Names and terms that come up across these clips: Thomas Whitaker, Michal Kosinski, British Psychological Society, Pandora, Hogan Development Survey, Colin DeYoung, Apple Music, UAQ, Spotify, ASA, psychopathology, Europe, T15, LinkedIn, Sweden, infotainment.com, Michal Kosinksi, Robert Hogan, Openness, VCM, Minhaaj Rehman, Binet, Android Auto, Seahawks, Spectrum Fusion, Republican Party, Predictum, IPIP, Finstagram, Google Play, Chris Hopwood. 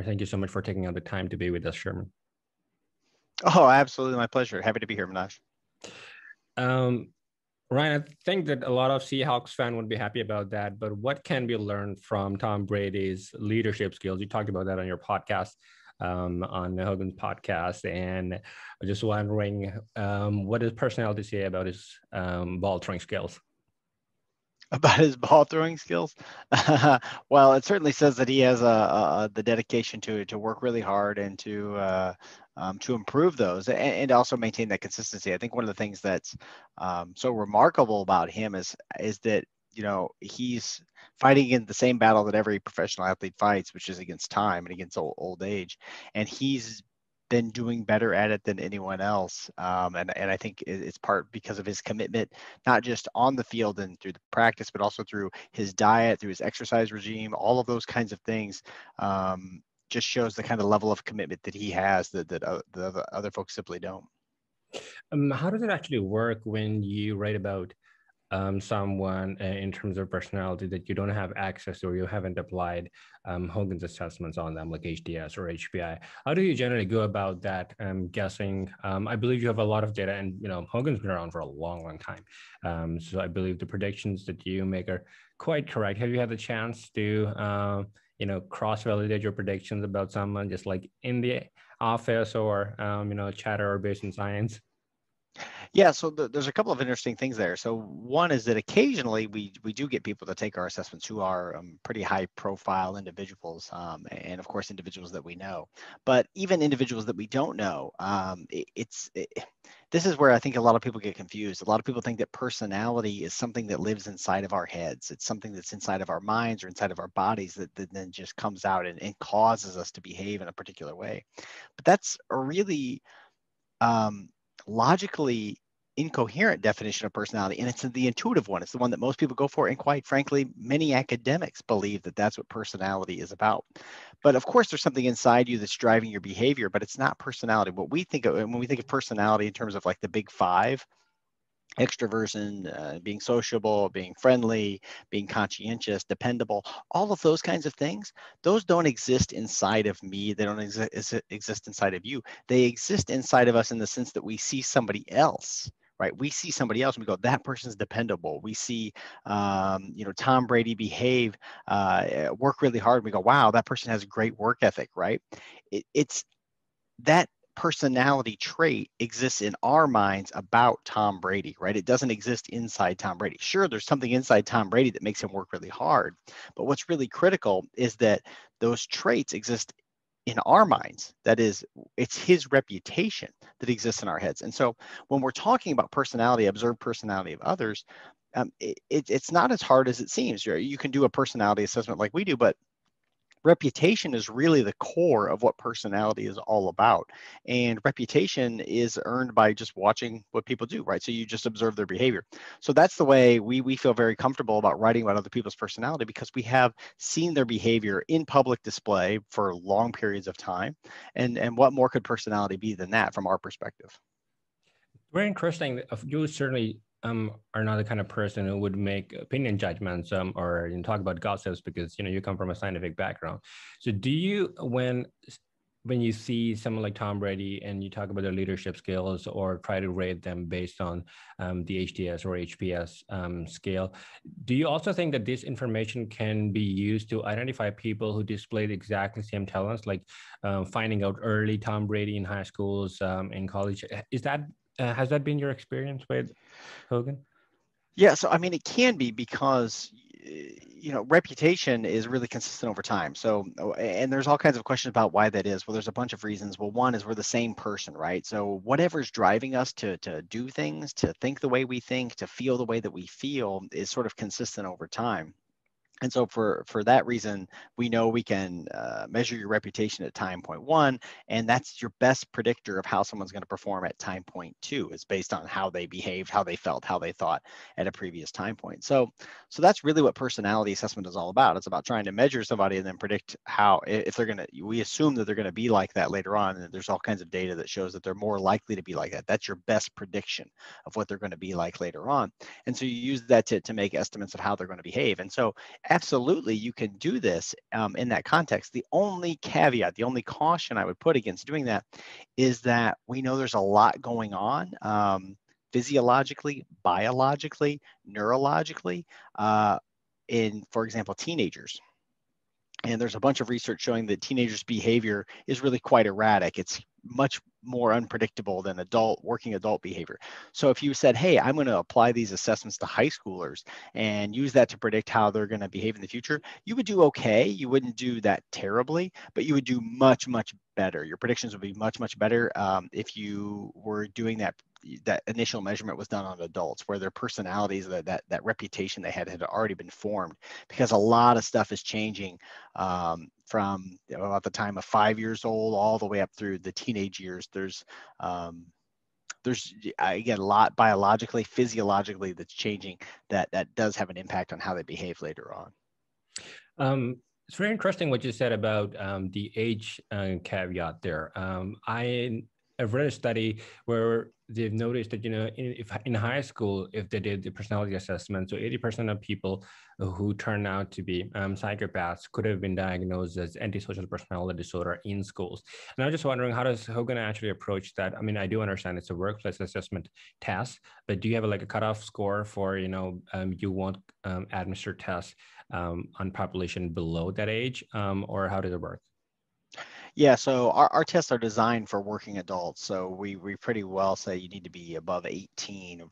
Or thank you so much for taking out the time to be with us, Sherman. Oh, absolutely. My pleasure. Happy to be here, Manoj. Ryan, I think that a lot of Seahawks fans would be happy about that, but what can be learned from Tom Brady's leadership skills? You talked about that on your podcast, on the Hogan's podcast, and I'm just wondering, what does personality say about his ball throwing skills? About his ball throwing skills? Well, it certainly says that he has the dedication to work really hard and to improve those and also maintain that consistency. I think one of the things that's so remarkable about him is that, you know, he's fighting in the same battle that every professional athlete fights, which is against time and against old age. And he's been doing better at it than anyone else. And I think it's part because of his commitment, not just on the field and through the practice, but also through his diet, through his exercise regime, all of those kinds of things. Just shows the kind of level of commitment that he has that other folks simply don't. How does it actually work when you write about someone in terms of personality that you don't have access to or you haven't applied Hogan's assessments on them, like HDS or HPI? How do you generally go about that? I'm guessing, I believe you have a lot of data, and you know Hogan's been around for a long, long time. So I believe the predictions that you make are quite correct. Have you had the chance to cross-validate your predictions about someone just like in the office or, chatter or based in science? Yeah, so there's a couple of interesting things there. So one is that occasionally we do get people to take our assessments who are pretty high profile individuals, and of course individuals that we know. But even individuals that we don't know, this is where I think a lot of people get confused. A lot of people think that personality is something that lives inside of our heads. It's something that's inside of our minds or inside of our bodies that then just comes out and causes us to behave in a particular way. But that's a really logically incoherent definition of personality, and it's the intuitive one. It's the one that most people go for, and quite frankly, many academics believe that that's what personality is about. But of course, there's something inside you that's driving your behavior, but it's not personality. What we think of when we think of personality in terms of like the Big Five: extroversion, being sociable, being friendly, being conscientious, dependable, all of those kinds of things, those don't exist inside of me. They don't exist inside of you. They exist inside of us in the sense that we see somebody else, right? We see somebody else and we go, that person's dependable. We see, Tom Brady behave, work really hard. And we go, wow, that person has a great work ethic, right? It's that personality trait exists in our minds about Tom Brady, right? It doesn't exist inside Tom Brady. Sure, there's something inside Tom Brady that makes him work really hard, but what's really critical is that those traits exist in our minds. That is, it's his reputation that exists in our heads. And so when we're talking about personality, observed personality of others, it's not as hard as it seems. You can do a personality assessment like we do, but reputation is really the core of what personality is all about. And reputation is earned by just watching what people do, right? So you just observe their behavior. So that's the way we feel very comfortable about writing about other people's personality, because we have seen their behavior in public display for long periods of time. And what more could personality be than that from our perspective? Very interesting. You certainly are not the kind of person who would make opinion judgments or talk about gossips, because you come from a scientific background. So do you, when you see someone like Tom Brady and you talk about their leadership skills or try to rate them based on the HDS or HPS scale, do you also think that this information can be used to identify people who displayed exactly the same talents, like finding out early Tom Brady in high schools, in college? Is that has that been your experience with Hogan? Yeah, so I mean, it can be, because reputation is really consistent over time. So, and there's all kinds of questions about why that is. Well, there's a bunch of reasons. Well, one is we're the same person, right? So whatever's driving us to do things, to think the way we think, to feel the way that we feel is sort of consistent over time. And so for that reason, we know we can measure your reputation at time point 1, and that's your best predictor of how someone's going to perform at time point 2. It's based on how they behaved, how they felt, how they thought at a previous time point. So that's really what personality assessment is all about. It's about trying to measure somebody and then predict how, if they're going to, we assume that they're going to be like that later on, and there's all kinds of data that shows that they're more likely to be like that. That's your best prediction of what they're going to be like later on. And so you use that to make estimates of how they're going to behave. And so absolutely, you can do this in that context. The only caveat, the only caution I would put against doing that is that we know there's a lot going on physiologically, biologically, neurologically in, for example, teenagers. And there's a bunch of research showing that teenagers' behavior is really quite erratic. It's much more unpredictable than adult, working adult behavior. So if you said, hey, I'm going to apply these assessments to high schoolers and use that to predict how they're going to behave in the future, you would do okay. You wouldn't do that terribly, but you would do much, much better. Your predictions would be much, much better if you were doing that. That initial measurement was done on adults, where their personalities, that reputation they had already been formed, because a lot of stuff is changing from about the time of 5 years old all the way up through the teenage years. There's again a lot biologically, physiologically that's changing that does have an impact on how they behave later on. It's very interesting what you said about the age caveat there. I've read a study where they've noticed that, you know, if in high school, if they did the personality assessment, so 80% of people who turned out to be psychopaths could have been diagnosed as antisocial personality disorder in schools. And I'm just wondering, how does Hogan actually approach that? I mean, I do understand it's a workplace assessment test, but do you have a cutoff score for, you know, you won't administer tests on population below that age, or how does it work? Yeah, so our tests are designed for working adults. So we pretty well say you need to be above 18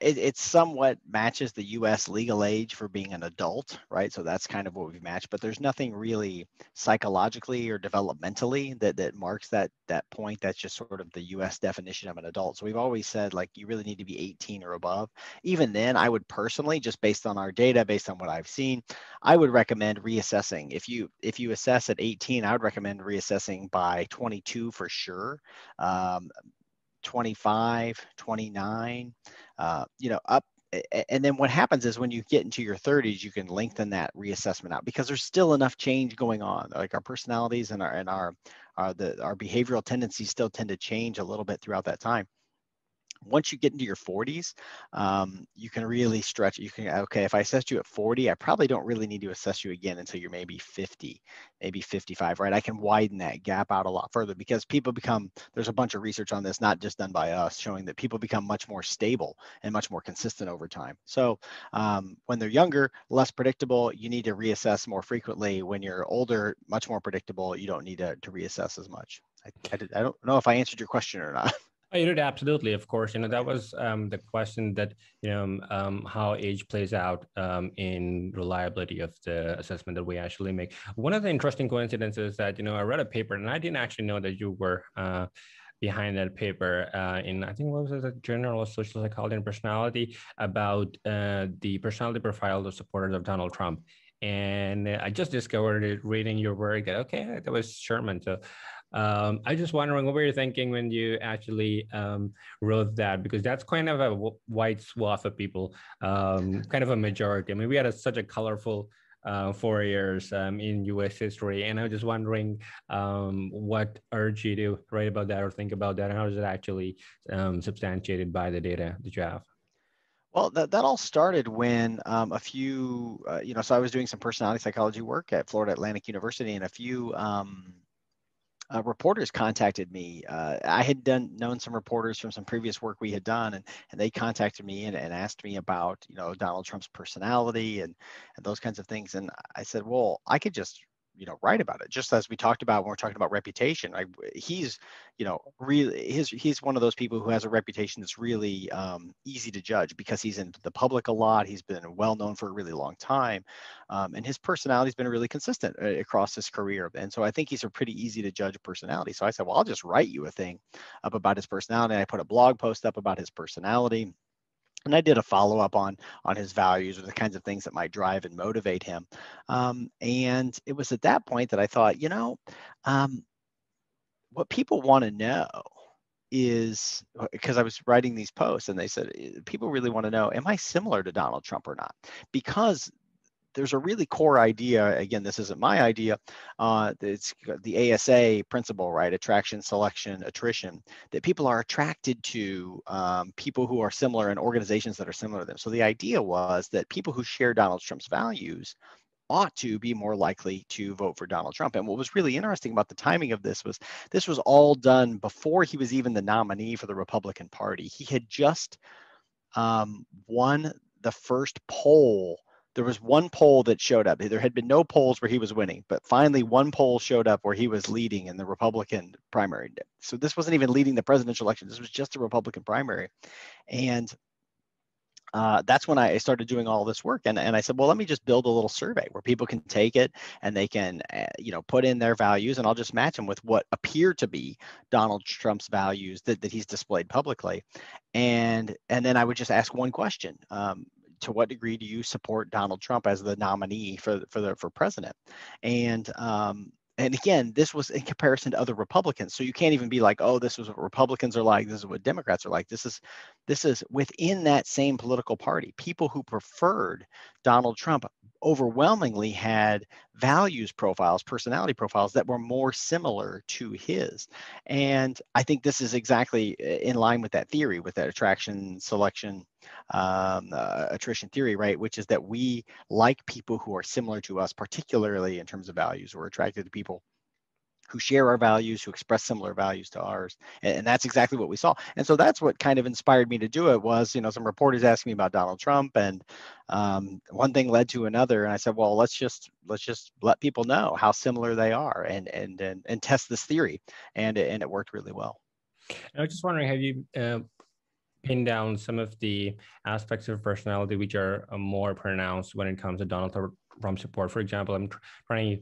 it somewhat matches the US legal age for being an adult, right? So that's kind of what we've matched, but there's nothing really psychologically or developmentally that marks that point. That's just sort of the US definition of an adult. So we've always said, like, you really need to be 18 or above. Even then, I would personally, just based on our data, based on what I've seen, I would recommend reassessing. If you assess at 18, I would recommend reassessing by 22 for sure, 25, 29, you know, up. And then what happens is when you get into your 30s, you can lengthen that reassessment out, because there's still enough change going on. Like, our personalities and our behavioral tendencies still tend to change a little bit throughout that time. Once you get into your 40s, you can really stretch. You can, okay, if I assessed you at 40, I probably don't really need to assess you again until you're maybe 50, maybe 55, right? I can widen that gap out a lot further, because people become, there's a bunch of research on this, not just done by us, showing that people become much more stable and much more consistent over time. So when they're younger, less predictable, you need to reassess more frequently. When you're older, much more predictable, you don't need to reassess as much. I don't know if I answered your question or not. Oh, you did, absolutely, of course. You know, that was the question that, you know, how age plays out in reliability of the assessment that we actually make. One of the interesting coincidences is that, you know, I read a paper, and I didn't actually know that you were behind that paper in, I think, what was it, Journal of Social Psychology and Personality, about the personality profile of supporters of Donald Trump. And I just discovered it reading your work that, okay, that was Sherman. So I just wondering, what were you thinking when you actually wrote that? Because that's kind of a wide swath of people, kind of a majority. I mean, we had such a colorful 4 years in US history. And I'm just wondering what urged you to write about that or think about that? And how is it actually substantiated by the data that you have? Well, that all started when a few, you know, so I was doing some personality psychology work at Florida Atlantic University, and a few reporters contacted me. I had known some reporters from some previous work we had done, and they contacted me and asked me about, you know, Donald Trump's personality and those kinds of things. And I said, well, I could just, you know, write about it, just as we talked about when we're talking about reputation. He's, you know, really, he's one of those people who has a reputation that's really easy to judge, because he's in the public a lot. He's been well known for a really long time, and his personality's been really consistent across his career. And so I think he's a pretty easy to judge personality. So I said, well, I'll just write you a thing up about his personality. And I put a blog post up about his personality. And I did a follow-up on his values, or the kinds of things that might drive and motivate him. And it was at that point that I thought, you know, what people want to know is, because I was writing these posts and they said, people really want to know, am I similar to Donald Trump or not? Because there's a really core idea, again, this isn't my idea, it's the ASA principle, right? Attraction, selection, attrition, that people are attracted to people who are similar and organizations that are similar to them. So the idea was that people who share Donald Trump's values ought to be more likely to vote for Donald Trump. And what was really interesting about the timing of this was all done before he was even the nominee for the Republican Party. He had just won the first poll. There was one poll that showed up. There had been no polls where he was winning, but finally one poll showed up where he was leading in the Republican primary. So this wasn't even leading the presidential election. This was just the Republican primary. And that's when I started doing all this work. And I said, well, let me just build a little survey where people can take it and they can, you know, put in their values, and I'll just match them with what appear to be Donald Trump's values that he's displayed publicly. And then I would just ask one question. To what degree do you support Donald Trump as the nominee for president? And again, this was in comparison to other Republicans. So you can't even be like, oh, this is what Republicans are like, this is what Democrats are like. This is within that same political party. People who preferred Donald Trump overwhelmingly had values profiles, personality profiles that were more similar to his. And I think this is exactly in line with that theory, with that attraction, selection, attrition theory, right? Which is that we like people who are similar to us, particularly in terms of values. We're attracted to people who share our values, who express similar values to ours. And that's exactly what we saw. And so that's what kind of inspired me to do it was, you know, some reporters asking me about Donald Trump, and one thing led to another. And I said, well, let's just let people know how similar they are and test this theory. And it worked really well. I was just wondering, have you pin down some of the aspects of personality which are more pronounced when it comes to Donald Trump support? For example, I'm trying to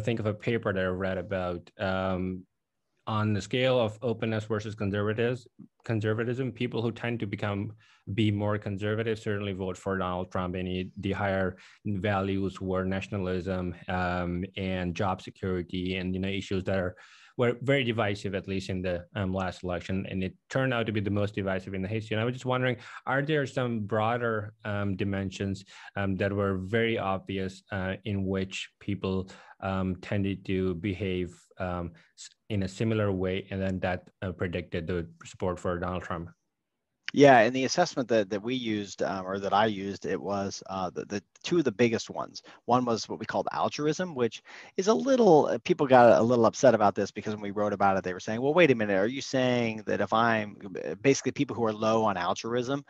think of a paper that I read about on the scale of openness versus conservatism, people who tend to be more conservative certainly vote for Donald Trump, and the higher values were nationalism and job security and, you know, issues that were very divisive, at least in the last election, and it turned out to be the most divisive in the history. And I was just wondering, are there some broader dimensions that were very obvious in which people tended to behave in a similar way, and then that predicted the support for Donald Trump? Yeah, and the assessment that we used, or that I used, it was the two of the biggest ones. One was what we called altruism, which is a little, people got a little upset about this because when we wrote about it, they were saying, well, wait a minute, are you saying that if I'm, basically people who are low on altruism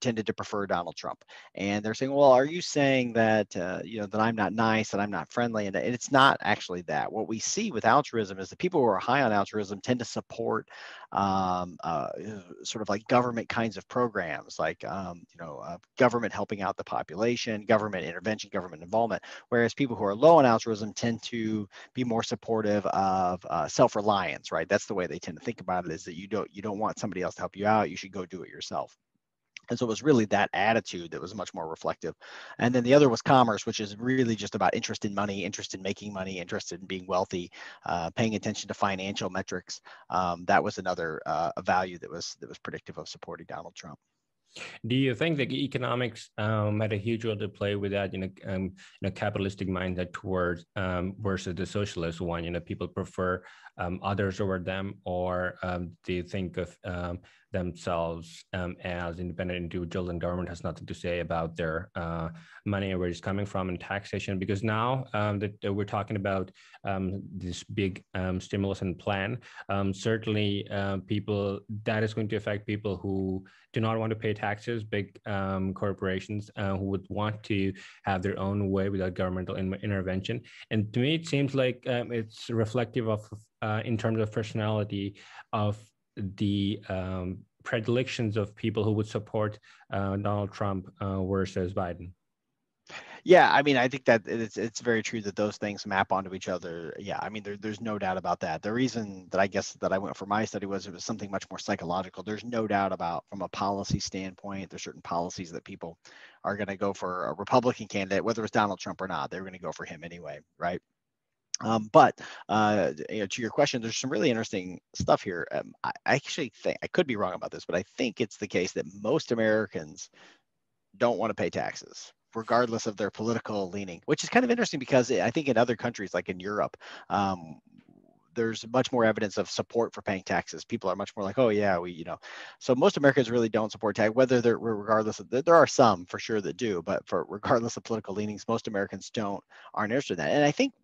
tended to prefer Donald Trump? And they're saying, well, are you saying that, you know, that I'm not nice, that I'm not friendly? And it's not actually that. What we see with altruism is that people who are high on altruism tend to support sort of like government kinds of programs, like you know, government helping out the population, government intervention, government involvement, whereas people who are low on altruism tend to be more supportive of self-reliance, right? That's the way they tend to think about it, is that you don't want somebody else to help you out, you should go do it yourself. And so it was really that attitude that was much more reflective. And then the other was commerce, which is really just about interest in money, interest in making money, interest in being wealthy, paying attention to financial metrics. That was another value that was predictive of supporting Donald Trump. Do you think that economics had a huge role to play with that, you know, capitalistic mindset towards versus the socialist one? You know, people prefer others over them, or do you think of themselves as independent individuals, and government has nothing to say about their money and where it's coming from and taxation? Because now that we're talking about this big stimulus and plan, certainly people, that is going to affect people who do not want to pay taxes, big corporations who would want to have their own way without governmental intervention. And to me, it seems like it's reflective of, in terms of personality, of the predilections of people who would support Donald Trump versus Biden. Yeah, I mean, I think that it's very true that those things map onto each other. Yeah, I mean, there's no doubt about that. The reason that I guess that I went for my study was it was something much more psychological. There's no doubt about, from a policy standpoint, there's certain policies that people are going to go for a Republican candidate, whether it's Donald Trump or not, they're going to go for him anyway, right? But you know, to your question, there's some really interesting stuff here. I actually think, I could be wrong about this, but I think it's the case that most Americans don't want to pay taxes, regardless of their political leaning, which is kind of interesting because I think in other countries, like in Europe, there's much more evidence of support for paying taxes. People are much more like, oh yeah, we, you know. So most Americans really don't support tax, whether they're regardless of, there are some for sure that do, but for regardless of political leanings, most Americans aren't interested in that. And I think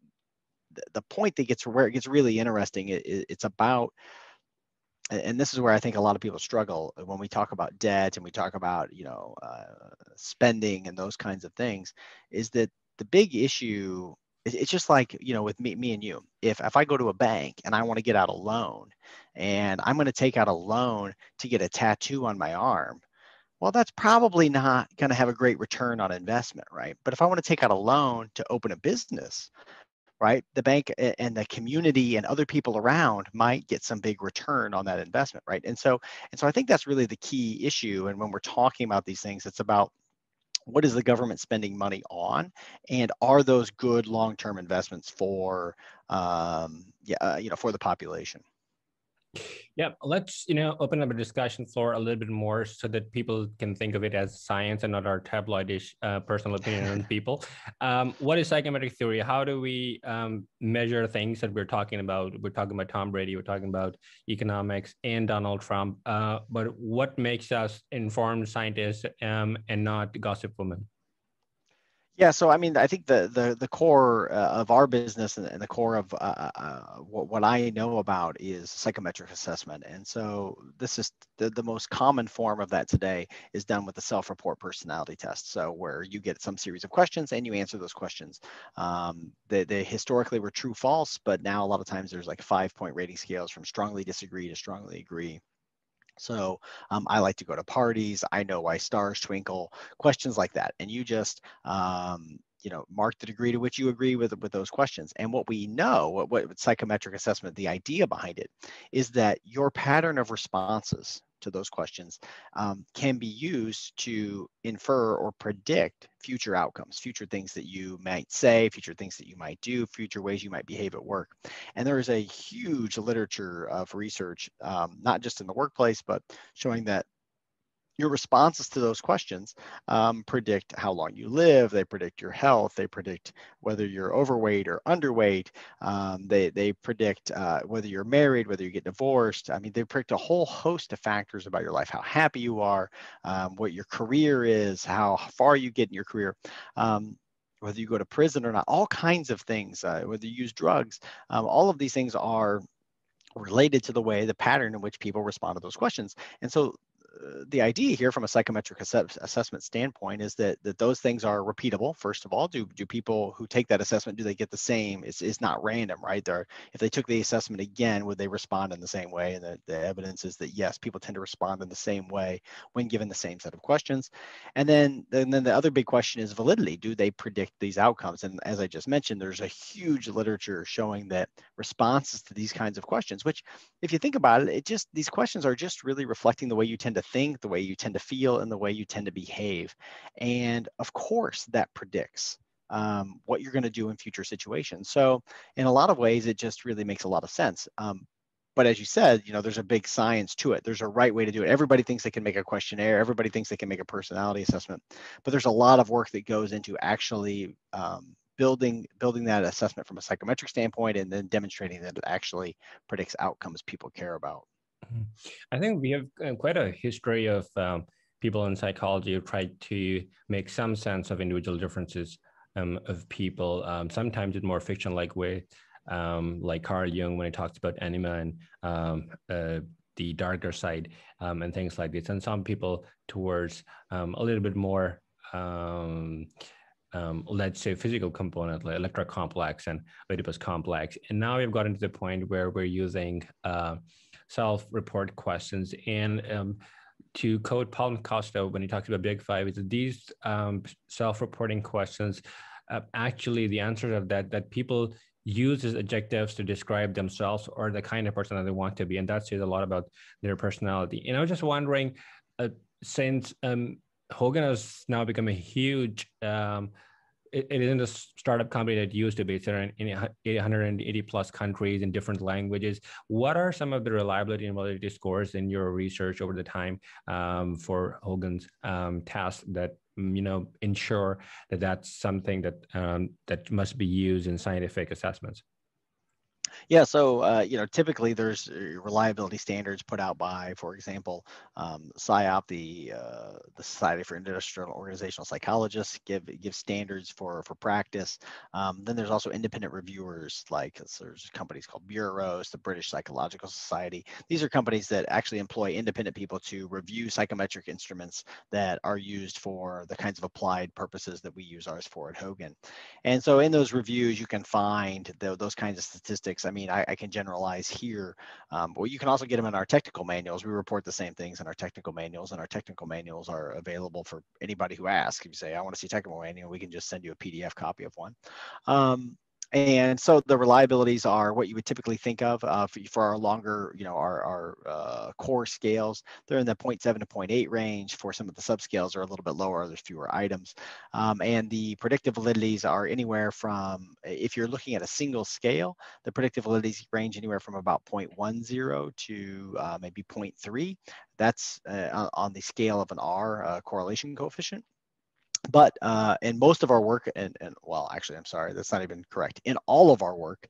the point that gets where it gets really interesting, it's about, and this is where I think a lot of people struggle when we talk about debt and we talk about, you know, spending and those kinds of things, is that the big issue, it's just like, you know, with me and you, if I go to a bank and I want to get out a loan and I'm going to take out a loan to get a tattoo on my arm, well, that's probably not going to have a great return on investment, right? But if I want to take out a loan to open a business, right, the bank and the community and other people around might get some big return on that investment, right? And so I think that's really the key issue. And when we're talking about these things, it's about what is the government spending money on, and are those good long-term investments for, you know, for the population? Yeah, let's, you know, open up a discussion floor a little bit more so that people can think of it as science and not our tabloidish personal opinion on people. What is psychometric theory? How do we measure things that we're talking about? We're talking about Tom Brady, we're talking about economics and Donald Trump, but what makes us informed scientists and not gossip women? Yeah, so I mean, I think the core of our business and the core of what I know about is psychometric assessment. And so this is the most common form of that today is done with the self-report personality test. So where you get some series of questions and you answer those questions. They historically were true, false, but now a lot of times there's like 5-point rating scales from strongly disagree to strongly agree. So I like to go to parties. I know why stars twinkle, questions like that. And you just, you know, mark the degree to which you agree with those questions. And what we know, what psychometric assessment, the idea behind it is that your pattern of responses to those questions can be used to infer or predict future outcomes, future things that you might say, future things that you might do, future ways you might behave at work. And there is a huge literature of research, not just in the workplace, but showing that your responses to those questions predict how long you live, they predict your health, they predict whether you're overweight or underweight, they predict whether you're married, whether you get divorced. I mean, they predict a whole host of factors about your life, how happy you are, what your career is, how far you get in your career, whether you go to prison or not, all kinds of things, whether you use drugs, all of these things are related to the way, the pattern in which people respond to those questions. And so the idea here from a psychometric assessment standpoint is that those things are repeatable. First of all, do people who take that assessment, do they get the same? It's not random, right? If they took the assessment again, would they respond in the same way? And the evidence is that yes, people tend to respond in the same way when given the same set of questions. And then the other big question is validity. Do they predict these outcomes? And as I just mentioned, there's a huge literature showing that responses to these kinds of questions, which if you think about it, these questions are just really reflecting the way you tend to think, the way you tend to feel, and the way you tend to behave. And of course, that predicts what you're going to do in future situations. So in a lot of ways, it just really makes a lot of sense. But as you said, you know, there's a big science to it. There's a right way to do it. Everybody thinks they can make a questionnaire. Everybody thinks they can make a personality assessment. But there's a lot of work that goes into actually building that assessment from a psychometric standpoint and then demonstrating that it actually predicts outcomes people care about. I think we have quite a history of people in psychology who try to make some sense of individual differences of people, sometimes in more fiction-like way, like Carl Jung when he talks about anima and the darker side and things like this, and some people towards a little bit more, let's say, physical component, like electra complex and Oedipus complex. And now we've gotten to the point where we're using self-report questions. And to quote Paul Costa, when he talks about Big Five, it's these self-reporting questions, actually the answers of that people use as adjectives to describe themselves or the kind of person that they want to be. And that says a lot about their personality. And I was just wondering, since Hogan has now become a huge, it isn't a startup company that used to be. It's in 880 plus countries in different languages. What are some of the reliability and validity scores in your research over the time for Hogan's task that ensure that that's something that that must be used in scientific assessments? Yeah, so typically there's reliability standards put out by, for example, SIOP, the Society for Industrial Organizational Psychologists, give standards for practice. Then there's also independent reviewers, like there's companies called bureaus, the British Psychological Society. These are companies that actually employ independent people to review psychometric instruments that are used for the kinds of applied purposes that we use ours for at Hogan. And so in those reviews, you can find those kinds of statistics. I mean, I can generalize here. Well, you can also get them in our technical manuals. We report the same things in our technical manuals, and our technical manuals are available for anybody who asks. If you say, I want to see a technical manual, we can just send you a PDF copy of one. And so the reliabilities are what you would typically think of for our longer, our core scales. They're in the 0.7 to 0.8 range. For some of the subscales are a little bit lower. There's fewer items. And the predictive validities are anywhere from, if you're looking at a single scale, the predictive validities range anywhere from about 0.10 to maybe 0.3. That's on the scale of an R, correlation coefficient. But in most of our work, and well, actually, I'm sorry, that's not even correct. In all of our work,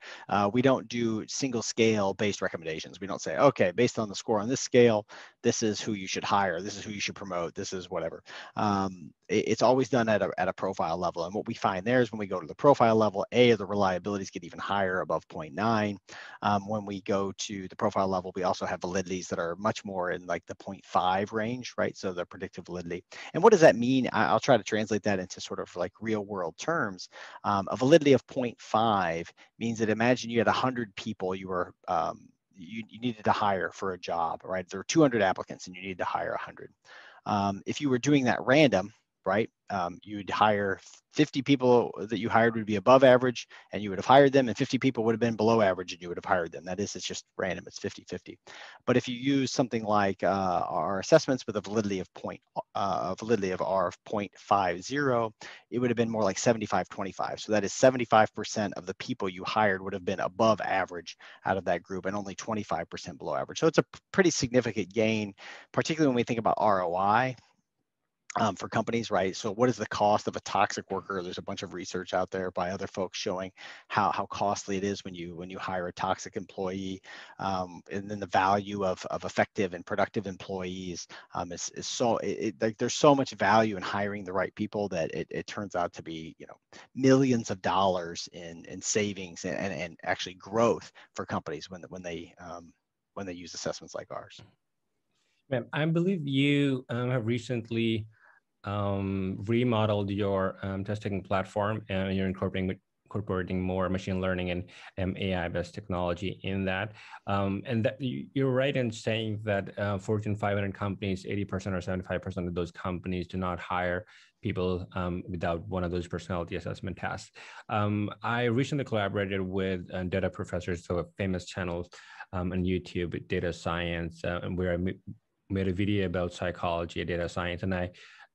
we don't do single scale based recommendations. We don't say, okay, based on the score on this scale, this is who you should hire, this is who you should promote, this is whatever. It's always done at a profile level. And what we find there is when we go to the profile level, the reliabilities get even higher, above 0.9. When we go to the profile level, we also have validities that are much more in like the 0.5 range, right? So the predictive validity. And what does that mean? I'll try to translate that into sort of like real world terms. A validity of 0.5 means that, imagine you had 100 people you were you needed to hire for a job, right? There were 200 applicants and you needed to hire 100. If you were doing that random, right? You'd hire 50 people that you hired would be above average and you would have hired them, and 50 people would have been below average and you would have hired them. That is, it's just random, it's 50-50. But if you use something like our assessments with a validity of R of 0.50, it would have been more like 75-25. So that is 75% of the people you hired would have been above average out of that group and only 25% below average. So it's a pretty significant gain, particularly when we think about ROI. For companies, right? So what is the cost of a toxic worker? There's a bunch of research out there by other folks showing how costly it is when you hire a toxic employee, and then the value of effective and productive employees is so, like there's so much value in hiring the right people that it turns out to be millions of dollars in savings and actually growth for companies when they use assessments like ours. Ma'am, I believe you have recently remodeled your testing platform, and you're incorporating more machine learning and AI-based technology in that. And that you're right in saying that Fortune 500 companies, 80% or 75% of those companies do not hire people without one of those personality assessment tests. I recently collaborated with data professors, so a famous channel on YouTube, data science, where I made a video about psychology and data science, and I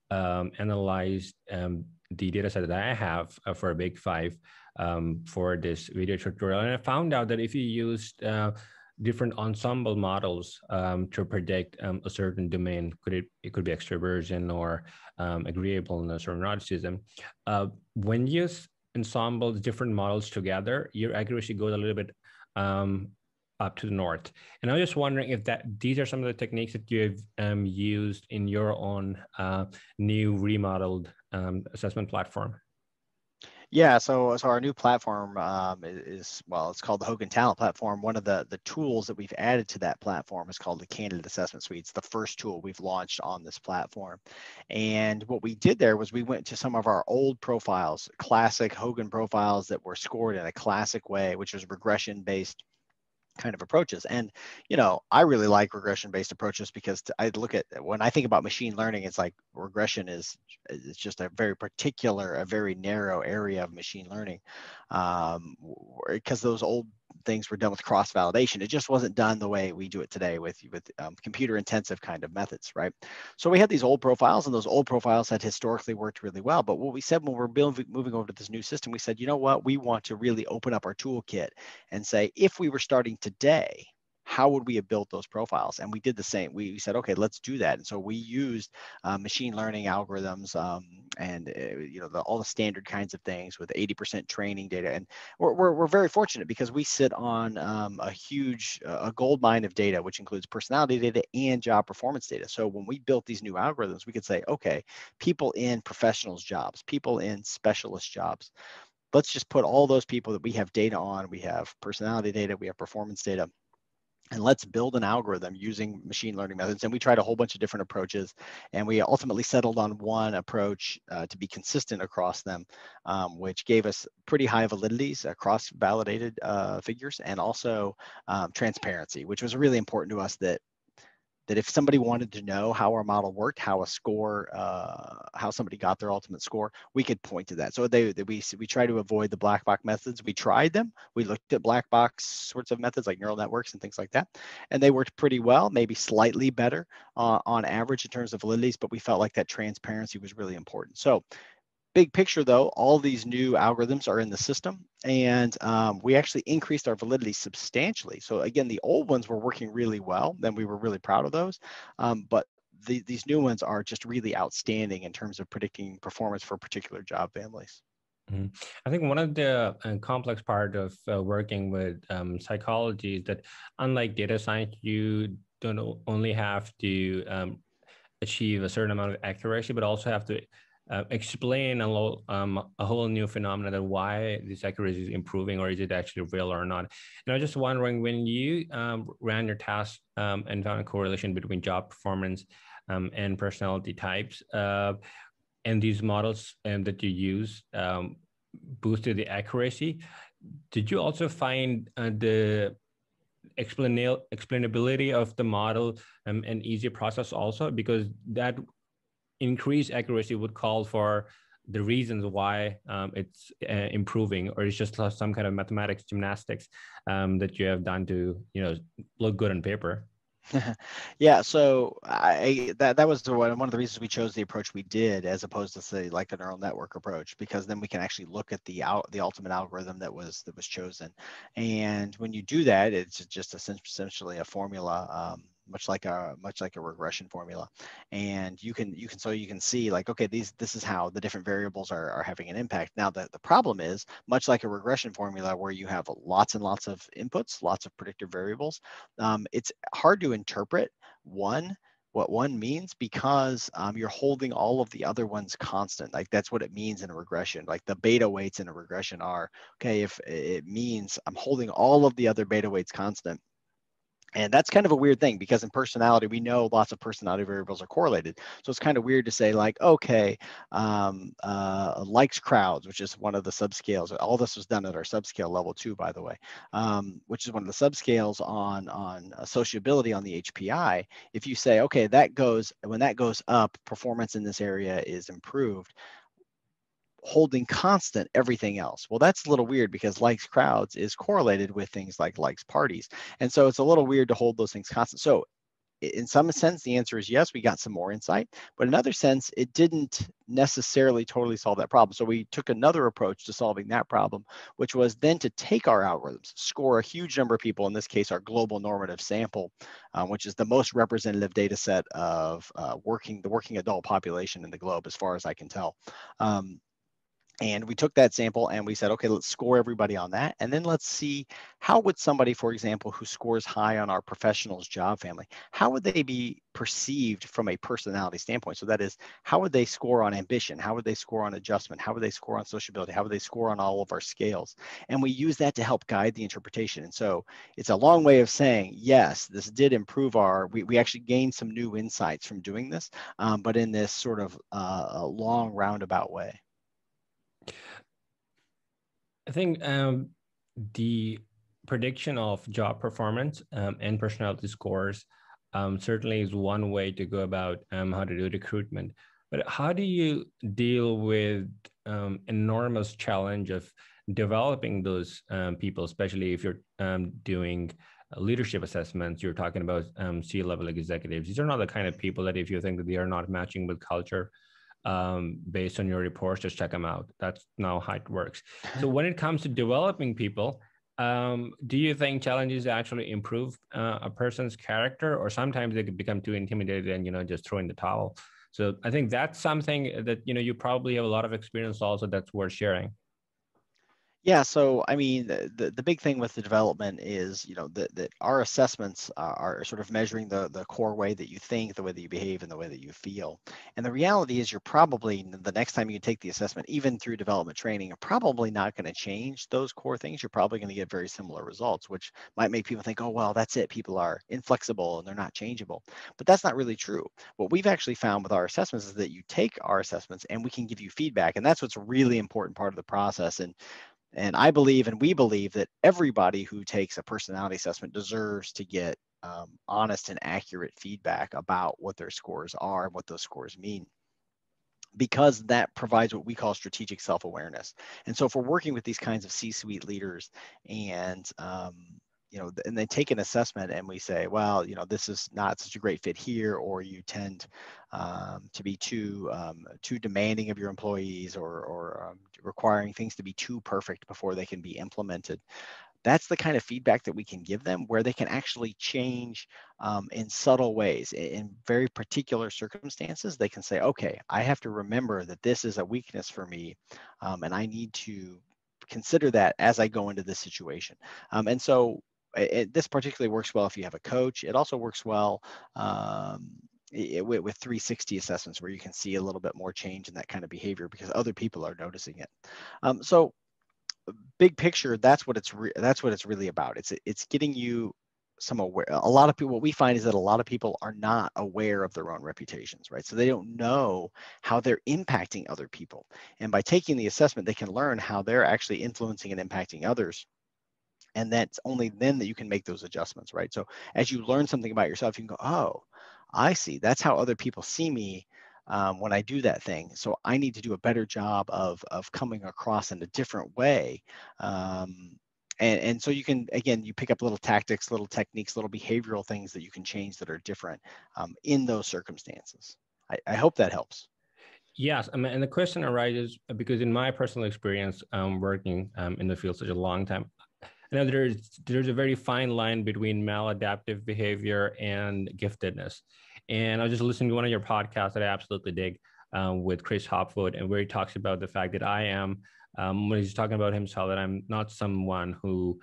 analyzed the data set that I have for Big Five for this video tutorial. And I found out that if you used different ensemble models to predict a certain domain, it could be extroversion or agreeableness or neuroticism, when you ensemble different models together, your accuracy goes a little bit up to the north. And I was just wondering if these are some of the techniques that you've used in your own new remodeled assessment platform. Yeah, so our new platform is it's called the Hogan Talent Platform. One of the tools that we've added to that platform is called the Candidate Assessment Suite. It's the first tool we've launched on this platform. And what we did there was we went to some of our old profiles, classic Hogan profiles that were scored in a classic way, which was regression-based kind of approaches. And, I really like regression-based approaches because when I think about machine learning, it's like regression is just a very particular, a very narrow area of machine learning, because those old things were done with cross-validation. It just wasn't done the way we do it today with computer-intensive kind of methods, right? So we had these old profiles, and those old profiles had historically worked really well. But what we said when we're moving over to this new system, we said, we want to really open up our toolkit and say, if we were starting today, how would we have built those profiles? And we did the same. We said, okay, let's do that. And so we used machine learning algorithms all the standard kinds of things with 80% training data. And we're very fortunate because we sit on a huge gold mine of data, which includes personality data and job performance data. So when we built these new algorithms, we could say, okay, people in professionals jobs, people in specialist jobs, let's just put all those people that we have data on, we have personality data, we have performance data, and let's build an algorithm using machine learning methods. And we tried a whole bunch of different approaches, and we ultimately settled on one approach to be consistent across them, which gave us pretty high validities, cross-validated figures, and also transparency, which was really important to us, that if somebody wanted to know how our model worked, how somebody got their ultimate score, we could point to that. So we try to avoid the black box methods. We tried them. We looked at black box sorts of methods like neural networks and things like that, and they worked pretty well, maybe slightly better on average in terms of validities, but we felt like that transparency was really important. So big picture though, all these new algorithms are in the system, and we actually increased our validity substantially. So again, the old ones were working really well, then we were really proud of those, but these new ones are just really outstanding in terms of predicting performance for particular job families. Mm-hmm. I think one of the complex part of working with psychology is that unlike data science, you don't only have to achieve a certain amount of accuracy, but also have to explain a whole new phenomenon that why this accuracy is improving, or is it actually real or not. And I was just wondering, when you ran your task and found a correlation between job performance and personality types, and these models that you use boosted the accuracy, did you also find the explainability of the model an easier process also? Because that increased accuracy would call for the reasons why it's improving, or it's just some kind of mathematics gymnastics that you have done to, look good on paper. Yeah, so that was one of the reasons we chose the approach we did, as opposed to say like a neural network approach, because then we can actually look at the ultimate algorithm that was chosen. And when you do that, it's just essentially a formula. Much like a regression formula, and you can see like, okay, this is how the different variables are having an impact. Now the problem is, much like a regression formula where you have lots and lots of inputs, lots of predictive variables, it's hard to interpret what one means, because you're holding all of the other ones constant. Like that's what it means in a regression. Like the beta weights in a regression are, okay, if it means I'm holding all of the other beta weights constant. And that's kind of a weird thing, because in personality, we know lots of personality variables are correlated. So it's kind of weird to say like, okay, likes crowds, which is one of the subscales. All this was done at our subscale level 2, by the way, which is one of the subscales on sociability on the HPI. If you say, okay, when that goes up, performance in this area is improved, holding constant everything else. Well, that's a little weird, because likes crowds is correlated with things like likes parties. And so it's a little weird to hold those things constant. So in some sense, the answer is yes, we got some more insight, but in another sense, it didn't necessarily totally solve that problem. So we took another approach to solving that problem, which was then to take our algorithms, score a huge number of people, in this case, our global normative sample, which is the most representative data set of the working adult population in the globe, as far as I can tell. And we took that sample and we said, okay, let's score everybody on that. And then let's see, how would somebody, for example, who scores high on our professionals job family, how would they be perceived from a personality standpoint? So that is, how would they score on ambition? How would they score on adjustment? How would they score on sociability? How would they score on all of our scales? And we use that to help guide the interpretation. And so it's a long way of saying, yes, this did improve we actually gained some new insights from doing this, but in this sort of long roundabout way. I think the prediction of job performance and personality scores certainly is one way to go about how to do recruitment. But how do you deal with enormous challenge of developing those people, especially if you're doing leadership assessments? You're talking about C-level executives. These are not the kind of people that if you think that they are not matching with culture, based on your reports, just check them out. That's not how it works. So when it comes to developing people, Do you think challenges actually improve a person's character, or sometimes they could become too intimidated and, just throw in the towel? So I think that's something that, you probably have a lot of experience also that's worth sharing. Yeah, so I mean, the big thing with the development is, that our assessments are sort of measuring the core way that you think, the way that you behave, and the way that you feel. And the reality is, you're probably, the next time you take the assessment, even through development training, you're probably not going to change those core things. You're probably going to get very similar results, which might make people think, oh, well, that's it. People are inflexible and they're not changeable. But that's not really true. What we've actually found with our assessments is that you take our assessments and we can give you feedback. And that's what's a really important part of the process. And I believe, and we believe, that everybody who takes a personality assessment deserves to get honest and accurate feedback about what their scores are and what those scores mean, because that provides what we call strategic self-awareness. And so if we're working with these kinds of C-suite leaders and, and they take an assessment and we say, well, this is not such a great fit here, or you tend to be too demanding of your employees, or requiring things to be too perfect before they can be implemented. That's the kind of feedback that we can give them, where they can actually change in subtle ways. In very particular circumstances, they can say, okay, I have to remember that this is a weakness for me, and I need to consider that as I go into this situation. And so this particularly works well if you have a coach. It also works well with 360 assessments, where you can see a little bit more change in that kind of behavior because other people are noticing it. So big picture, that's what it's really about. It's getting you some aware. A lot of people, what we find is that a lot of people are not aware of their own reputations, right? So they don't know how they're impacting other people. And by taking the assessment, they can learn how they're actually influencing and impacting others. And that's only then that you can make those adjustments, right? So as you learn something about yourself, you can go, oh, I see. That's how other people see me when I do that thing. So I need to do a better job of coming across in a different way. And so you can, again, you pick up little tactics, little techniques, little behavioral things that you can change that are different in those circumstances. I hope that helps. Yes, and the question arises because in my personal experience working in the field such a long time, I know there's a very fine line between maladaptive behavior and giftedness. And I was just listening to one of your podcasts that I absolutely dig with Chris Hopwood, and where he talks about the fact that I am, when he's talking about himself, that I'm not someone who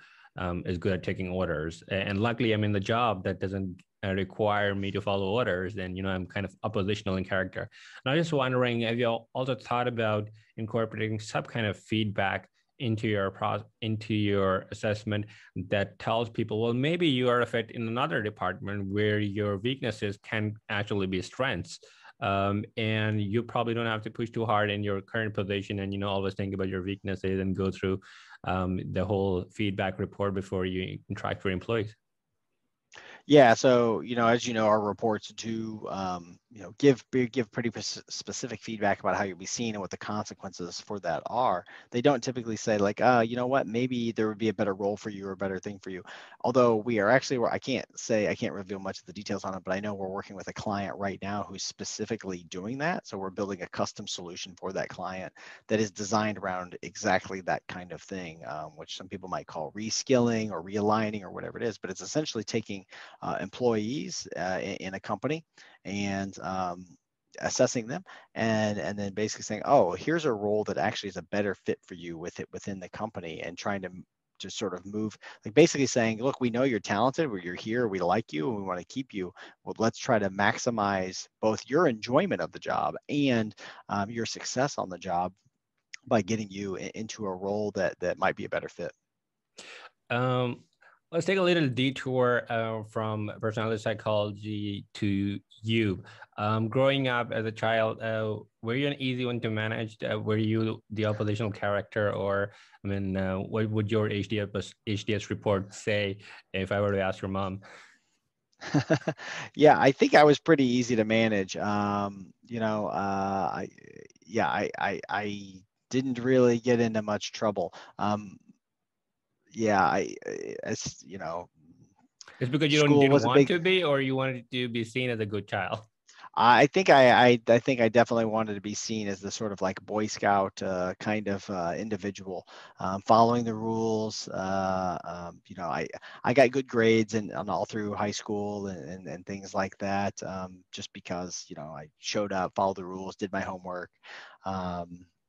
is good at taking orders. And luckily, I'm in the job that doesn't require me to follow orders. And, I'm kind of oppositional in character. And I was just wondering, have you also thought about incorporating some kind of feedback into your assessment that tells people, well, maybe you are a fit in another department where your weaknesses can actually be strengths. And you probably don't have to push too hard in your current position and, always think about your weaknesses and go through the whole feedback report before you interact with your employees. Yeah. So, as you know, our reports do, give pretty specific feedback about how you'll be seen and what the consequences for that are. They don't typically say like, you know what, maybe there would be a better role for you or a better thing for you. Although we are actually, I can't reveal much of the details on it, but I know we're working with a client right now who's specifically doing that. So we're building a custom solution for that client that is designed around exactly that kind of thing, which some people might call reskilling or realigning or whatever it is, but it's essentially taking employees in a company and assessing them and then basically saying, oh, here's a role that actually is a better fit for you within the company, and trying to just sort of move, like basically saying, look, we know you're talented, you're here, we like you, and we want to keep you. Well, let's try to maximize both your enjoyment of the job and your success on the job by getting you into a role that might be a better fit. Let's take a little detour from personality psychology to you. Growing up as a child, were you an easy one to manage? Were you the oppositional character? Or, what would your HDS report say if I were to ask your mom? Yeah, I think I was pretty easy to manage. I didn't really get into much trouble. Yeah, it's because you didn't want to be, or you wanted to be seen as a good child? I think I definitely wanted to be seen as the sort of like Boy Scout kind of individual, following the rules. You know, I got good grades and all through high school and things like that, just because, you know, I showed up, followed the rules, did my homework.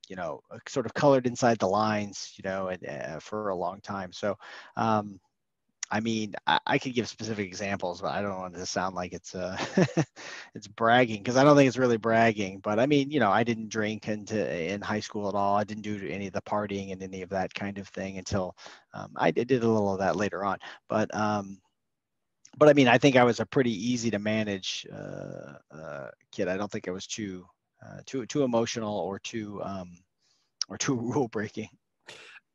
You know, sort of colored inside the lines, you know, and for a long time. So, I mean, I could give specific examples, but I don't want to sound like it's it's bragging, because I don't think it's really bragging. But I mean, you know, I didn't drink in high school at all. I didn't do any of the partying and any of that kind of thing until I did a little of that later on. But I mean, I think I was a pretty easy to manage kid. I don't think I was too emotional or too rule breaking.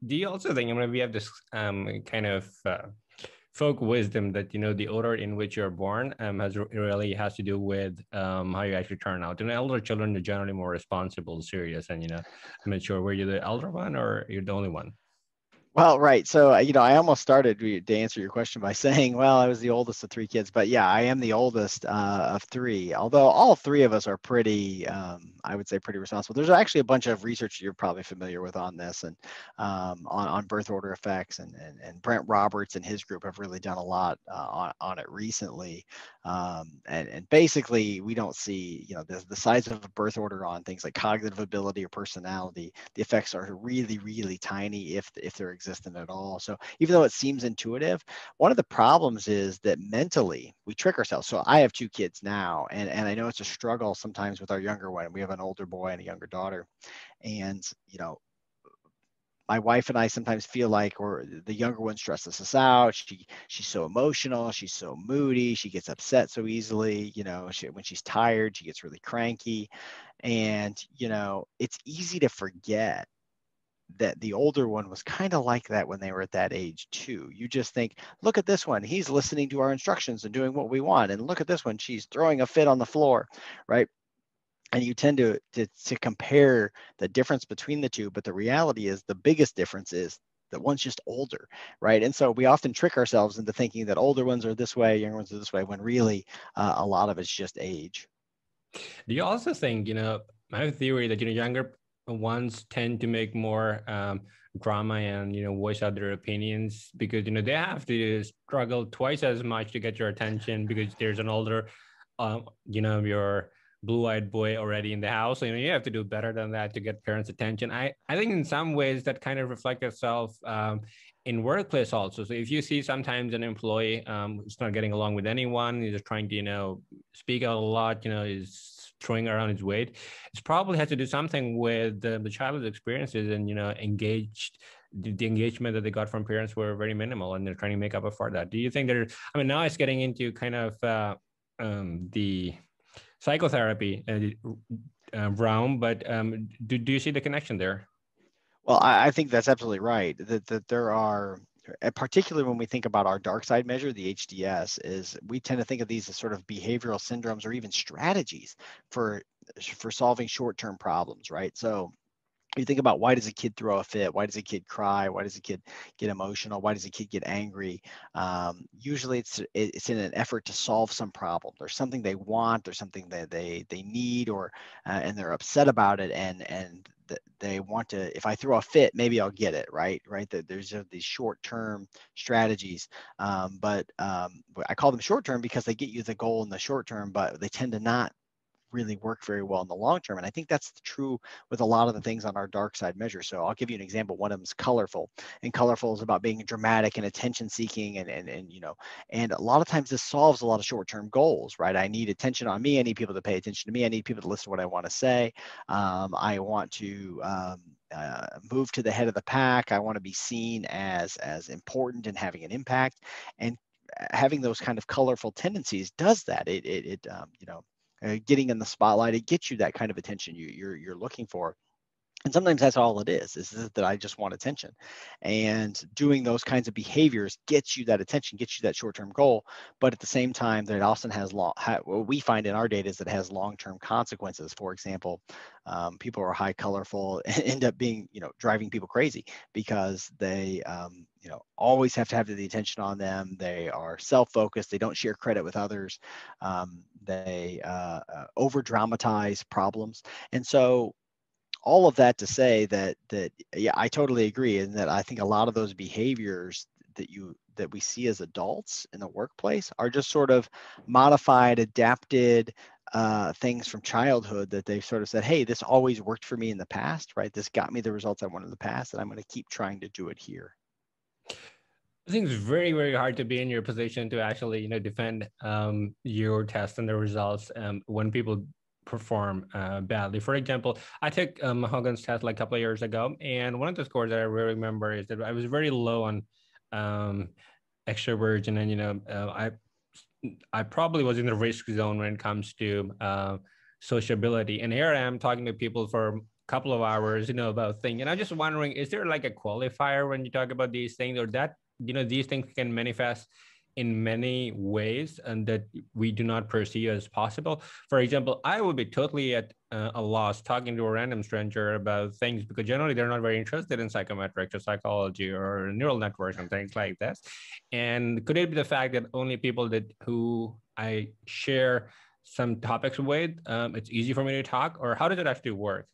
Do you also think, I mean, we have this kind of folk wisdom that, you know, the order in which you're born really has to do with how you actually turn out? And elder children are generally more responsible, serious, and, you know, mature. Were you the elder one, or you're the only one? Well, right. So, you know, I almost started to answer your question by saying, well, I was the oldest of three kids, but yeah, I am the oldest of three, although all three of us are pretty, I would say pretty responsible. There's actually a bunch of research you're probably familiar with on this, and on birth order effects, and Brent Roberts and his group have really done a lot on it recently. And basically we don't see, you know, the size of a birth order on things like cognitive ability or personality. The effects are really, really tiny if they're existent at all. So even though it seems intuitive, one of the problems is that mentally we trick ourselves. So I have two kids now, and I know it's a struggle sometimes with our younger one. We have an older boy and a younger daughter, and, you know, my wife and I sometimes feel like, or the younger one stresses us out. She's so emotional. She's so moody. She gets upset so easily. You know, when she's tired, she gets really cranky, and, you know, it's easy to forget that the older one was kind of like that when they were at that age too. You just think, look at this one. He's listening to our instructions and doing what we want. And look at this one. She's throwing a fit on the floor, right? And you tend to compare the difference between the two. But the reality is, the biggest difference is that one's just older, right? And so we often trick ourselves into thinking that older ones are this way, younger ones are this way, when really a lot of it's just age. Do you also think, you know, I have a theory that, you know, younger ones tend to make more drama and, you know, voice out their opinions, because, you know, they have to struggle twice as much to get your attention, because there's an older, you know, your blue-eyed boy already in the house. So, you know, you have to do better than that to get parents' attention. I think in some ways that kind of reflects itself in workplace also. So if you see sometimes an employee who's not getting along with anyone, he's just trying to, you know, speak out a lot, you know, is throwing around his weight, it probably has to do something with the childhood experiences, and, you know, the engagement that they got from parents were very minimal, and they're trying to make up for that. Do you think that, I mean, now it's getting into kind of the psychotherapy realm, but do you see the connection there? Well, I think that's absolutely right, that there are, particularly when we think about our dark side measure, the HDS, is we tend to think of these as sort of behavioral syndromes or even strategies for solving short-term problems, right? So you think about, why does a kid throw a fit? Why does a kid cry? Why does a kid get emotional? Why does a kid get angry? Usually it's in an effort to solve some problem. There's something they want, there's something that they need, or and they're upset about it, and they want to, if I throw a fit, maybe I'll get it, right? There's these short-term strategies, but I call them short-term because they get you the goal in the short term, but they tend to not really work very well in the long term. And I think that's true with a lot of the things on our dark side measure. So I'll give you an example. One of them is colorful, and colorful is about being dramatic and attention seeking, and you know, and a lot of times this solves a lot of short-term goals, right? I need attention on me. I need people to pay attention to me. I need people to listen to what I want to say. I want to move to the head of the pack. I want to be seen as important and having an impact, and having those kind of colorful tendencies does that. Getting in the spotlight, it gets you that kind of attention you're looking for. And sometimes that's all it is that I just want attention. And doing those kinds of behaviors gets you that attention, gets you that short-term goal. But at the same time, that it often has, what we find in our data is that it has long-term consequences. For example, people who are high colorful end up being, driving people crazy because they, always have to have the attention on them. They are self-focused. They don't share credit with others. They over-dramatize problems. And so all of that to say that, yeah, I totally agree. And that I think a lot of those behaviors that that we see as adults in the workplace are just sort of modified, adapted things from childhood that they've sort of said, hey, this always worked for me in the past, right? This got me the results I wanted in the past, and I'm going to keep trying to do it here. I think it's very, very hard to be in your position to actually, defend your test and the results when people perform badly. For example, I took Hogan's test like a couple of years ago, and one of the scores that I really remember is that I was very low on Extroversion, and I probably was in the risk zone when it comes to sociability. And here I am talking to people for couple of hours, about things. And I'm just wondering, is there like a qualifier when you talk about these things, or that, these things can manifest in many ways and that we do not perceive as possible? For example, I would be totally at a loss talking to a random stranger about things, because generally they're not very interested in psychometrics or psychology or neural networks and things like that. And could it be the fact that only people who I share some topics with, it's easy for me to talk, or how does it actually work?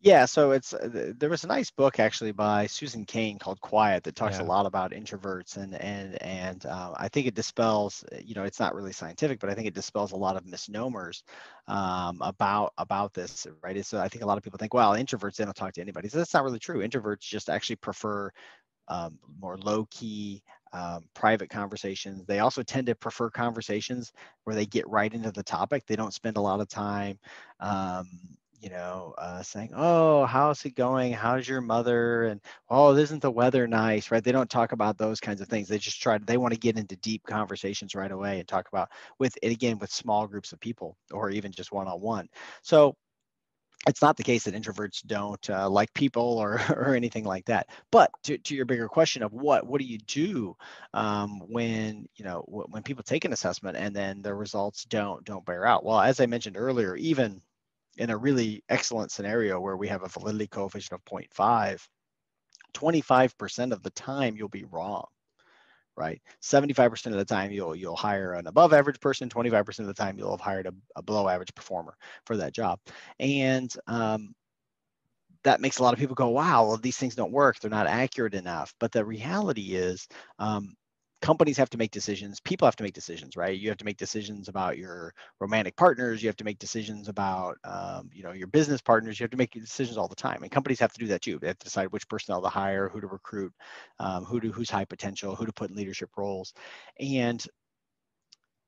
Yeah, so there was a nice book actually by Susan Cain called Quiet that talks a lot about introverts, and I think it dispels, it's not really scientific, but I think it dispels a lot of misnomers about this, right? So I think a lot of people think, well, introverts, they don't talk to anybody. So that's not really true. Introverts just actually prefer more low-key, private conversations. They also tend to prefer conversations where they get right into the topic. They don't spend a lot of time saying, oh, how's it going? How's your mother? And, oh, isn't the weather nice, right? They don't talk about those kinds of things. They just they want to get into deep conversations right away and talk about with small groups of people or even just one-on-one. So it's not the case that introverts don't like people or anything like that. But to your bigger question of what do you do when people take an assessment and then the results don't bear out? Well, as I mentioned earlier, even in a really excellent scenario where we have a validity coefficient of 0.5, 25% of the time you'll be wrong, right? 75% of the time you'll hire an above average person, 25% of the time you'll have hired a below average performer for that job. And that makes a lot of people go, wow, well, these things don't work, they're not accurate enough. But the reality is, companies have to make decisions. People have to make decisions, right? You have to make decisions about your romantic partners. You have to make decisions about, your business partners. You have to make decisions all the time. And companies have to do that too. They have to decide which personnel to hire, who to recruit, who's high potential, who to put in leadership roles. And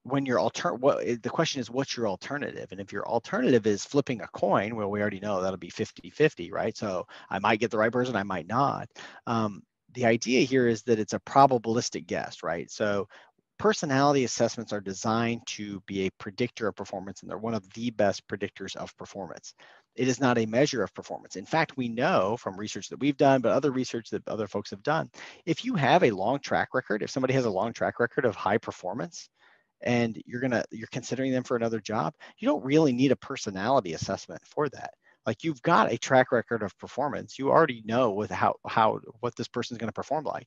when your the question is, what's your alternative? And if your alternative is flipping a coin, well, we already know that'll be 50-50, right? So I might get the right person, I might not. The idea here is that it's a probabilistic guess, right? So personality assessments are designed to be a predictor of performance, and they're one of the best predictors of performance. It is not a measure of performance. In fact, we know from research that we've done, but other research that other folks have done, if you have a long track record, if somebody has a long track record of high performance, and you're considering them for another job, you don't really need a personality assessment for that. Like, you've got a track record of performance. You already know what this person is going to perform like.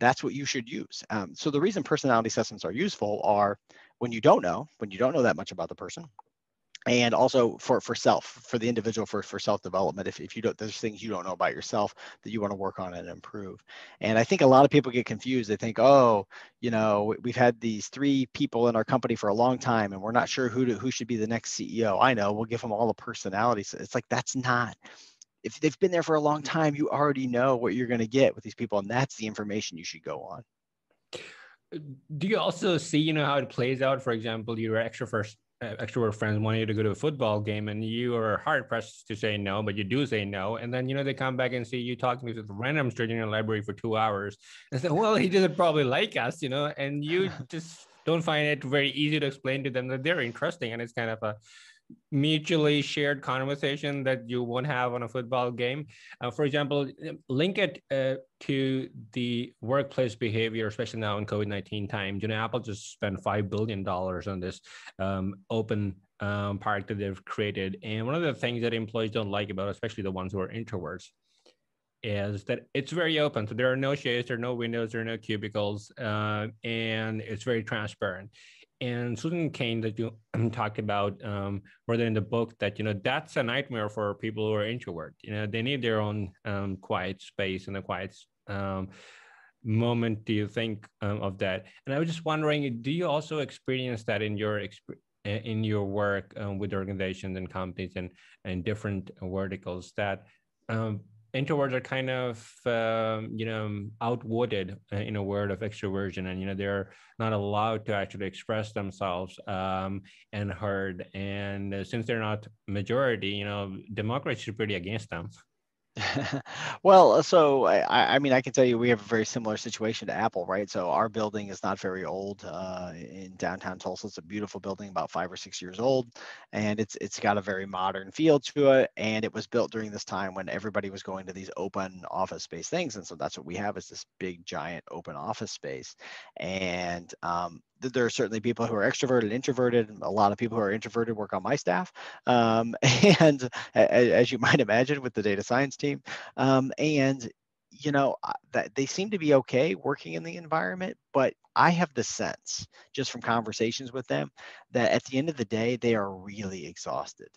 That's what you should use. So the reason personality assessments are useful are when you don't know that much about the person, and also for the individual, for self-development. If you don't, there's things you don't know about yourself that you want to work on and improve. And I think a lot of people get confused. They think, oh, we've had these three people in our company for a long time, and we're not sure who should be the next CEO. I know, we'll give them all a personality. So it's like, that's not, if they've been there for a long time, you already know what you're going to get with these people. And that's the information you should go on. Do you also see, how it plays out? For example, your extrovert friends want you to go to a football game, and you are hard pressed to say no, but you do say no. And then, they come back and see you talking to this random stranger in your library for 2 hours and say, well, he doesn't probably like us, and you just don't find it very easy to explain to them that they're interesting. And it's kind of a mutually shared conversation that you won't have on a football game. For example, link it to the workplace behavior, especially now in COVID-19 time. You know, Apple just spent $5 billion on this open product that they've created. And one of the things that employees don't like about it, especially the ones who are introverts, is that it's very open. So there are no shades, there are no windows, there are no cubicles, and it's very transparent. And Susan Cain that you talked about further in the book, that, you know, that's a nightmare for people who are introvert. You know, they need their own quiet space and a quiet moment. Do you think of that? And I was just wondering, do you also experience that in your work with organizations and companies and different verticals, that introverts are kind of, you know, outvoted in a world of extroversion, and, you know, they're not allowed to actually express themselves and heard. And since they're not majority, you know, democracy is pretty against them. Well, so I mean, I can tell you we have a very similar situation to Apple, right? So our building is not very old in downtown Tulsa. It's a beautiful building, about 5 or 6 years old, and it's got a very modern feel to it. And it was built during this time when everybody was going to these open office space things, and so that's what we have, is this big, giant open office space. And there are certainly people who are extroverted, introverted. A lot of people who are introverted work on my staff, and as you might imagine, with the data science team, and you know, that they seem to be okay working in the environment. But I have the sense, just from conversations with them, that at the end of the day, they are really exhausted.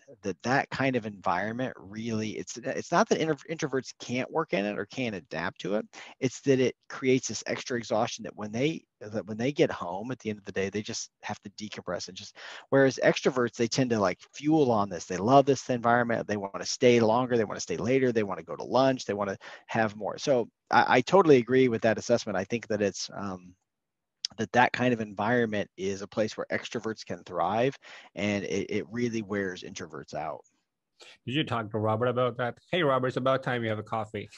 That kind of environment really, it's not that introverts can't work in it or can't adapt to it. It's that it creates this extra exhaustion that when they get home at the end of the day, they just have to decompress and just, whereas extroverts, they tend to like fuel on this. They love this environment. They want to stay longer. They want to stay later. They want to go to lunch. They want to have more. So I totally agree with that assessment. I think that it's, that kind of environment is a place where extroverts can thrive, and it really wears introverts out. Did you talk to Robert about that? Hey, Robert, it's about time you have a coffee.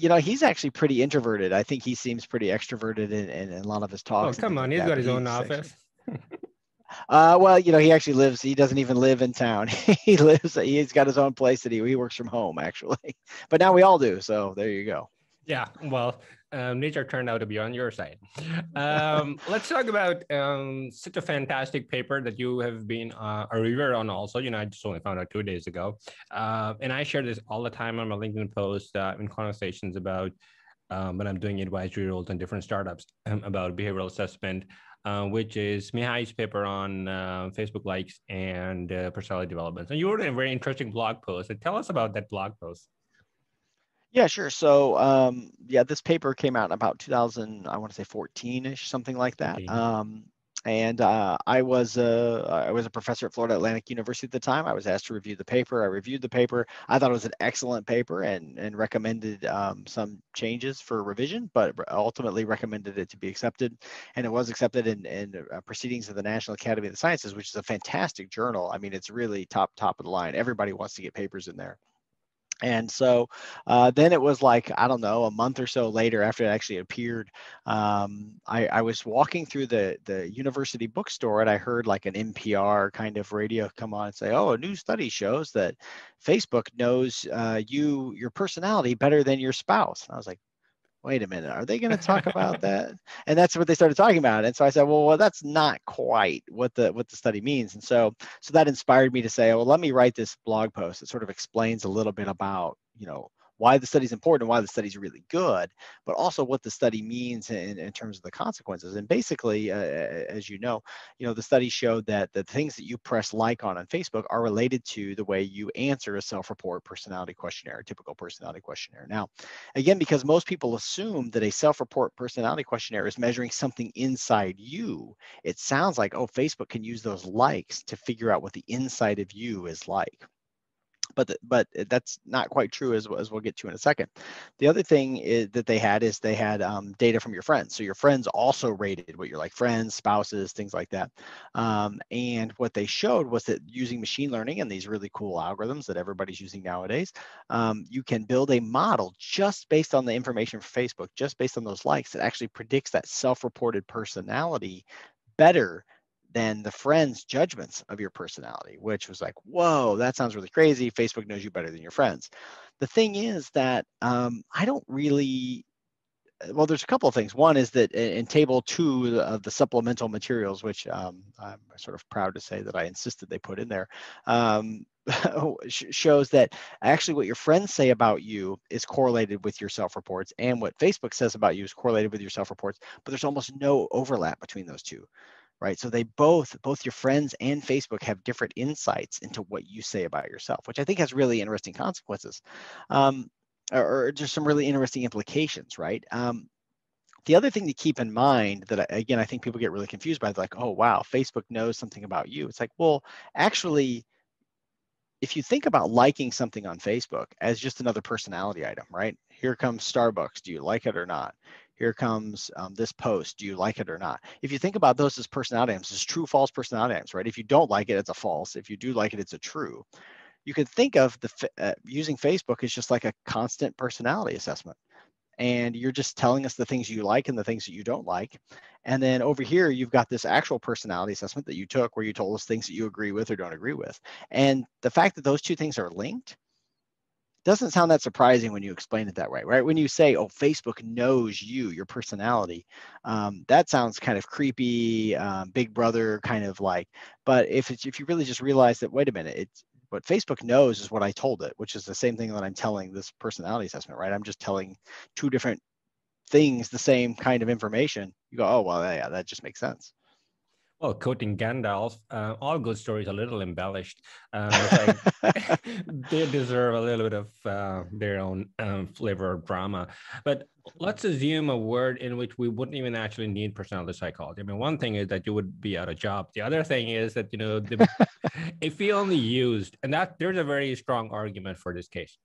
You know, he's actually pretty introverted. I think he seems pretty extroverted in a lot of his talks. Oh, come on. He's got his own office. Well, you know, he actually lives, he doesn't even live in town. He's got his own place that he works from home, actually. But now we all do. So there you go. Yeah, well, nature turned out to be on your side. Let's talk about such a fantastic paper that you have been a reviewer on also. You know, I just only found out 2 days ago. And I share this all the time on my LinkedIn post in conversations about when I'm doing advisory roles in different startups about behavioral assessment, which is Mihai's paper on Facebook likes and personality development. So you wrote a very interesting blog post. So tell us about that blog post. Yeah, sure. So, yeah, this paper came out in about 2000, I want to say 14-ish, something like that. And I was a professor at Florida Atlantic University at the time. I was asked to review the paper. I reviewed the paper. I thought it was an excellent paper and recommended some changes for revision, but ultimately recommended it to be accepted. And it was accepted in Proceedings of the National Academy of the Sciences, which is a fantastic journal. I mean, it's really top of the line. Everybody wants to get papers in there. And so then it was like, I don't know, a month or so later after it actually appeared, I was walking through the university bookstore, and I heard like an NPR kind of radio come on and say, oh, a new study shows that Facebook knows your personality better than your spouse. And I was like, wait a minute, are they going to talk about that? And that's what they started talking about. And so I said, well, that's not quite what the study means. And so that inspired me to say, oh, well, let me write this blog post that sort of explains a little bit about, you know, why the study is important and why the study is really good, but also what the study means in terms of the consequences. And basically, as you know, the study showed that the things that you press like on Facebook are related to the way you answer a self-report personality questionnaire, a typical personality questionnaire. Now, again, because most people assume that a self-report personality questionnaire is measuring something inside you, it sounds like, oh, Facebook can use those likes to figure out what the inside of you is like. But that's not quite true, as we'll get to in a second. The other thing they had data from your friends. So your friends also rated what you're like, friends, spouses, things like that. And what they showed was that using machine learning and these really cool algorithms that everybody's using nowadays, you can build a model just based on the information from Facebook, just based on those likes, that actually predicts that self-reported personality better than the friends' judgments of your personality, which was like, whoa, that sounds really crazy. Facebook knows you better than your friends. The thing is that I don't really, well, there's a couple of things. One is that in table 2 of the supplemental materials, which I'm sort of proud to say that I insisted they put in there, shows that actually what your friends say about you is correlated with your self-reports, and what Facebook says about you is correlated with your self-reports, but there's almost no overlap between those two. Right. So they both your friends and Facebook have different insights into what you say about yourself, which I think has really interesting consequences, or just some really interesting implications. Right. The other thing to keep in mind that, again, I think people get really confused by, like, oh, wow, Facebook knows something about you. It's like, well, actually, if you think about liking something on Facebook as just another personality item, right? Here comes Starbucks. Do you like it or not? Here comes this post. Do you like it or not? If you think about those as personality items, as true, false personality items, right? If you don't like it, it's a false. If you do like it, it's a true. You could think of the using Facebook as just like a constant personality assessment. And you're just telling us the things you like and the things that you don't like. And then over here, you've got this actual personality assessment that you took where you told us things that you agree with or don't agree with. And the fact that those two things are linked doesn't sound that surprising when you explain it that way, right? When you say, oh, Facebook knows you, your personality, that sounds kind of creepy, big brother kind of like, but if you really just realize that, wait a minute, it's what Facebook knows is what I told it, which is the same thing that I'm telling this personality assessment, right? I'm just telling two different things, the same kind of information. You go, oh, well, yeah, that just makes sense. Well, quoting Gandalf, all good stories are a little embellished. It's like, they deserve a little bit of their own flavor or drama. But let's assume a word in which we wouldn't even actually need personality psychology. I mean, one thing is that you would be out of job. The other thing is that, you know, if we only used, and that there's a very strong argument for this case,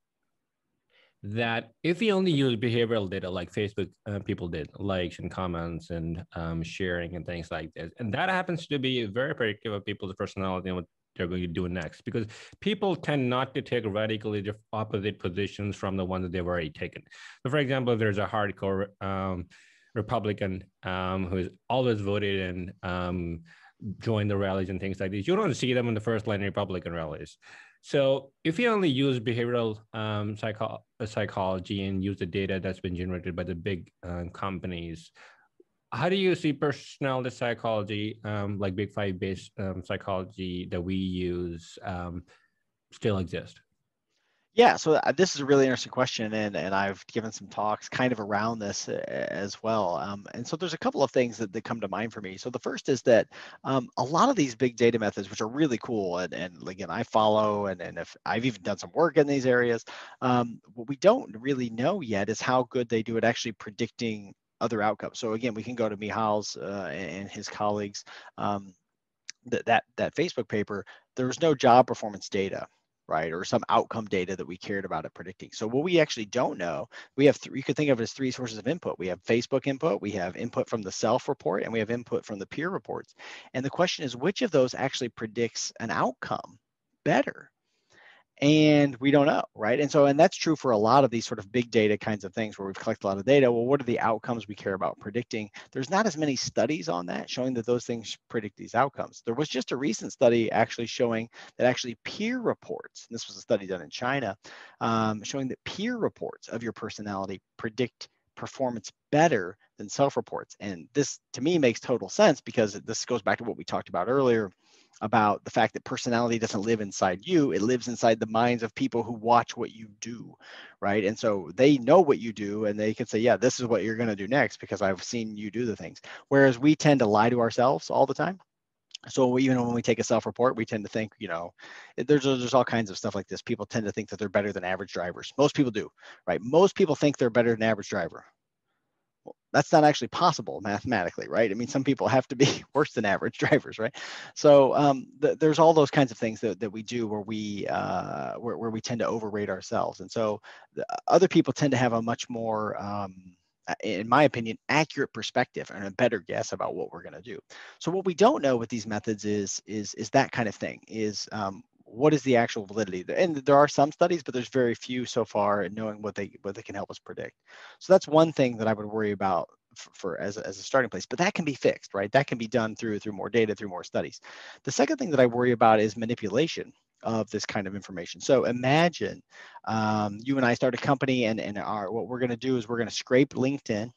that if we only use behavioral data like Facebook people did, likes and comments and sharing and things like this, and that happens to be very predictive of people's personality and what they're going to do next, because people tend not to take radically opposite positions from the one that they've already taken. So, for example, there's a hardcore Republican who is always voted and joined the rallies and things like this. You don't see them in the first line Republican rallies. So if you only use behavioral psychology and use the data that's been generated by the big companies, how do you see personality psychology, like Big Five based psychology that we use, still exist? Yeah, so this is a really interesting question, and I've given some talks kind of around this as well. And so there's a couple of things that come to mind for me. So the first is that a lot of these big data methods, which are really cool, and again, I follow, and if I've even done some work in these areas, what we don't really know yet is how good they do at actually predicting other outcomes. So again, we can go to Michal's and his colleagues, that Facebook paper, there was no job performance data, right? Or some outcome data that we cared about at predicting. So what we actually don't know, we have you could think of it as three sources of input. We have Facebook input, we have input from the self-report, and we have input from the peer reports. And the question is, which of those actually predicts an outcome better? And we don't know, right? And that's true for a lot of these sort of big data kinds of things where we've collected a lot of data. Well, what are the outcomes we care about predicting? There's not as many studies on that showing that those things predict these outcomes. There was just a recent study actually showing that actually peer reports, and this was a study done in China, showing that peer reports of your personality predict performance better than self-reports. And this to me makes total sense, because this goes back to what we talked about earlier about the fact that personality doesn't live inside you, it lives inside the minds of people who watch what you do, right? And so they know what you do, and they can say, yeah, this is what you're going to do next because I've seen you do the things. Whereas we tend to lie to ourselves all the time. So even when we take a self-report, we tend to think, you know, there's all kinds of stuff like this. People tend to think that they're better than average drivers. Most people do, right? Most people think they're better than average driver. Well, that's not actually possible mathematically, right? I mean, some people have to be worse than average drivers, right? So there's all those kinds of things that we do where we tend to overrate ourselves. And so other people tend to have a much more, in my opinion, accurate perspective and a better guess about what we're going to do. So what we don't know with these methods is that kind of thing, is what is the actual validity? And there are some studies, but there's very few so far in knowing what they can help us predict. So that's one thing that I would worry about as a starting place, but that can be fixed, right? That can be done through more data, through more studies. The second thing that I worry about is manipulation of this kind of information. So imagine you and I start a company, and what we're going to do is we're going to scrape LinkedIn,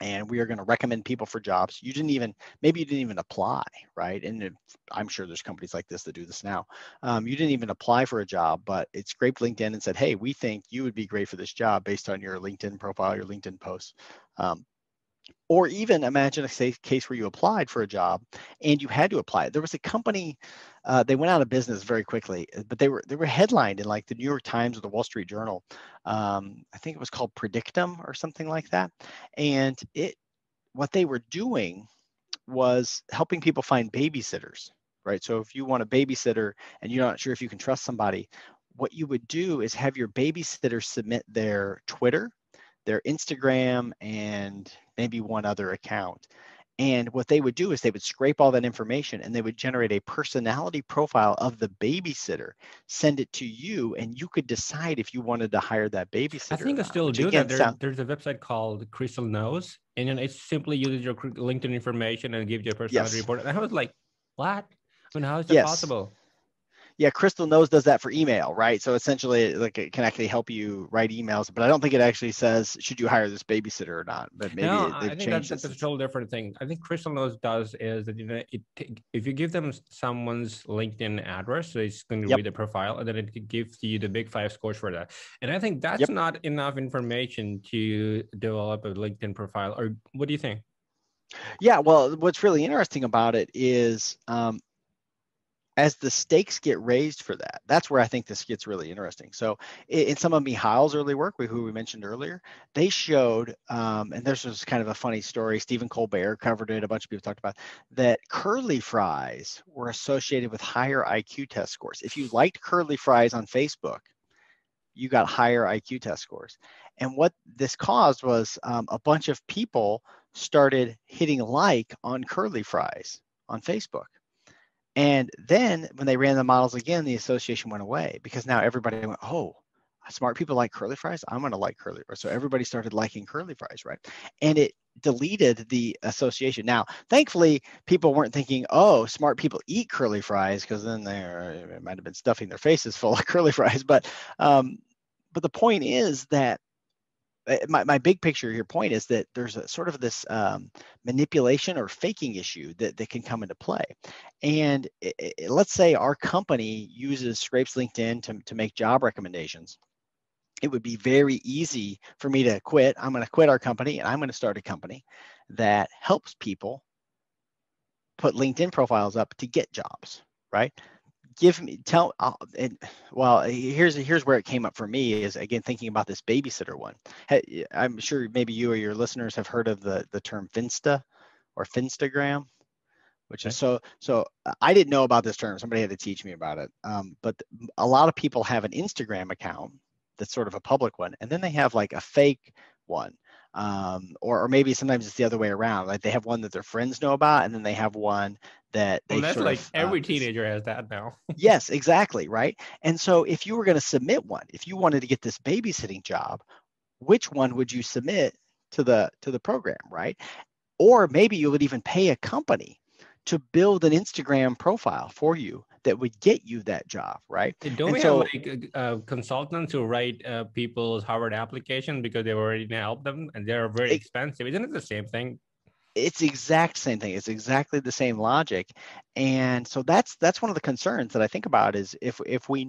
and we are going to recommend people for jobs. Maybe you didn't even apply, right? And I'm sure there's companies like this that do this now. You didn't even apply for a job, but it scraped LinkedIn and said, hey, we think you would be great for this job based on your LinkedIn profile, your LinkedIn posts. Or even imagine a case where you applied for a job and you had to apply. There was a company, they went out of business very quickly, but they were headlined in like the New York Times or the Wall Street Journal. I think it was called Predictum or something like that. And what they were doing was helping people find babysitters, right? So if you want a babysitter and you're not sure if you can trust somebody, what you would do is have your babysitter submit their Twitter, their Instagram, and maybe one other account. And what they would do is they would scrape all that information and they would generate a personality profile of the babysitter, send it to you, and you could decide if you wanted to hire that babysitter. I think they still do that. There's a website called Crystal Knows, and then it simply uses your LinkedIn information and gives you a personality report. And I was like, what? I mean, how is that possible? Yeah, Crystal Knows does that for email, right? So essentially, like, it can actually help you write emails, but I don't think it actually says, should you hire this babysitter or not? But maybe I think that's a total different thing. I think Crystal Knows does is that, you know, if you give them someone's LinkedIn address, so it's going to read the profile, and then it gives you the Big 5 scores for that. And I think that's not enough information to develop a LinkedIn profile. Or what do you think? Yeah, well, what's really interesting about it is, as the stakes get raised for that, that's where I think this gets really interesting. So in some of Michal's early work, who we mentioned earlier, they showed, and this was kind of a funny story, Stephen Colbert covered it, a bunch of people talked about it, that curly fries were associated with higher IQ test scores. If you liked curly fries on Facebook, you got higher IQ test scores. And what this caused was a bunch of people started hitting like on curly fries on Facebook. And then when they ran the models again, the association went away, because now everybody went, oh, smart people like curly fries, I'm going to like curly fries. So everybody started liking curly fries, right? And it deleted the association. Now, thankfully, people weren't thinking, oh, smart people eat curly fries, because then they might have been stuffing their faces full of curly fries. But the point is that my big picture here point is that there's a sort of this manipulation or faking issue that can come into play. And let's say our company scrapes LinkedIn to make job recommendations. It would be very easy for me to quit. I'm going to quit our company, and I'm going to start a company that helps people put LinkedIn profiles up to get jobs, right? Here's where it came up for me is, again, thinking about this babysitter one. Hey, I'm sure maybe you or your listeners have heard of the term Finsta or Finstagram, which is so I didn't know about this term. Somebody had to teach me about it. But a lot of people have an Instagram account that's sort of a public one, and then they have like a fake one. Or maybe sometimes it's the other way around. Like, they have one that their friends know about, and then they have one that they every teenager has that now. Yes, exactly, right? And so if you were going to submit one, if you wanted to get this babysitting job, which one would you submit to the program, right? Or maybe you would even pay a company to build an Instagram profile for you that would get you that job, right? Don't we have consultants who write people's Harvard application because they've already helped them, and they're very expensive? Isn't it the same thing? It's exact same thing. It's exactly the same logic. And so that's one of the concerns that I think about is if we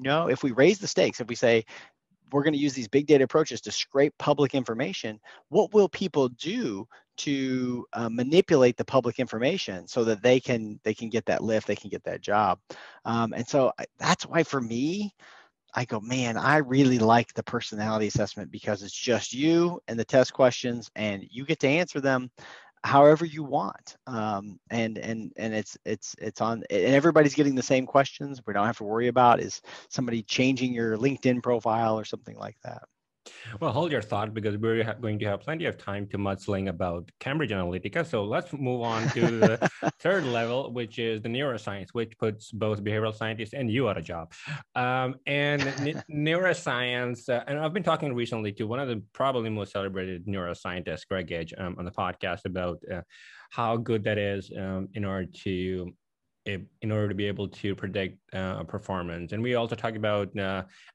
raise the stakes, if we say we're going to use these big data approaches to scrape public information, what will people do to manipulate the public information so that they can get that lift, they can get that job? And so that's why, for me, I go, man, I really like the personality assessment, because it's just you and the test questions, and you get to answer them however you want, and it's on, and everybody's getting the same questions. We don't have to worry about is somebody changing your LinkedIn profile or something like that. Well, hold your thought because we're going to have plenty of time to mudsling about Cambridge Analytica. So let's move on to the third level, which is the neuroscience, which puts both behavioral scientists and you out of job. And neuroscience, and I've been talking recently to one of the probably most celebrated neuroscientists, Greg Edge, on the podcast about how good that is in order to be able to predict performance. And we also talked about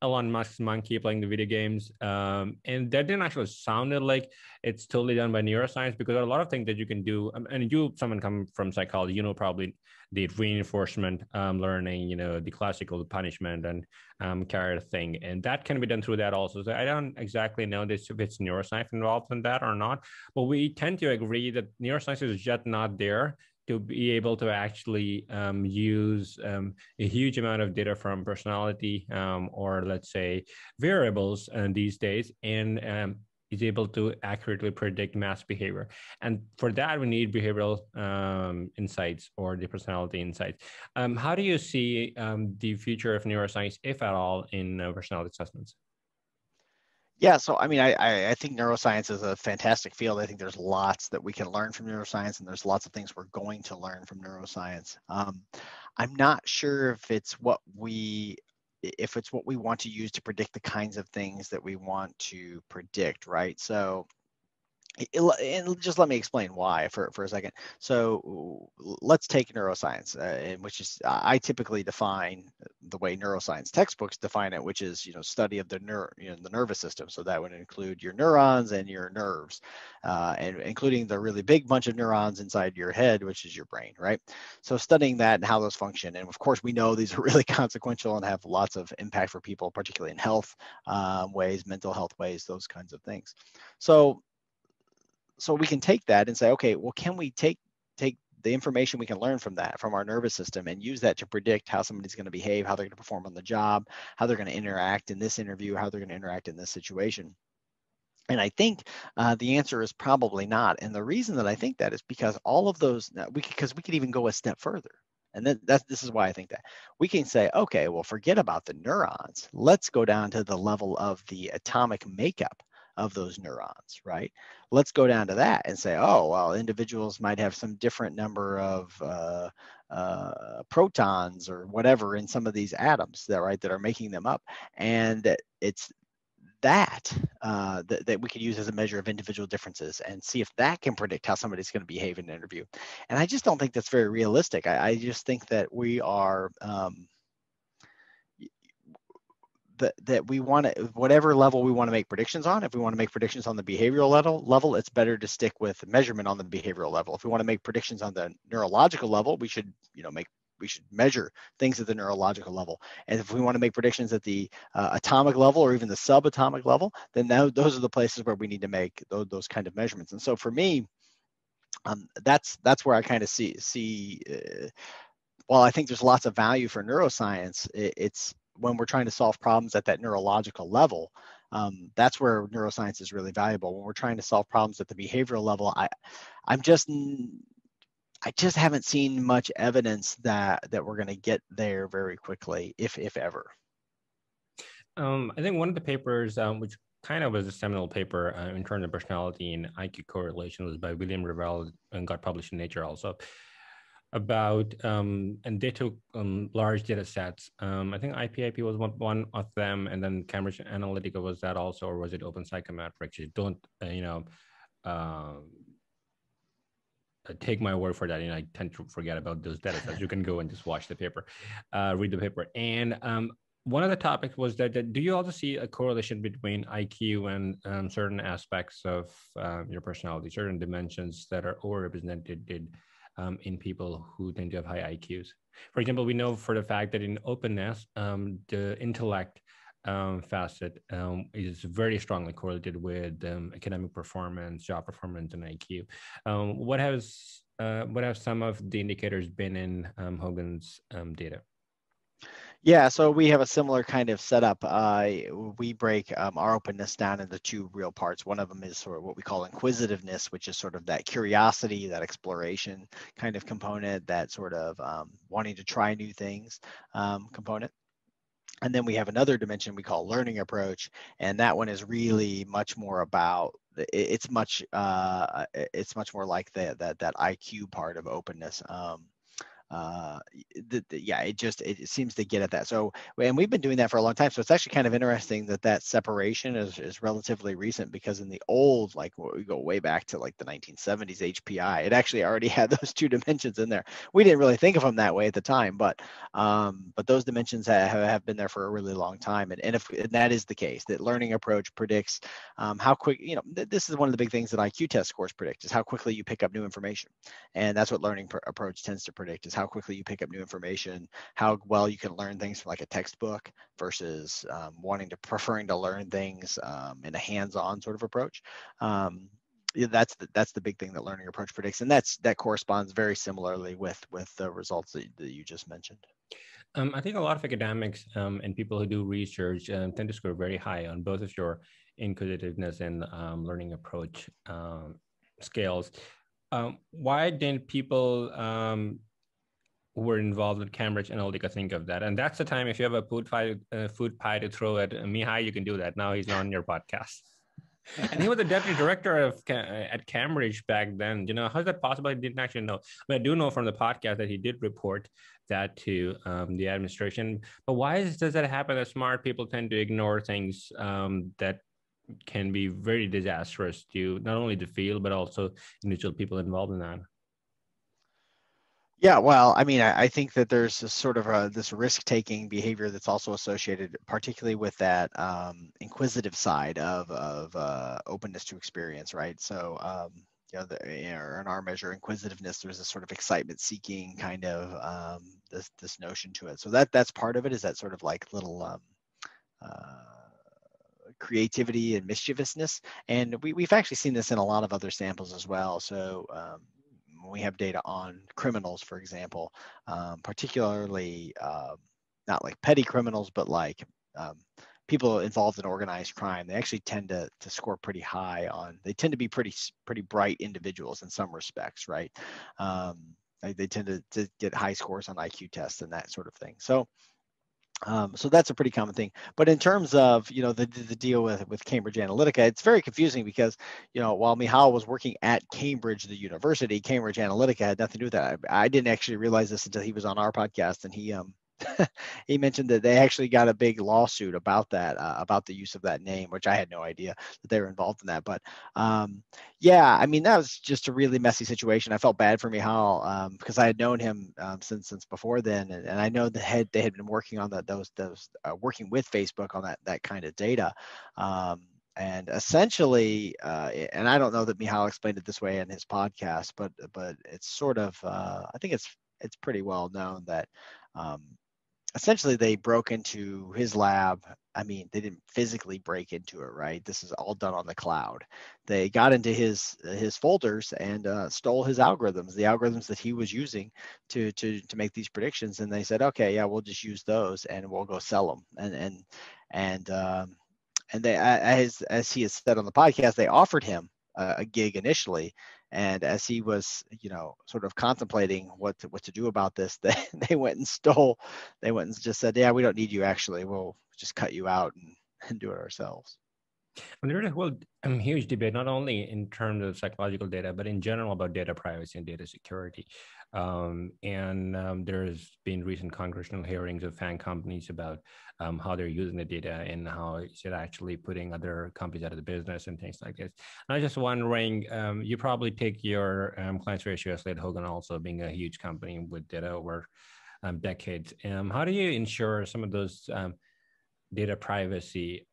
Elon Musk's monkey playing the video games. And that didn't actually sound like it's totally done by neuroscience, because there are a lot of things that you can do. And you, someone come from psychology, you know, probably the reinforcement learning, you know, the classical punishment and carrot thing. And that can be done through that also. So I don't exactly know this, if it's neuroscience involved in that or not, but we tend to agree that neuroscience is just not there to be able to actually use a huge amount of data from personality or let's say variables these days, and is able to accurately predict mass behavior. And for that, we need behavioral insights or the personality insights. How do you see the future of neuroscience, if at all, in personality assessments? Yeah, so I mean, I think neuroscience is a fantastic field. I think there's lots that we can learn from neuroscience, and there's lots of things we're going to learn from neuroscience. I'm not sure if it's what we want to use to predict the kinds of things that we want to predict, right? So, and just let me explain why for a second. So let's take neuroscience, which is, I typically define the way neuroscience textbooks define it, which is, you know, study of the nervous system. So that would include your neurons and your nerves, and including the really big bunch of neurons inside your head, which is your brain, right? So studying that and how those function. And of course, we know these are really consequential and have lots of impact for people, particularly in health ways, mental health ways, those kinds of things. So we can take that and say, okay, well, can we take the information we can learn from that, from our nervous system, and use that to predict how somebody's going to behave, how they're going to perform on the job, how they're going to interact in this interview, how they're going to interact in this situation? And I think the answer is probably not. And the reason that I think that is because all of those, because we could even go a step further. And this is why I think that we can say, okay, well, forget about the neurons. Let's go down to the level of the atomic makeup of those neurons, right? Let's go down to that and say, oh, well, individuals might have some different number of protons or whatever in some of these atoms that are making them up. And it's that we could use as a measure of individual differences and see if that can predict how somebody's going to behave in an interview. And I just don't think that's very realistic. I just think that we are, that we want to, whatever level we want to make predictions on, if we want to make predictions on the behavioral level, it's better to stick with measurement on the behavioral level. If we want to make predictions on the neurological level, we should, you know, we should measure things at the neurological level. And if we want to make predictions at the atomic level or even the subatomic level, then those are the places where we need to make those kind of measurements. And so for me, that's where I kind of see while I think there's lots of value for neuroscience, it's when we're trying to solve problems at that neurological level, that's where neuroscience is really valuable. When we're trying to solve problems at the behavioral level, I just haven't seen much evidence that we're going to get there very quickly, if ever. I think one of the papers, which kind of was a seminal paper in terms of personality and IQ correlation, was by William Revelle and got published in Nature also, about, and they took large data sets. I think IPIP was one of them, and then Cambridge Analytica was that also, or was it Open Psychometrics? You don't, take my word for that. And I tend to forget about those data sets. You can go and just watch the paper, read the paper. And one of the topics was that do you also see a correlation between IQ and certain aspects of your personality, certain dimensions that are overrepresented in people who tend to have high IQs? For example, we know for the fact that in openness, the intellect facet is very strongly correlated with academic performance, job performance, and IQ. What have some of the indicators been in Hogan's data? Yeah, so we have a similar kind of setup. We break our openness down into two real parts. One of them is sort of what we call inquisitiveness, which is sort of that curiosity, that exploration kind of component, that sort of wanting to try new things component. And then we have another dimension we call learning approach, and that one is really much more about it's much more like that IQ part of openness. It seems to get at that. So, and we've been doing that for a long time. So it's actually kind of interesting that separation is relatively recent, because in the old, like we go way back to like the 1970s HPI, it actually already had those two dimensions in there. We didn't really think of them that way at the time, but those dimensions have been there for a really long time. And that is the case, that learning approach predicts how quick, this is one of the big things that IQ test scores predict, is how quickly you pick up new information. And that's what learning approach tends to predict, is how quickly you pick up new information, how well you can learn things from like a textbook versus preferring to learn things in a hands-on sort of approach. That's the big thing that learning approach predicts, and that corresponds very similarly with the results that you just mentioned. I think a lot of academics and people who do research tend to score very high on both of your inquisitiveness and learning approach scales. Why didn't people who were involved in Cambridge Analytica think of that? And that's the time, if you have a food pie to throw at Mihai, you can do that. Now he's on your podcast. And he was the deputy director at Cambridge back then. How's that possible? I didn't actually know. But I do know from the podcast that he did report that to the administration. But does that happen, that smart people tend to ignore things that can be very disastrous to not only the field, but also individual people involved in that? Yeah, well, I mean, I think that there's this risk-taking behavior that's also associated, particularly with that inquisitive side of openness to experience, right? So, in our measure, inquisitiveness, there's a sort of excitement-seeking kind of this notion to it. So that's part of it, is that sort of like little creativity and mischievousness, and we've actually seen this in a lot of other samples as well. So. We have data on criminals, for example, particularly not like petty criminals, but like people involved in organized crime. They actually tend to score pretty high on. They tend to be pretty bright individuals in some respects, right? They tend to get high scores on IQ tests and that sort of thing. So that's a pretty common thing. But in terms of, the deal with Cambridge Analytica, it's very confusing because, while Michal was working at Cambridge, the university, Cambridge Analytica had nothing to do with that. I didn't actually realize this until he was on our podcast, and he he mentioned that they actually got a big lawsuit about that, about the use of that name, which I had no idea that they were involved in that. But that was just a really messy situation. I felt bad for Michal because I had known him since before then, and I know they had been working on working with Facebook on that kind of data. And essentially, and I don't know that Michal explained it this way in his podcast, but it's sort of I think it's pretty well known that. Essentially, they broke into his lab. I mean, they didn't physically break into it, right? This is all done on the cloud. They got into his folders and stole his algorithms, the algorithms that he was using to make these predictions. And they said, okay, yeah, we'll just use those and we'll go sell them. And they, as he has said on the podcast, they offered him a gig initially. And as he was, sort of contemplating what to do about this, they went and stole. They went and just said, "Yeah, we don't need you. Actually, we'll just cut you out and do it ourselves." And there's a whole huge debate, not only in terms of psychological data, but in general about data privacy and data security. There's been recent congressional hearings of fan companies about how they're using the data and how it's actually putting other companies out of the business and things like this. And I was just wondering, you probably take your clients very seriously at Hogan, also being a huge company with data over decades. How do you ensure some of those data privacy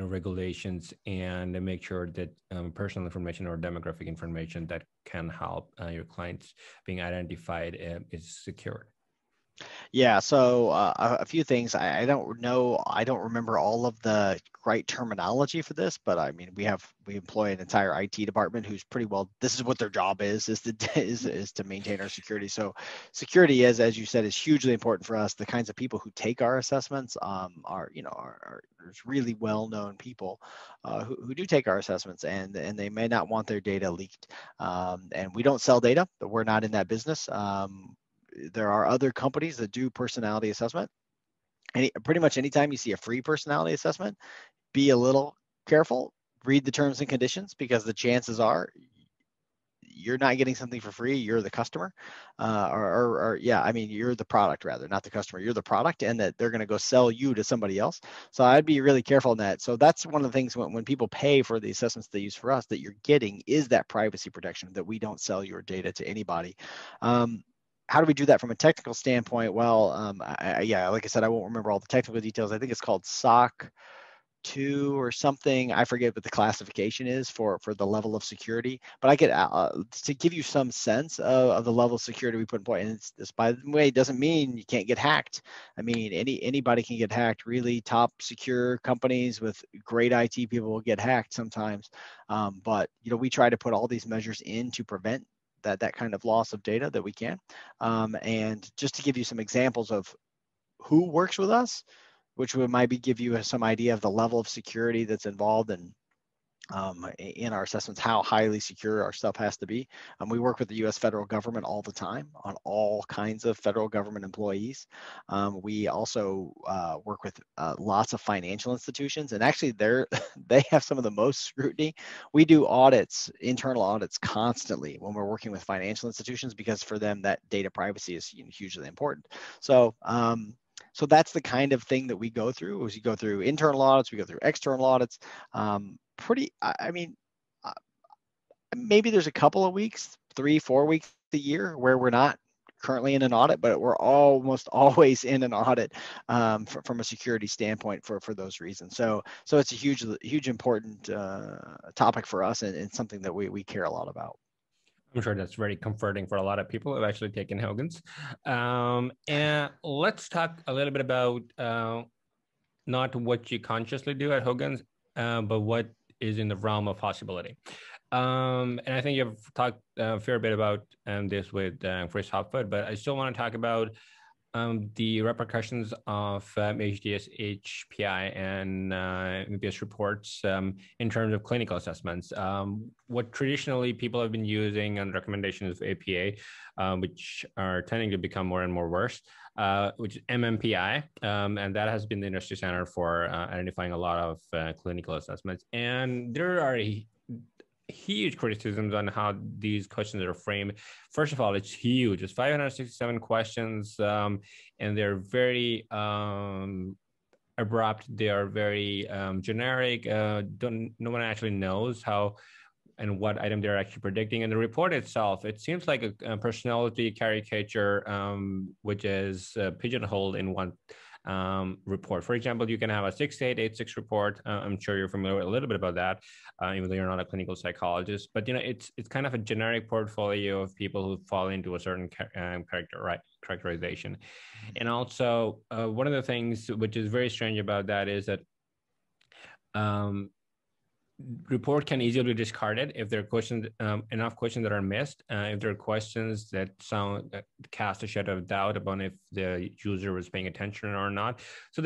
regulations, and make sure that personal information or demographic information that can help your clients being identified is secured? Yeah, so a few things. I don't remember all of the right terminology for this, but I mean, we employ an entire IT department who's pretty well. This is what their job is to maintain our security. So security is, as you said, is hugely important for us. The kinds of people who take our assessments are really well-known people who do take our assessments, and they may not want their data leaked. And we don't sell data, but we're not in that business. There are other companies that do personality assessment. pretty much anytime you see a free personality assessment, be a little careful, read the terms and conditions, because the chances are you're not getting something for free. You're the customer, you're the product rather, not the customer. You're the product, and that they're going to go sell you to somebody else. So I'd be really careful in that. So that's one of the things when people pay for the assessments they use for us, that you're getting is that privacy protection, that we don't sell your data to anybody. How do we do that from a technical standpoint? Well, like I said, I won't remember all the technical details. I think it's called SOC 2 or something. I forget what the classification is for the level of security, but I could to give you some sense of the level of security we put in place. And this, by the way, doesn't mean you can't get hacked. I mean, anybody can get hacked. Really top secure companies with great IT people will get hacked sometimes. But you know, we try to put all these measures in to prevent that kind of loss of data that we can. And just to give you some examples of who works with us, which would maybe give you some idea of the level of security that's involved in our assessments, how highly secure our stuff has to be. We work with the US federal government all the time on all kinds of federal government employees. We also work with lots of financial institutions, and actually they have some of the most scrutiny. We do audits, internal audits constantly when we're working with financial institutions, because for them that data privacy is hugely important. So that's the kind of thing that we go through. Is you go through internal audits, we go through external audits. Maybe there's a couple of weeks, 3-4 weeks a year where we're not currently in an audit, but we're almost always in an audit from a security standpoint for those reasons. So it's a huge important topic for us, and something that we care a lot about. I'm sure that's very comforting for a lot of people who have actually taken Hogan's. And let's talk a little bit about not what you consciously do at Hogan's, but what is in the realm of possibility. And I think you've talked a fair bit about this with Chris Hopwood, but I still want to talk about the repercussions of HDS, HPI, and MPS reports in terms of clinical assessments. What traditionally people have been using on the recommendations of APA, which are tending to become more and more worse, which is MMPI, and that has been the industry standard for identifying a lot of clinical assessments. And there are huge criticisms on how these questions are framed. First of all, it's huge. It's 567 questions, and they're very abrupt. They are very generic. No one actually knows how and what item they're actually predicting. And the report itself, it seems like a personality caricature, which is pigeonholed in one report. For example, you can have a 6886 report. I'm sure you're familiar with a little bit about that, even though you're not a clinical psychologist. But it's kind of a generic portfolio of people who fall into a certain characterization. Mm-hmm. And also, one of the things which is very strange about that is that report can easily be discarded if there are questions, enough questions that are missed, if there are questions that sound that cast a shadow of doubt upon if the user was paying attention or not. So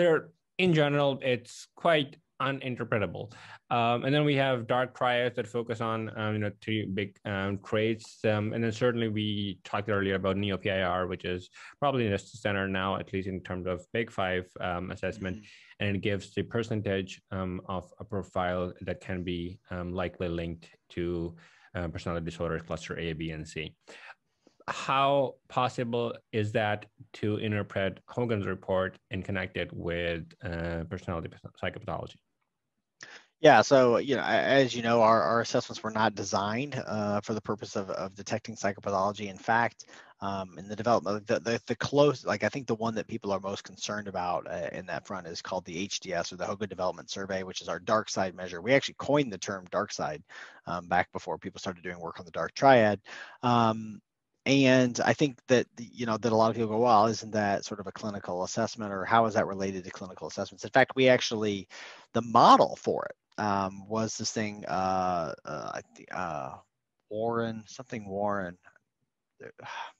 in general, it's quite uninterpretable. And then we have dark triads that focus on three big traits. And then certainly we talked earlier about NEO-PIR, which is probably the standard now, at least in terms of Big Five assessment. Mm-hmm. And it gives the percentage of a profile that can be likely linked to personality disorders, cluster A, B, and C. How possible is that to interpret Hogan's report and connect it with personality psychopathology? Yeah, so as you know, our assessments were not designed for the purpose of detecting psychopathology. In fact, in the development, the close, like I think the one that people are most concerned about in that front is called the HDS, or the Hogan Development Survey, which is our dark side measure. We actually coined the term dark side back before people started doing work on the dark triad. And I think that, that a lot of people go, well, isn't that sort of a clinical assessment, or how is that related to clinical assessments? In fact, we actually, the model for it, was this thing, Warren,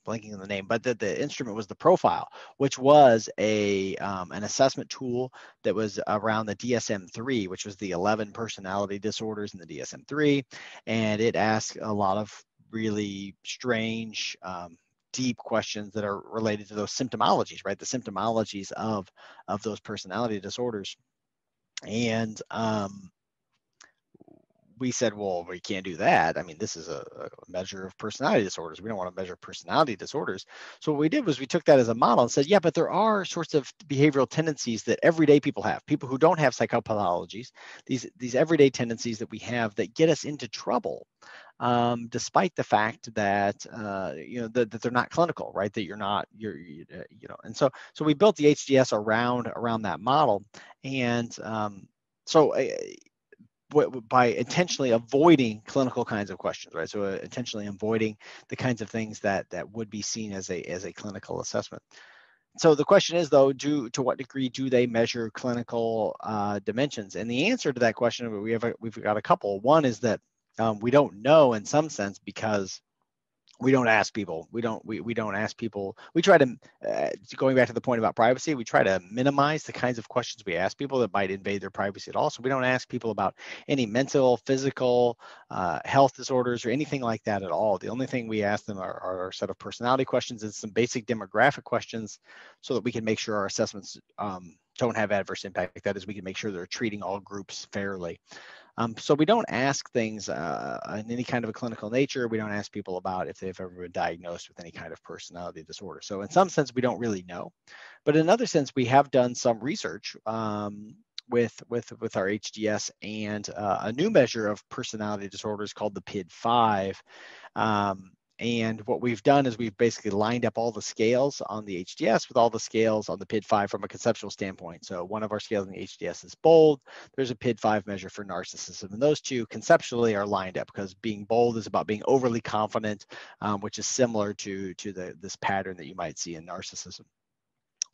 blanking on the name, but the instrument was the Profile, which was an assessment tool that was around the DSM-3, which was the 11 personality disorders in the DSM-3, and it asked a lot of really strange deep questions that are related to those symptomologies, right? The symptomologies of those personality disorders. And we said, well, we can't do that. I mean, this is a measure of personality disorders. We don't want to measure personality disorders. So what we did was we took that as a model and said, yeah, but there are sorts of behavioral tendencies that everyday people have, people who don't have psychopathologies, these everyday tendencies that we have that get us into trouble, despite the fact that, you know, that they're not clinical, right? That you're not, you know, and so we built the HDS around that model. And by intentionally avoiding clinical kinds of questions, right? So intentionally avoiding the kinds of things that would be seen as a clinical assessment. So the question is, though, to what degree do they measure clinical dimensions? And the answer to that question, we've got a couple. One is that we don't know in some sense because we don't ask people. We don't ask people. We try to, going back to the point about privacy, we try to minimize the kinds of questions we ask people that might invade their privacy at all. So we don't ask people about any mental, physical, health disorders or anything like that at all. The only thing we ask them are a set of personality questions and some basic demographic questions so that we can make sure our assessments don't have adverse impact. That is, we can make sure they're treating all groups fairly. So we don't ask things in any kind of a clinical nature. We don't ask people about if they've ever been diagnosed with any kind of personality disorder. So in some sense, we don't really know. But in another sense, we have done some research with our HDS and a new measure of personality disorders called the PID-5. And what we've done is we've basically lined up all the scales on the HDS with all the scales on the PID-5 from a conceptual standpoint. So one of our scales in the HDS is bold. There's a PID-5 measure for narcissism. And those two conceptually are lined up because being bold is about being overly confident, which is similar to this pattern that you might see in narcissism.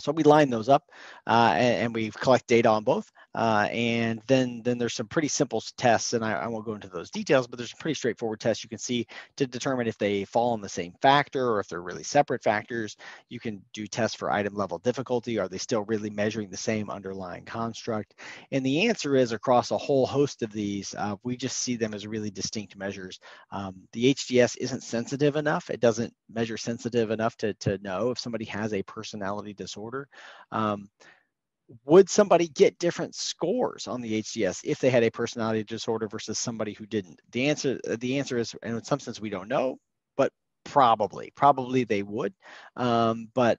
So we line those up and we collect data on both. And then there's some pretty simple tests, and I won't go into those details, but there's some pretty straightforward tests you can see to determine if they fall on the same factor or if they're really separate factors. You can do tests for item level difficulty. Are they still really measuring the same underlying construct? And the answer is across a whole host of these, we just see them as really distinct measures. The HDS isn't sensitive enough. It doesn't measure sensitive enough to know if somebody has a personality disorder. Would somebody get different scores on the HDS if they had a personality disorder versus somebody who didn't? The answer is, and in some sense, we don't know, but probably they would. But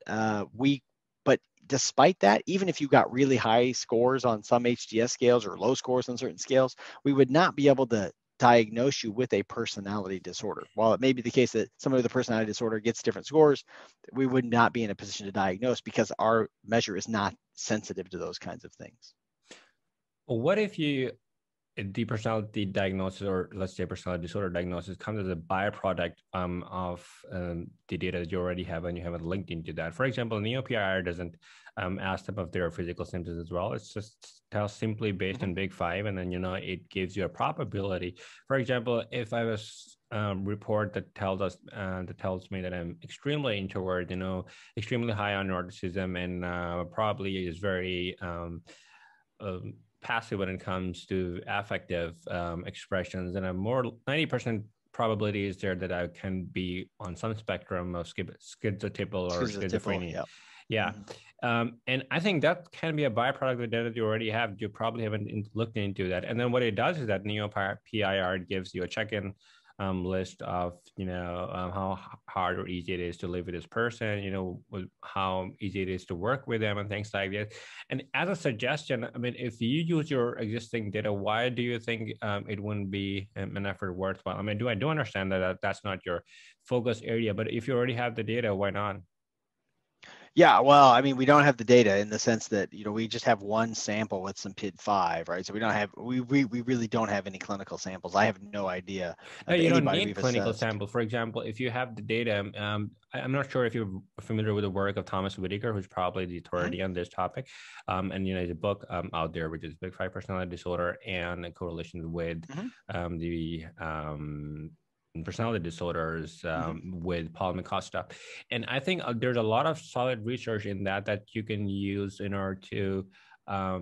despite that, even if you got really high scores on some HDS scales or low scores on certain scales, we would not be able to diagnose you with a personality disorder. While it may be the case that somebody with a personality disorder gets different scores, we would not be in a position to diagnose because our measure is not sensitive to those kinds of things. What if the personality diagnosis, or let's say personality disorder diagnosis, comes as a byproduct of the data that you already have and you haven't linked into that? For example, NEO-PIR doesn't ask them if there are physical symptoms as well. It's just simply based on Big Five, and then, you know, it gives you a probability. For example, if I was report that tells me that I'm extremely introvert, you know, extremely high on neuroticism, and probably is very passive when it comes to affective expressions, and I'm more 90% probability is there that I can be on some spectrum of schizotypal or schizophrenia. Yep. Yeah. And I think that can be a byproduct of the data that you already have. You probably haven't looked into that. And then what it does is that NEO-PIR gives you a check-in list of, you know, how hard or easy it is to live with this person, you know, how easy it is to work with them and things like that. And as a suggestion, I mean, if you use your existing data, why do you think it wouldn't be an effort worthwhile? I mean, I do understand that that's not your focus area, but if you already have the data, why not? Yeah, well, I mean, we don't have the data in the sense that, you know, we just have one sample with some PID-5, right? So we don't have, we really don't have any clinical samples. I have no idea. No, you don't need clinical sample. For example, if you have the data, I'm not sure if you're familiar with the work of Thomas Whitaker, who's probably the authority on this topic. And, you know, there's a book out there, which is Big Five Personality Disorder and Correlations with personality disorders with Paul Costa. And I think there's a lot of solid research in that you can use in order to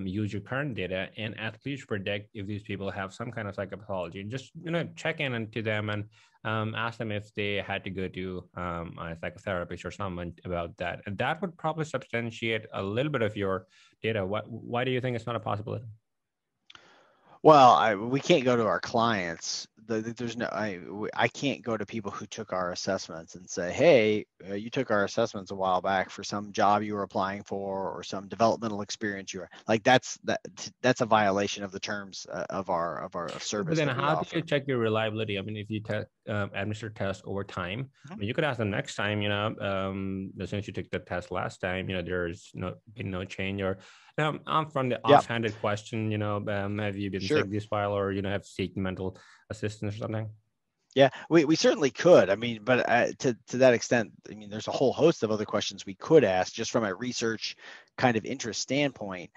use your current data and at least predict if these people have some kind of psychopathology. Just, you know, check in into them and ask them if they had to go to a psychotherapist or someone about that. And that would probably substantiate a little bit of your data. Why do you think it's not a possibility? Well, we can't go to our clients. There's no, I can't go to people who took our assessments and say, hey, you took our assessments a while back for some job you were applying for or some developmental experience you were like. That's a violation of the terms of our service. But then how do you check your reliability? I mean, if you administer tests over time, I mean, you could ask them next time. You know, since you took the test last time, you know, there's been no change or. Now, I'm from the offhanded question, you know, have you been sick this while or, you know, have seeking mental assistance or something? Yeah, we certainly could. I mean, but to that extent, I mean, there's a whole host of other questions we could ask just from a research kind of interest standpoint.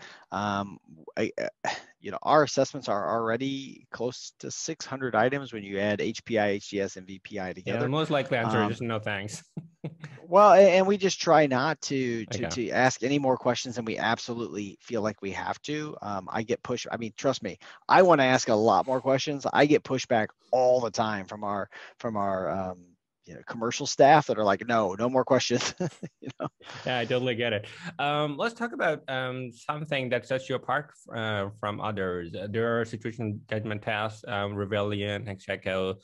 You know, our assessments are already close to 600 items when you add HPI, HDS, and VPI together. Yeah, the most likely answer is just no thanks. Well, and we just try not to ask any more questions than we absolutely feel like we have to. I get pushed. I mean, trust me, I want to ask a lot more questions. I get pushback all the time from our you know, commercial staff that are like, no more questions. You know? Yeah, I totally get it. Let's talk about something that sets you apart from others. There are situational judgment tests, Rebellion, Hexeco.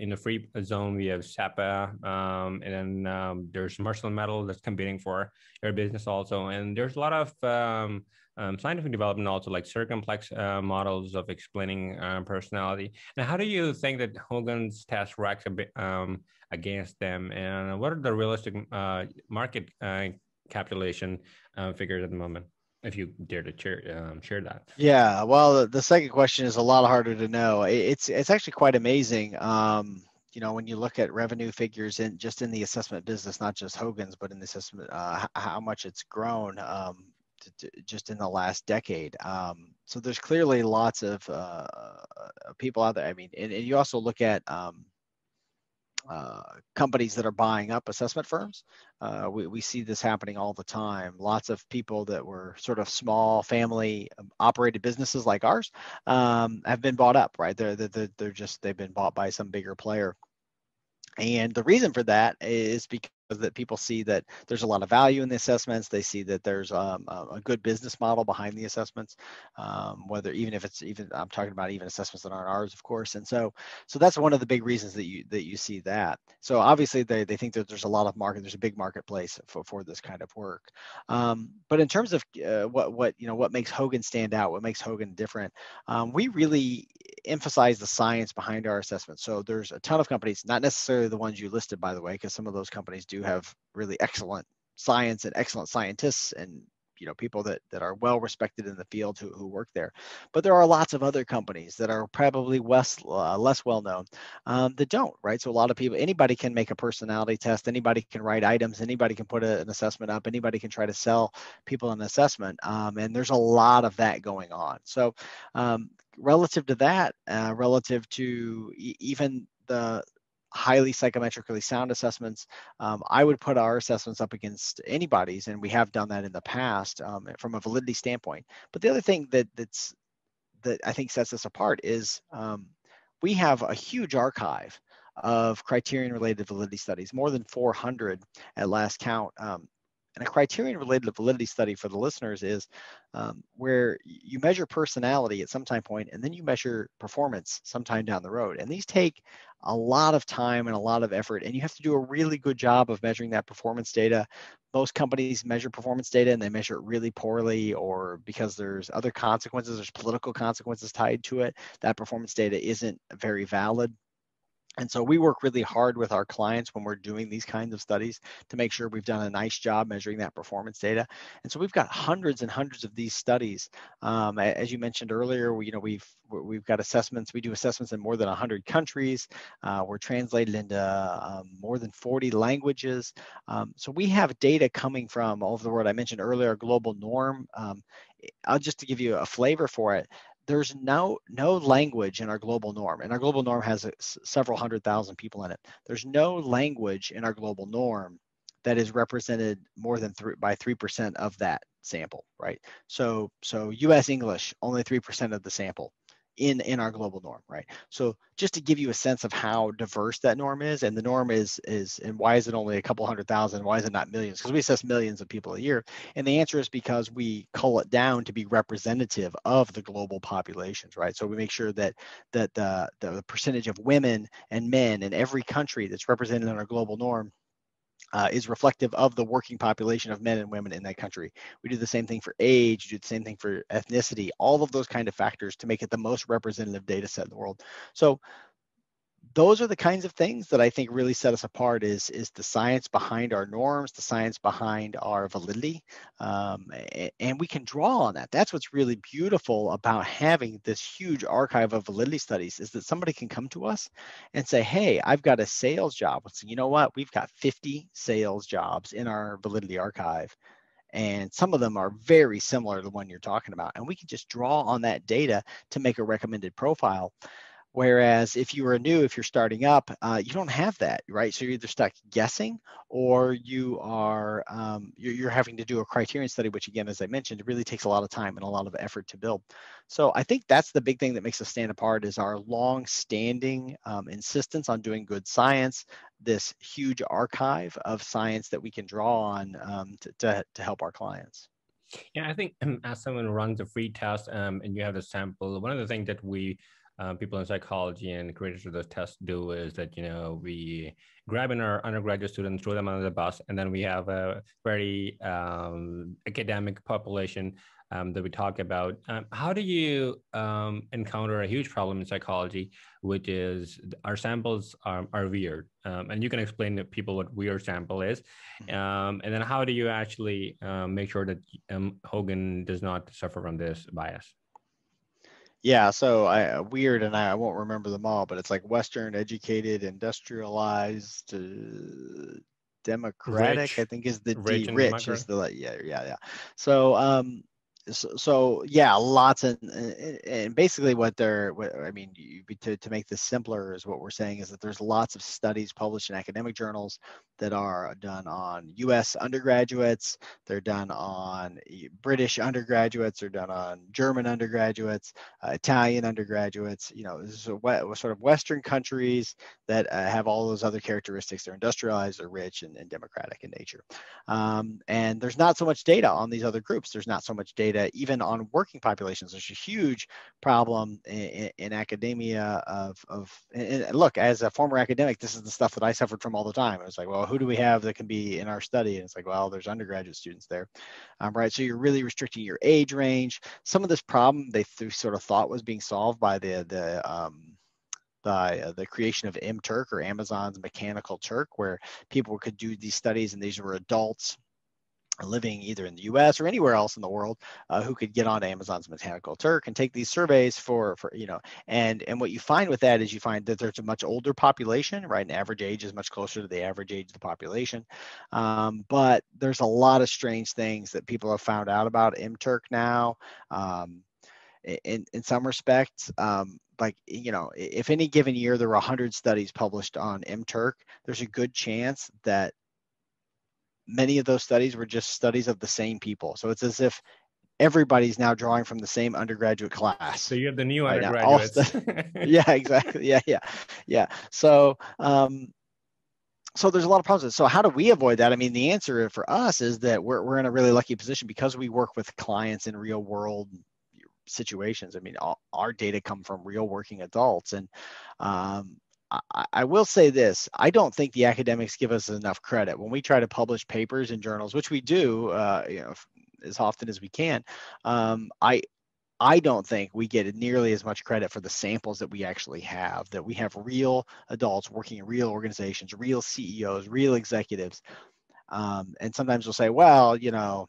In the free zone, we have SEPA, and then there's Marshall Medal that's competing for your business also. And there's a lot of scientific development also, like circumplex models of explaining personality. Now, how do you think that Hogan's test racks a bit against them, and what are the realistic market capitalization figures at the moment, if you dare to share that? Yeah, well, the second question is a lot harder to know. It's actually quite amazing. You know, when you look at revenue figures in just in the assessment business, not just Hogan's, but in the assessment, how much it's grown. Just in the last decade. So there's clearly lots of people out there. I mean, and you also look at companies that are buying up assessment firms. We see this happening all the time. Lots of people that were sort of small family operated businesses like ours have been bought up, right? They've been bought by some bigger player. And the reason for that is because that people see that there's a lot of value in the assessments. They see that there's a good business model behind the assessments, whether I'm talking about even assessments that aren't ours, of course. And so that's one of the big reasons that you see that. So obviously they think that there's a lot of market, there's a big marketplace for this kind of work. But in terms of what makes Hogan stand out, what makes Hogan different, we really emphasize the science behind our assessment. So there's a ton of companies, not necessarily the ones you listed, by the way, because some of those companies do have really excellent science and excellent scientists and, you know, people that are well respected in the field who work there. But there are lots of other companies that are probably less well known that don't, right? So a lot of people, anybody can make a personality test, anybody can write items, anybody can put an assessment up, anybody can try to sell people an assessment. And there's a lot of that going on. So relative to that, relative to even the highly psychometrically sound assessments, I would put our assessments up against anybody's, and we have done that in the past from a validity standpoint. But the other thing that I think sets us apart is we have a huge archive of criterion-related validity studies, more than 400 at last count. And a criterion-related validity study for the listeners is where you measure personality at some time point, and then you measure performance sometime down the road. And these take a lot of time and a lot of effort, and you have to do a really good job of measuring that performance data. Most companies measure performance data and they measure it really poorly, or because there's other consequences, there's political consequences tied to it, that performance data isn't very valid. And so we work really hard with our clients when we're doing these kinds of studies to make sure we've done a nice job measuring that performance data. And so we've got hundreds and hundreds of these studies. As you mentioned earlier, we've got assessments. We do assessments in more than 100 countries. We're translated into more than 40 languages. So we have data coming from all over the world. I mentioned earlier global norm. I'll just to give you a flavor for it. There's no language in our global norm, and our global norm has several 100,000 people in it. There's no language in our global norm that is represented more than by 3% of that sample, right? So US English, only 3% of the sample in our global norm, right? So just to give you a sense of how diverse that norm is, and the norm is and why is it only a couple 100,000? Why is it not millions? Because we assess millions of people a year. And the answer is because we cull it down to be representative of the global populations, right? So we make sure that the percentage of women and men in every country that's represented in our global norm is reflective of the working population of men and women in that country. We do the same thing for age, do the same thing for ethnicity, all of those kind of factors to make it the most representative data set in the world. So those are the kinds of things that I think really set us apart is the science behind our norms, the science behind our validity, and we can draw on that. That's what's really beautiful about having this huge archive of validity studies is that somebody can come to us and say, hey, I've got a sales job. So you know what? We've got 50 sales jobs in our validity archive. And some of them are very similar to the one you're talking about. And we can just draw on that data to make a recommended profile. Whereas if you are new, if you're starting up, you don't have that, right? So you're either stuck guessing or you are, you're having to do a criterion study, which again, as I mentioned, it really takes a lot of time and a lot of effort to build. So I think that's the big thing that makes us stand apart is our long-standing insistence on doing good science, this huge archive of science that we can draw on to help our clients. Yeah, I think as someone runs a free test and you have the sample, one of the things that we, people in psychology and creators of those tests do is that, you know, we grab in our undergraduate students, throw them under the bus, and then we have a very academic population that we talk about. How do you encounter a huge problem in psychology, which is our samples are weird? And you can explain to people what weird sample is. And then how do you actually make sure that Hogan does not suffer from this bias? Yeah, so weird, and I won't remember them all, but it's like Western, educated, industrialized, democratic. Rich. I think is the rich. Rich is the yeah. So yeah, lots of, and basically what they're, to make this simpler is what we're saying is that there's lots of studies published in academic journals that are done on U.S. undergraduates. They're done on British undergraduates. They're done on German undergraduates, Italian undergraduates. You know, this is sort of Western countries that have all those other characteristics. They're industrialized, they're rich, and democratic in nature. And there's not so much data on these other groups. There's not so much data even on working populations. There's a huge problem in academia and look, as a former academic, this is the stuff that I suffered from all the time. It was like, well, who do we have that can be in our study? And it's like, well, there's undergraduate students there, right? So you're really restricting your age range. Some of this problem they sort of thought was being solved by the creation of MTurk or Amazon's Mechanical Turk, where people could do these studies and these were adults living either in the US or anywhere else in the world who could get on Amazon's Mechanical Turk and take these surveys for you know, and what you find with that is you find that there's a much older population, right? And average age is much closer to the average age of the population. But there's a lot of strange things that people have found out about MTurk now. In some respects, like, you know, if any given year there were 100 studies published on MTurk, there's a good chance that many of those studies were just studies of the same people. So it's as if everybody's now drawing from the same undergraduate class. So you have the new undergraduates. Yeah, exactly. Yeah. So, so there's a lot of problems. So how do we avoid that? I mean, the answer for us is that we're in a really lucky position because we work with clients in real world situations. I mean, our data come from real working adults, and, I will say this, I don't think the academics give us enough credit. When we try to publish papers in journals, which we do you know, as often as we can, I don't think we get nearly as much credit for the samples that we actually have, that we have real adults working in real organizations, real CEOs, real executives. And sometimes we'll say, well, you know,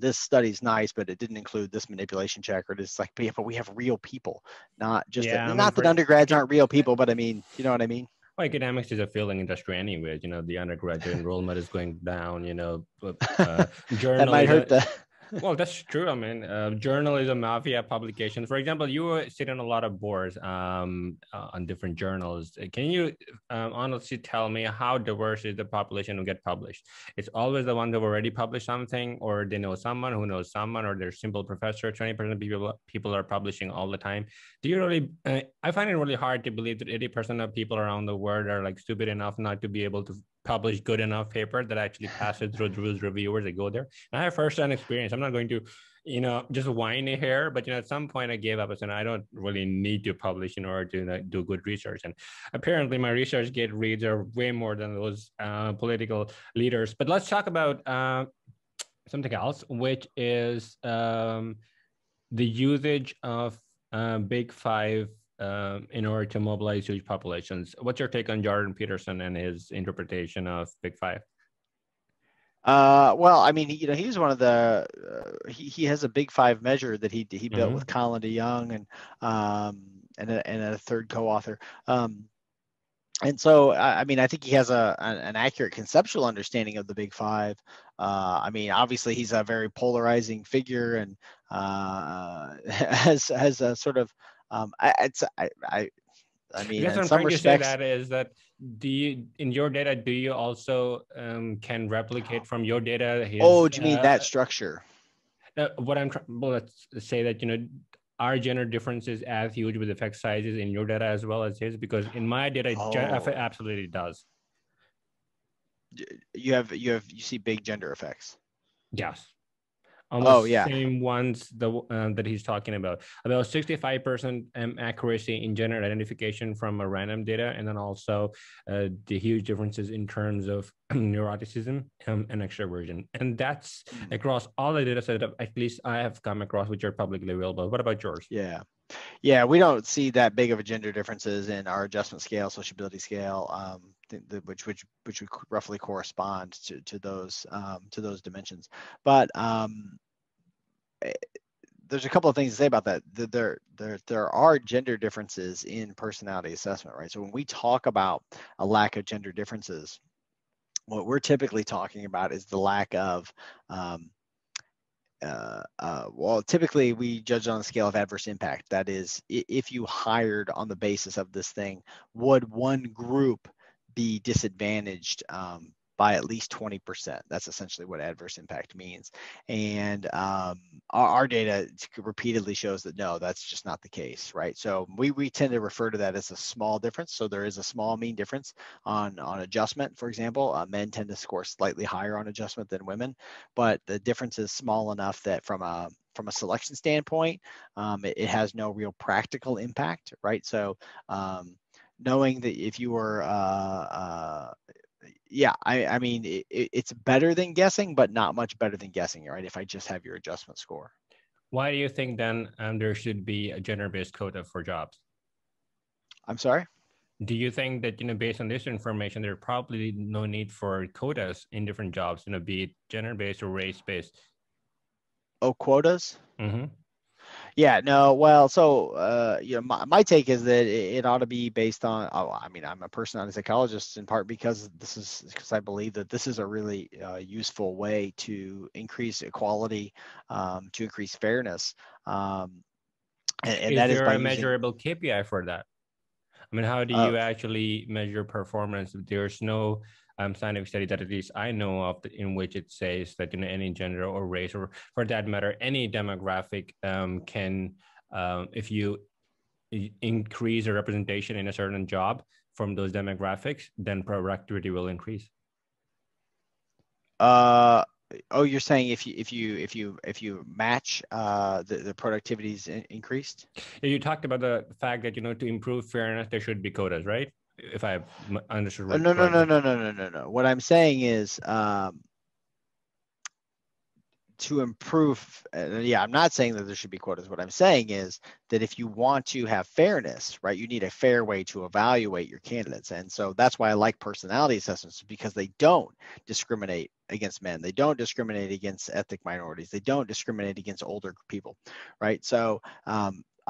this study's nice, but it didn't include this manipulation check, or it's like, but we have real people, not just that undergrads aren't real people, but I mean, you know what I mean? Well, academics is a failing industry anyway. You know, the undergraduate enrollment is going down, you know, journalism. That might hurt the Well, that's true. I mean, journalism mafia publications, for example, you were sitting on a lot of boards on different journals. Can you honestly tell me how diverse is the population who get published? It's always the ones who have already published something, or they know someone who knows someone, or they're simple professor. 20% of people are publishing all the time. Do you really, I find it really hard to believe that 80% of people around the world are like stupid enough not to be able to publish good enough paper that actually passes through those reviewers that go there. And I have first-hand experience. I'm not going to, you know, just whine here, but, you know, at some point I gave up. I said, I don't really need to publish in order to do good research. And apparently my research get reads are way more than those political leaders. But let's talk about something else, which is the usage of Big Five in order to mobilize huge populations. What's your take on Jordan Peterson and his interpretation of Big Five? Well, I mean, you know, he's one of the, he has a Big Five measure that he built with Colin DeYoung and a third co-author. And so, I mean, I think he has an accurate conceptual understanding of the Big Five. I mean, obviously he's a very polarizing figure and has a sort of, I mean, I guess what I'm trying to say that is that in your data, do you also can replicate from your data? His, do you mean that structure? What I'm trying, well, let's say that, you know, our gender difference is as huge with effect sizes in your data as well as his, because in my data, it absolutely does. You see big gender effects. Yes. Same ones that he's talking about. About 65% accuracy in gender identification from a random data, and then also the huge differences in terms of neuroticism and extroversion. And that's across all the data sets, at least I have come across, which are publicly available. What about yours? Yeah, we don't see that big of a gender differences in our adjustment scale, sociability scale, which would roughly correspond to those dimensions. But there's a couple of things to say about that. There are gender differences in personality assessment, right? So when we talk about a lack of gender differences, what we're typically talking about is the lack of well, typically we judge on a scale of adverse impact. That is, if you hired on the basis of this thing, would one group be disadvantaged by at least 20%? That's essentially what adverse impact means. And our data repeatedly shows that no, that's just not the case, right? So we tend to refer to that as a small difference. So there is a small mean difference on adjustment, for example. Men tend to score slightly higher on adjustment than women, but the difference is small enough that from a selection standpoint, it has no real practical impact, right? So knowing that if you were I mean, it's better than guessing, but not much better than guessing, right? If I just have your adjustment score. Why do you think then there should be a gender-based quota for jobs? I'm sorry? Do you think that, you know, based on this information, there are probably no need for quotas in different jobs, you know, be it gender-based or race-based? Oh, quotas? Mm-hmm. Yeah, no, well, so, you know, my take is that it ought to be based on, I mean, I'm a personality psychologist in part because I believe that this is a really useful way to increase equality, to increase fairness. And that is by a measurable KPI for that. I mean, how do you actually measure performance? There's no scientific study that at least I know of in which it says that, you know, any gender or race, or for that matter, any demographic can, if you increase the representation in a certain job from those demographics, then productivity will increase. You're saying if you match the productivity's increased? You talked about the fact that, you know, to improve fairness, there should be quotas, right? If I understood right. No. What I'm saying is to improve. I'm not saying that there should be quotas. What I'm saying is that if you want to have fairness, right, you need a fair way to evaluate your candidates. And so that's why I like personality assessments, because they don't discriminate against men. They don't discriminate against ethnic minorities. They don't discriminate against older people, right? So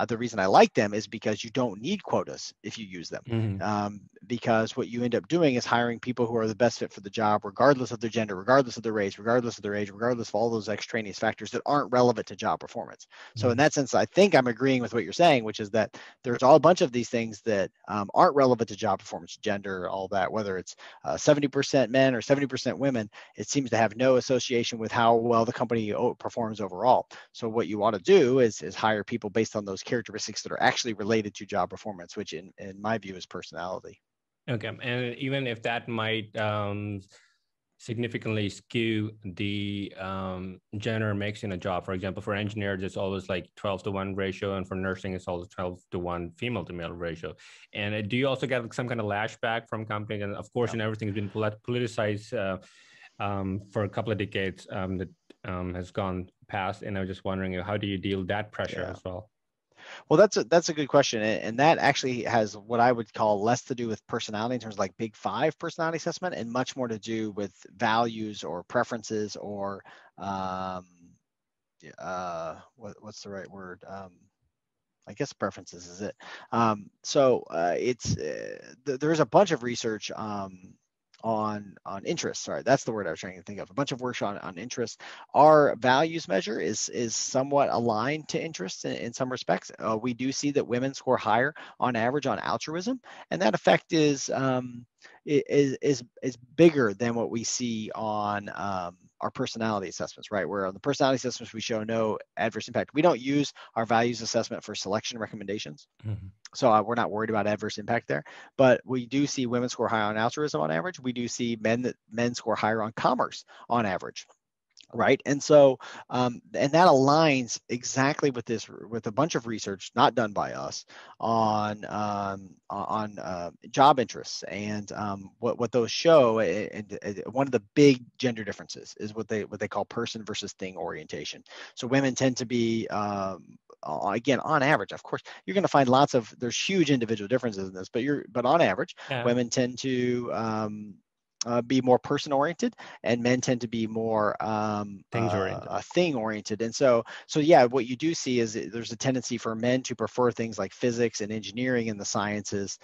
the reason I like them is because you don't need quotas if you use them. Mm-hmm. because what you end up doing is hiring people who are the best fit for the job, regardless of their gender, regardless of their race, regardless of their age, regardless of all those extraneous factors that aren't relevant to job performance. So in that sense, I think I'm agreeing with what you're saying, which is that there's all a bunch of these things that aren't relevant to job performance, gender, all that, whether it's 70% men or 70% women, it seems to have no association with how well the company performs overall. So what you want to do is hire people based on those characteristics that are actually related to job performance, which in my view is personality. Okay, and even if that might significantly skew the gender mix in a job, for example, for engineers, it's always like 12-to-1 ratio, and for nursing, it's always 12-to-1 female to male ratio. And do you also get some kind of lashback from companies? And of course, and everything has been politicized for a couple of decades that has gone past. And I was just wondering, how do you deal with that pressure as well? Well, that's a good question. And that actually has what I would call less to do with personality in terms of like Big Five personality assessment and much more to do with values or preferences or what's the right word? I guess preferences is it. There's a bunch of research on interests, sorry, that's the word I was trying to think of, a bunch of work on interests. Our values measure is somewhat aligned to interests in some respects. We do see that women score higher on average on altruism, and that effect is bigger than what we see on our personality assessments, right? Where on the personality assessments, we show no adverse impact. We don't use our values assessment for selection recommendations. So we're not worried about adverse impact there, but we do see women score higher on altruism on average. We do see men score higher on commerce on average. Right. And so and that aligns exactly with this, with a bunch of research not done by us on job interests and what those show. And one of the big gender differences is what they call person versus thing orientation. So women tend to be again, on average, of course, you're going to find there's huge individual differences in this, but on average, women tend to be more person oriented, and men tend to be more thing oriented. And so yeah, what you do see is there's a tendency for men to prefer things like physics and engineering and the sciences,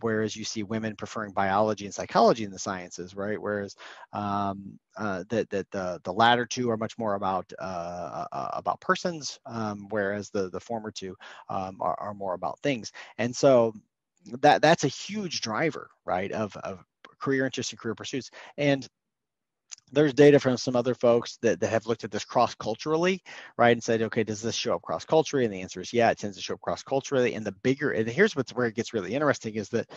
whereas you see women preferring biology and psychology in the sciences, right? Whereas the latter two are much more about persons, whereas the former two are more about things. And so that's a huge driver, right, of career interests and career pursuits. And there's data from some other folks that have looked at this cross-culturally, right, and said, okay, does this show up cross-culturally? And the answer is, yeah, it tends to show up cross-culturally. And here's where it gets really interesting is that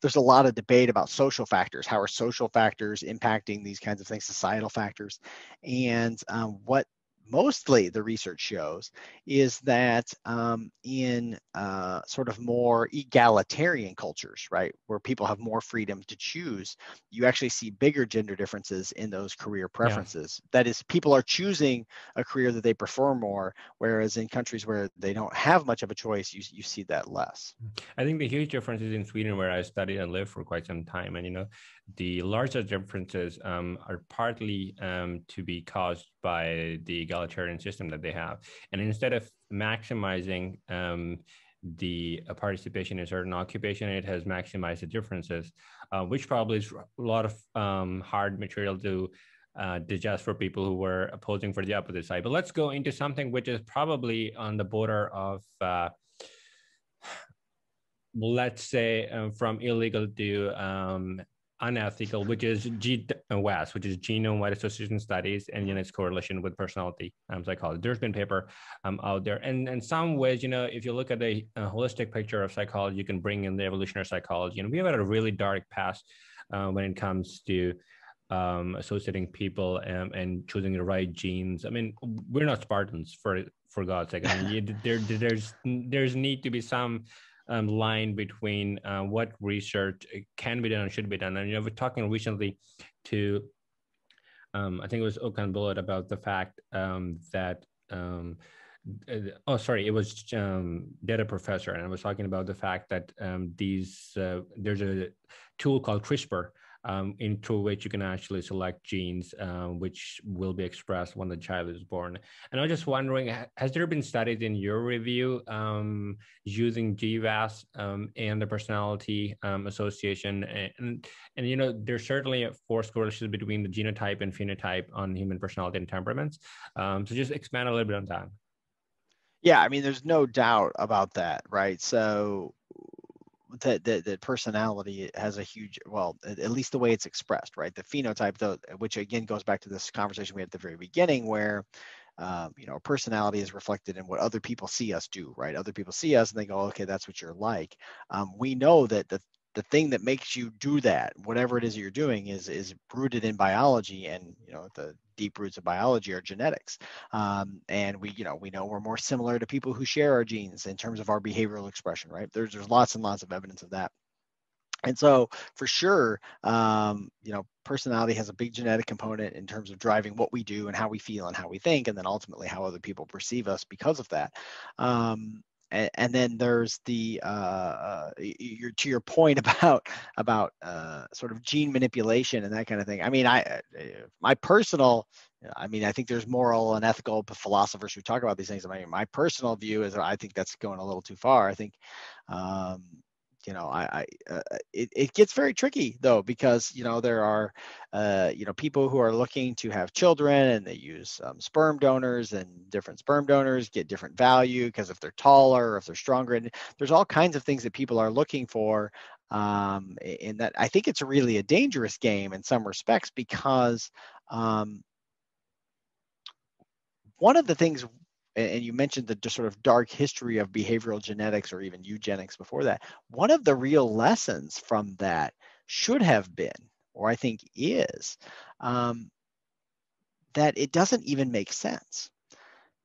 there's a lot of debate about social factors. How are social factors impacting these kinds of things, societal factors? And what mostly the research shows is that in sort of more egalitarian cultures, right, where people have more freedom to choose, you actually see bigger gender differences in those career preferences. Yeah. That is, people are choosing a career that they prefer more, whereas in countries where they don't have much of a choice, you see that less. I think the huge difference is in Sweden, where I studied and lived for quite some time. And, the largest differences are partly to be caused by the egalitarian system that they have. And instead of maximizing the participation in certain occupation, it has maximized the differences, which probably is a lot of hard material to digest for people who were opposing for the opposite side. But let's go into something which is probably on the border of let's say from illegal to unethical, which is GWAS, which is genome-wide association studies and its correlation with personality psychology. There's been paper out there, and in some ways, if you look at a holistic picture of psychology, you can bring in the evolutionary psychology. And we have had a really dark past when it comes to associating people and choosing the right genes. I mean, we're not Spartans for God's sake. I mean, there's need to be some line between what research can be done and should be done. And we're talking recently to, I think it was Okan Bullard, about the fact that, it was Data Professor, and I was talking about the fact that there's a tool called CRISPR, in through which you can actually select genes which will be expressed when the child is born. And I'm just wondering, has there been studies in your review using GWAS and the personality association? And you know, there's certainly a forced correlation between the genotype and phenotype on human personality and temperaments. So just expand a little bit on that. Yeah, I mean, there's no doubt about that, right? So that personality has a huge, well, at least the way it's expressed, right? The phenotype, though, which again goes back to this conversation we had at the very beginning, where you know, personality is reflected in what other people see us do, right? Other people see us and they go, okay, that's what you're like. We know that the thing that makes you do that, whatever it is you're doing, is rooted in biology, and you know, the deep roots of biology are genetics. And we know we're more similar to people who share our genes in terms of our behavioral expression, right? There's lots and lots of evidence of that. And so for sure, you know, personality has a big genetic component in terms of driving what we do and how we feel and how we think, and then ultimately how other people perceive us because of that. And then there's the to your point about sort of gene manipulation and that kind of thing. I mean, I think there's moral and ethical philosophers who talk about these things. I mean, my personal view is I think that's going a little too far. I think you know, it gets very tricky, though, because, you know, there are, you know, people who are looking to have children, and they use sperm donors, and different sperm donors get different value because if they're taller or if they're stronger. And there's all kinds of things that people are looking for. In that, I think it's really a dangerous game in some respects, because one of the things, and you mentioned the sort of dark history of behavioral genetics or even eugenics before that. One of the real lessons from that should have been, or I think is, that it doesn't even make sense,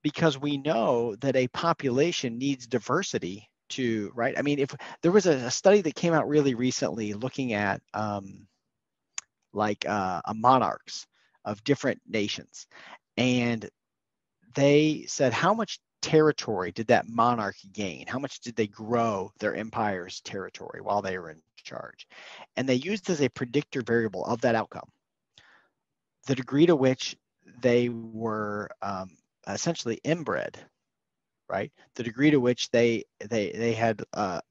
because we know that a population needs diversity to, right? I mean, if there was a study that came out really recently looking at monarchs of different nations, and they said, how much territory did that monarch gain? How much did they grow their empire's territory while they were in charge? And they used as a predictor variable of that outcome the degree to which they were essentially inbred, right? The degree to which they had a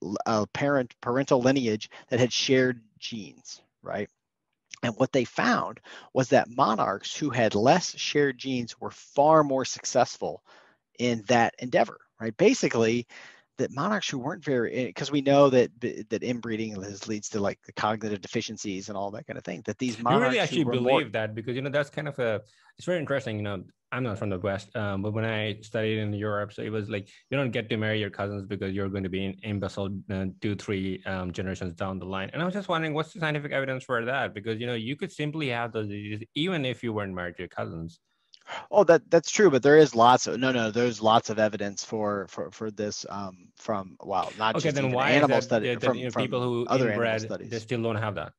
parental lineage that had shared genes, right? And what they found was that monarchs who had less shared genes were far more successful in that endeavor, right? Basically, that monarchs who weren't very, because we know that inbreeding leads to like the cognitive deficiencies and all that kind of thing, that these monarchs. You really actually believe that, because, you know, that's kind of it's very interesting, you know. I'm not from the West, but when I studied in Europe, so it was like, you don't get to marry your cousins because you're going to be an imbecile 2-3 generations down the line. And I was just wondering, what's the scientific evidence for that? Because, you know, you could simply have those diseases even if you weren't married to your cousins. Oh, that's true, but there is lots of there's lots of evidence for this from not okay, just then why animal studies from, you know, from people who other inbred, animal studies. They still don't have that.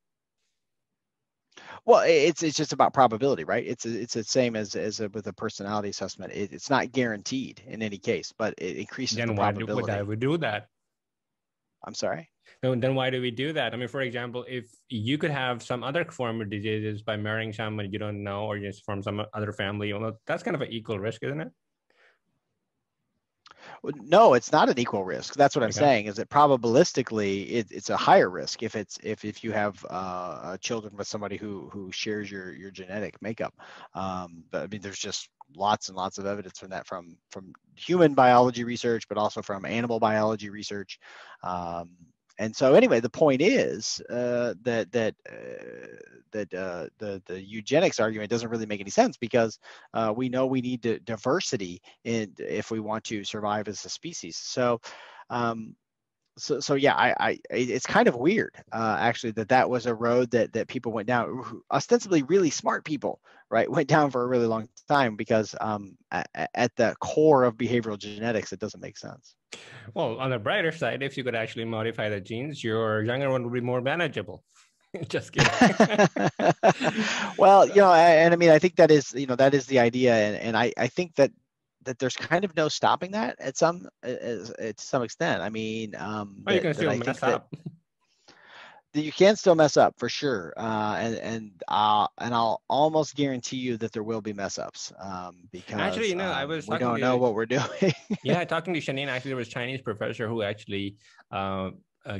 Well, it's just about probability, right? It's the same as with a personality assessment. It's not guaranteed in any case, but it increases the probability. Then why would we do that? I'm sorry? No, then why do we do that? I mean, for example, if you could have some other form of diseases by marrying someone you don't know, or just from some other family, well, that's kind of an equal risk, isn't it? No, it's not an equal risk. That's what I'm saying, is that probabilistically it's a higher risk if you have children with somebody who shares your genetic makeup. But I mean, there's just lots and lots of evidence from that, from human biology research, but also from animal biology research. And so anyway, the point is the eugenics argument doesn't really make any sense, because we know we need diversity if we want to survive as a species. So yeah, it's kind of weird, actually, that was a road that people went down, ostensibly really smart people, right, went down for a really long time, because at the core of behavioral genetics, it doesn't make sense. Well, on the brighter side, if you could actually modify the genes, your younger one would be more manageable. Just kidding. Well, you know, and I mean, I think that is, you know, that is the idea. And I think that there's kind of no stopping that to some extent. I mean, you can still mess up. you can still mess up for sure, and I'll almost guarantee you that there will be mess ups, because actually, you know, I was we don't know what we're doing. Yeah, talking to Shanine, actually, there was a Chinese professor who actually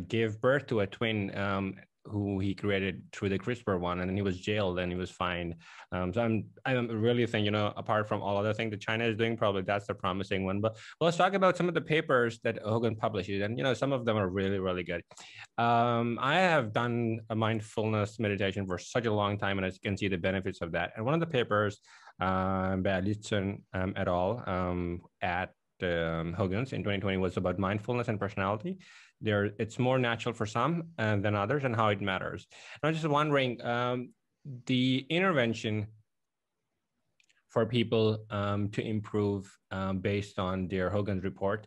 gave birth to a twin, who he created through the CRISPR one, and then he was jailed and he was fined. So I'm really think, you know, apart from all other things that China is doing, probably that's the promising one. But well, let's talk about some of the papers that Hogan publishes, and you know, some of them are really, really good. I have done a mindfulness meditation for such a long time, and I can see the benefits of that. And one of the papers by Litson et al. At Hogan's in 2020 was about mindfulness and personality. There, it's more natural for some than others, and how it matters. And I'm just wondering, the intervention for people to improve based on their Hogan's report,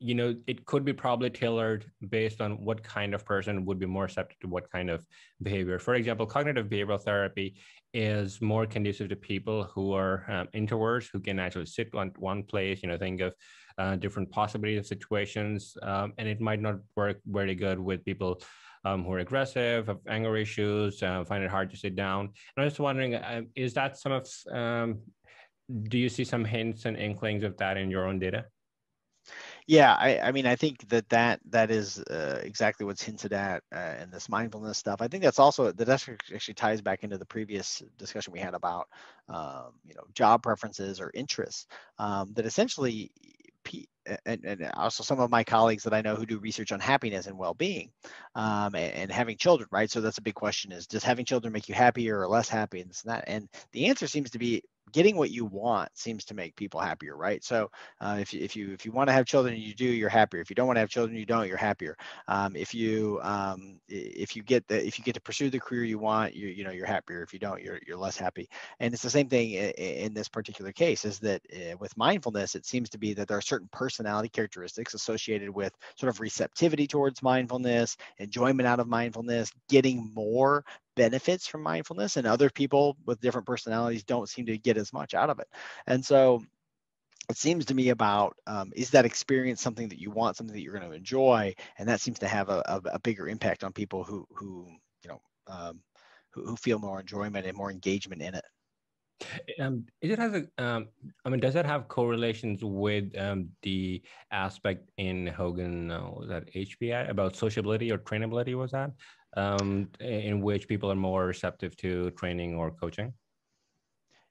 you know, it could be probably tailored based on what kind of person would be more receptive to what kind of behavior. For example, cognitive behavioral therapy is more conducive to people who are introverts, who can actually sit on one place, you know, think of different possibilities of situations, and it might not work very good with people who are aggressive, have anger issues, find it hard to sit down. And I'm just wondering, is that some of, do you see some hints and inklings of that in your own data? Yeah, I mean, I think that is exactly what's hinted at in this mindfulness stuff. I think that's also, that actually ties back into the previous discussion we had about, you know, job preferences or interests, that essentially, and also some of my colleagues that I know who do research on happiness and well-being, and having children, right? So that's a big question, is does having children make you happier or less happy, and this and that? And the answer seems to be, getting what you want seems to make people happier, right? So if you want to have children, you do, you're happier. If you don't want to have children, you don't, you're happier. If you get to pursue the career you want, you know, you're happier. If you don't, you're less happy. And it's the same thing in this particular case, is that with mindfulness, it seems to be that there are certain personality characteristics associated with sort of receptivity towards mindfulness, enjoyment out of mindfulness, getting more benefits from mindfulness, and other people with different personalities don't seem to get as much out of it. And so it seems to me about, is that experience something that you want, something that you're going to enjoy? And that seems to have a bigger impact on people who you know, who feel more enjoyment and more engagement in it. It has a, I mean, does that have correlations with the aspect in Hogan, was that HPI, about sociability or trainability, was that? In which people are more receptive to training or coaching?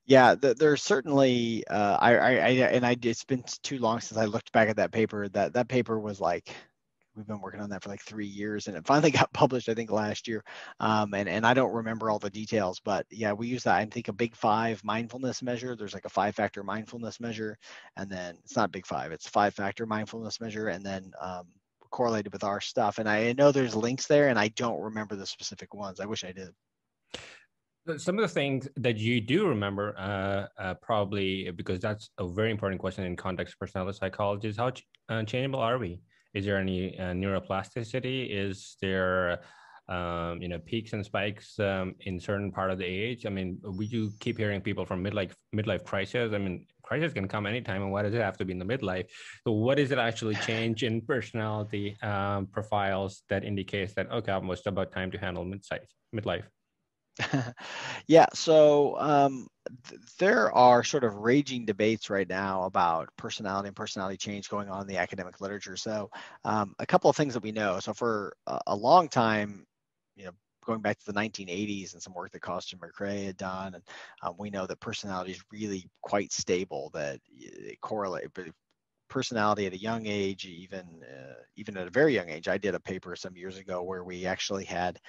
Yeah, there's certainly, it's been too long since I looked back at that paper. That paper was like, we've been working on that for like 3 years, and it finally got published, I think, last year. And I don't remember all the details, but yeah, we use that. I think a Big Five mindfulness measure. There's like a 5-factor mindfulness measure, and then it's not Big Five, it's 5-factor mindfulness measure, and then correlated with our stuff. And I know there's links there, and I don't remember the specific ones. I wish I did. Some of the things that you do remember, probably, because that's a very important question in context of personality psychology, is how changeable are we? Is there any neuroplasticity? Is there, you know, peaks and spikes in certain part of the age? I mean, we do keep hearing people from midlife crisis. I mean, crisis can come anytime, and why does it have to be in the midlife? So what is it actually change in personality profiles that indicates that, okay, I'm just about time to handle midlife? Yeah, so there are sort of raging debates right now about personality and personality change going on in the academic literature. So a couple of things that we know. So for a long time, you know, going back to the 1980s and some work that Costa and McRae had done, and we know that personality is really quite stable, that it correlates. Personality at a young age, even at a very young age. I did a paper some years ago where we actually had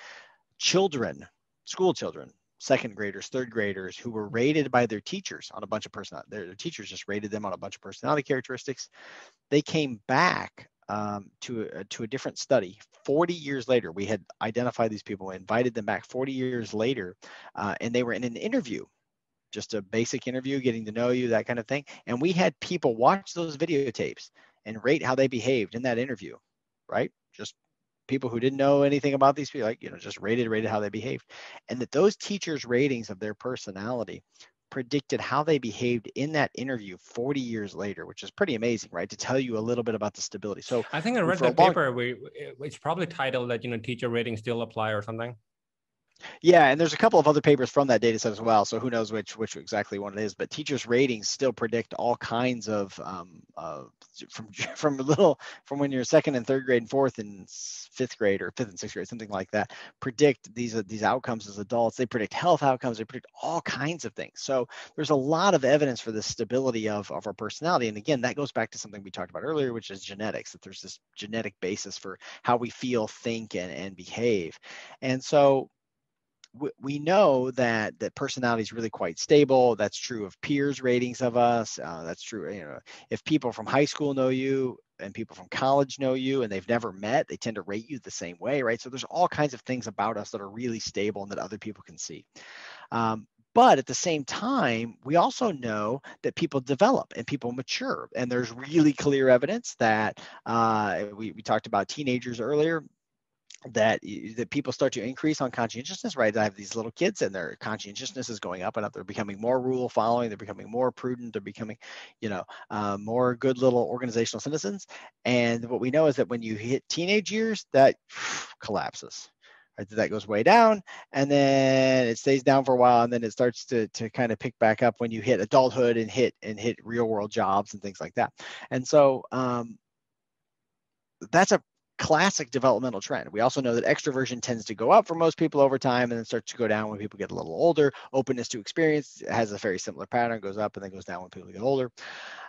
children, school children, 2nd graders, 3rd graders, who were rated by their teachers on a bunch of personality. Their teachers just rated them on a bunch of personality characteristics. They came back to a different study 40 years later. We had identified these people, invited them back 40 years later, and they were in an interview, just a basic interview, getting to know you, that kind of thing. And we had people watch those videotapes and rate how they behaved in that interview, right? Just people who didn't know anything about these people, like, you know, just rated how they behaved. And that those teachers' ratings of their personality predicted how they behaved in that interview 40 years later, which is pretty amazing, right? To tell you a little bit about the stability. So I think I read that paper. It's probably titled that, you know, teacher ratings still apply or something. Yeah, and there's a couple of other papers from that data set as well. So who knows which exactly one it is? But teachers' ratings still predict all kinds of from when you're second and third grade and fourth and fifth grade or fifth and sixth grade, something like that. Predict these outcomes as adults. They predict health outcomes. They predict all kinds of things. So there's a lot of evidence for the stability of our personality. And again, that goes back to something we talked about earlier, which is genetics. That there's this genetic basis for how we feel, think, and behave. And so we know that personality is really quite stable. That's true of peers' ratings of us. That's true. You know, if people from high school know you and people from college know you and they've never met, they tend to rate you the same way, right? So there's all kinds of things about us that are really stable and that other people can see. But at the same time, we also know that people develop and people mature. And there's really clear evidence that we talked about teenagers earlier, that people start to increase on conscientiousness, right? I have these little kids and their conscientiousness is going up and up. They're becoming more rule following. They're becoming more prudent. They're becoming, more good little organizational citizens. And what we know is that when you hit teenage years, that collapses. Right? That goes way down and then it stays down for a while and then it starts to kind of pick back up when you hit adulthood and hit real world jobs and things like that. And so that's a classic developmental trend. We also know that extroversion tends to go up for most people over time and then starts to go down when people get a little older. Openness to experience has a very similar pattern, goes up and then goes down when people get older.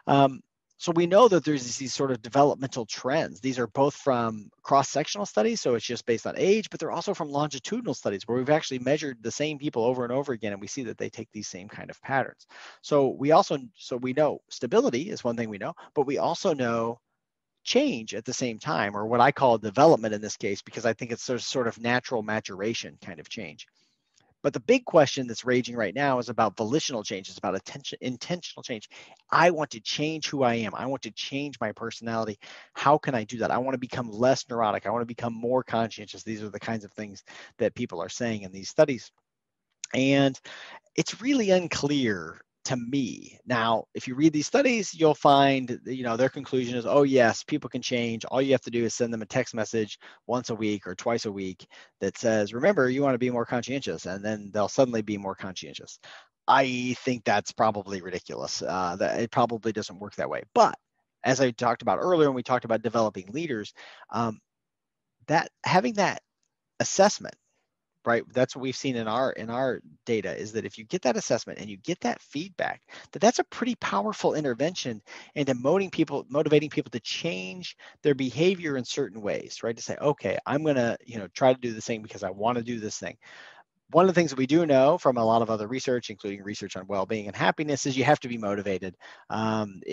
So we know that there's these sort of developmental trends. These are both from cross-sectional studies, so it's just based on age, but they're also from longitudinal studies where we've actually measured the same people over and over again, and we see that they take these same kind of patterns. So we know stability is one thing we know, but we also know change at the same time, or what I call development in this case, because I think it's sort of natural maturation kind of change. But the big question that's raging right now is about volitional change. It's about intentional change. I want to change who I am. I want to change my personality. How can I do that? I want to become less neurotic. I want to become more conscientious. These are the kinds of things that people are saying in these studies. And it's really unclear to me. Now, if you read these studies, you'll find, their conclusion is, oh yes, people can change. All you have to do is send them a text message once a week or twice a week that says, remember, you want to be more conscientious, and then they'll suddenly be more conscientious. I think that's probably ridiculous. That it probably doesn't work that way. But as I talked about earlier, when we talked about developing leaders, that having that assessment, right? That's what we've seen in our data, is that if you get that assessment and you get that feedback, that's a pretty powerful intervention into motivating people to change their behavior in certain ways, right? To say, okay, I'm going to, try to do this thing because I want to do this thing. One of the things that we do know from a lot of other research, including research on well-being and happiness, is you have to be motivated. And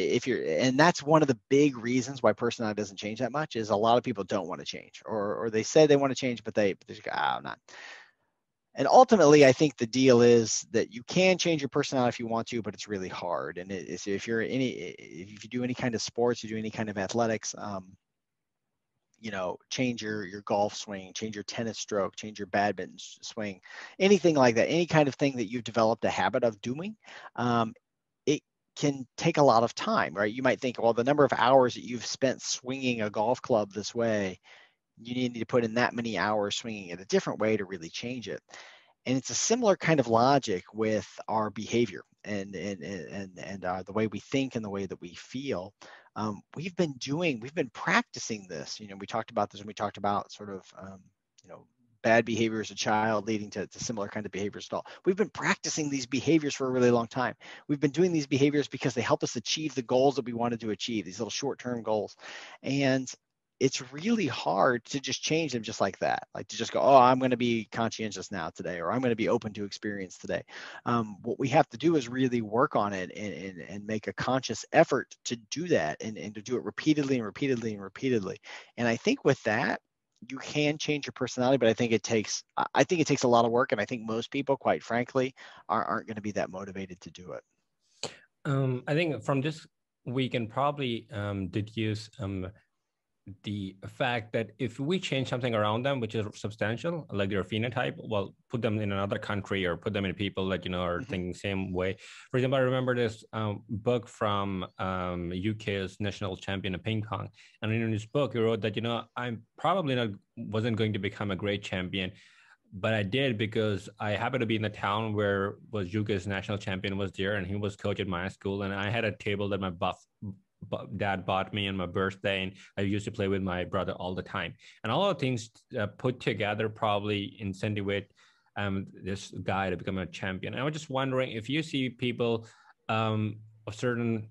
that's one of the big reasons why personality doesn't change that much, is a lot of people don't want to change, or they say they want to change, but they just go, I'm not. And ultimately, I think the deal is that you can change your personality if you want to, but it's really hard. And if you do any kind of sports, you do any kind of athletics, change your golf swing, change your tennis stroke, change your badminton swing, anything like that, any kind of thing that you've developed a habit of doing, it can take a lot of time, right? You might think, well, the number of hours that you've spent swinging a golf club this way, you need to put in that many hours swinging it a different way to really change it. And it's a similar kind of logic with our behavior and the way we think and the way that we feel. We've been practicing this. We talked about this when we talked about sort of, bad behavior as a child leading to similar kind of behaviors at all. We've been practicing these behaviors for a really long time. We've been doing these behaviors because they help us achieve the goals that we wanted to achieve, these little short-term goals. And it's really hard to just change them just like that, like to just go, oh, I'm going to be conscientious now today, or I'm going to be open to experience today. What we have to do is really work on it and make a conscious effort to do that and to do it repeatedly and repeatedly and repeatedly. And I think with that, you can change your personality, but I think it takes a lot of work. And I think most people, quite frankly, aren't going to be that motivated to do it. I think from this, we can probably deduce the fact that if we change something around them, which is substantial, like their phenotype, well, put them in another country or put them in people that, you know, are thinking same way. For example, I remember this book from UK's national champion of ping pong. And in his book, he wrote that, you know, I'm probably wasn't going to become a great champion, but I did because I happened to be in the town where was UK's national champion was there, and he was coach at my school. And I had a table that my dad bought me on my birthday, and I used to play with my brother all the time. And all the things put together probably incentivate this guy to become a champion. And I was just wondering if you see people of certain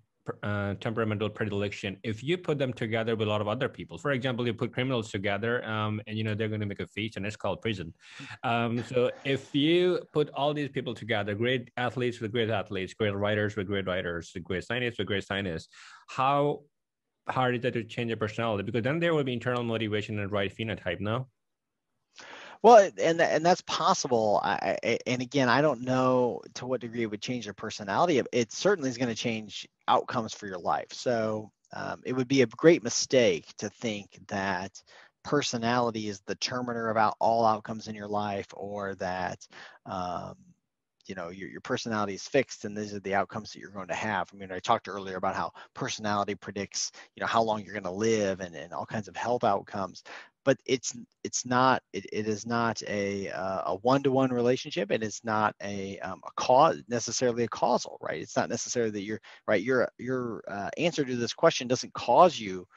temperamental predilection, if you put them together with a lot of other people. For example, you put criminals together and you know they're going to make a feast, and it's called prison. So if you put all these people together, great athletes with great athletes, great writers with great writers, great scientists with great scientists, how hard is that to change your personality? Because then there will be internal motivation and right phenotype, no? Well, and that's possible. And again, I don't know to what degree it would change your personality. It certainly is going to change outcomes for your life. So it would be a great mistake to think that personality is the determiner about all outcomes in your life, or that you know, your personality is fixed and these are the outcomes that you're going to have. I mean, I talked earlier about how personality predicts, you know, how long you're going to live and all kinds of health outcomes. But it is not a one-to-one relationship. It is not necessarily a causal, right? It's not necessarily that you're right. Your answer to this question doesn't cause you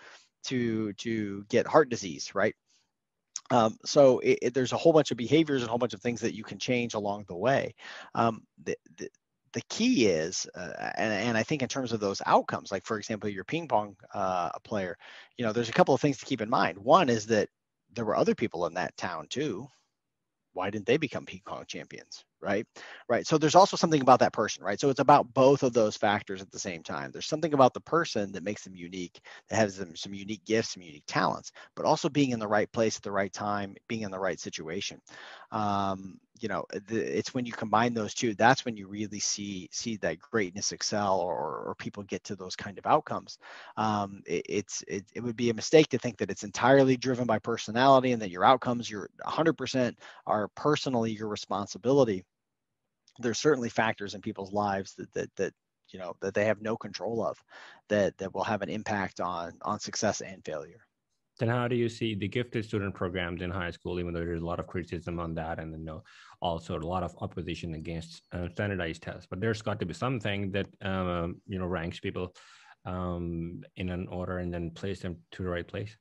to get heart disease, right? So there's a whole bunch of behaviors and a whole bunch of things that you can change along the way. The key is, and I think in terms of those outcomes, like for example, your ping pong player, you know, there's a couple of things to keep in mind. One is that there were other people in that town too. Why didn't they become ping pong champions, right? Right. So there's also something about that person, right? So it's about both of those factors at the same time. There's something about the person that makes them unique, that has them some unique gifts, some unique talents, but also being in the right place at the right time, being in the right situation. You know, it's when you combine those two, that's when you really see that greatness excel, or people get to those kind of outcomes. It would be a mistake to think that it's entirely driven by personality and that your outcomes, your 100% are personally your responsibility. There's certainly factors in people's lives that you know, that they have no control of, that will have an impact on success and failure. Then how do you see the gifted student programs in high school, even though there's a lot of criticism on that, and then also a lot of opposition against standardized tests? But there's got to be something that you know, ranks people in an order and then place them to the right place.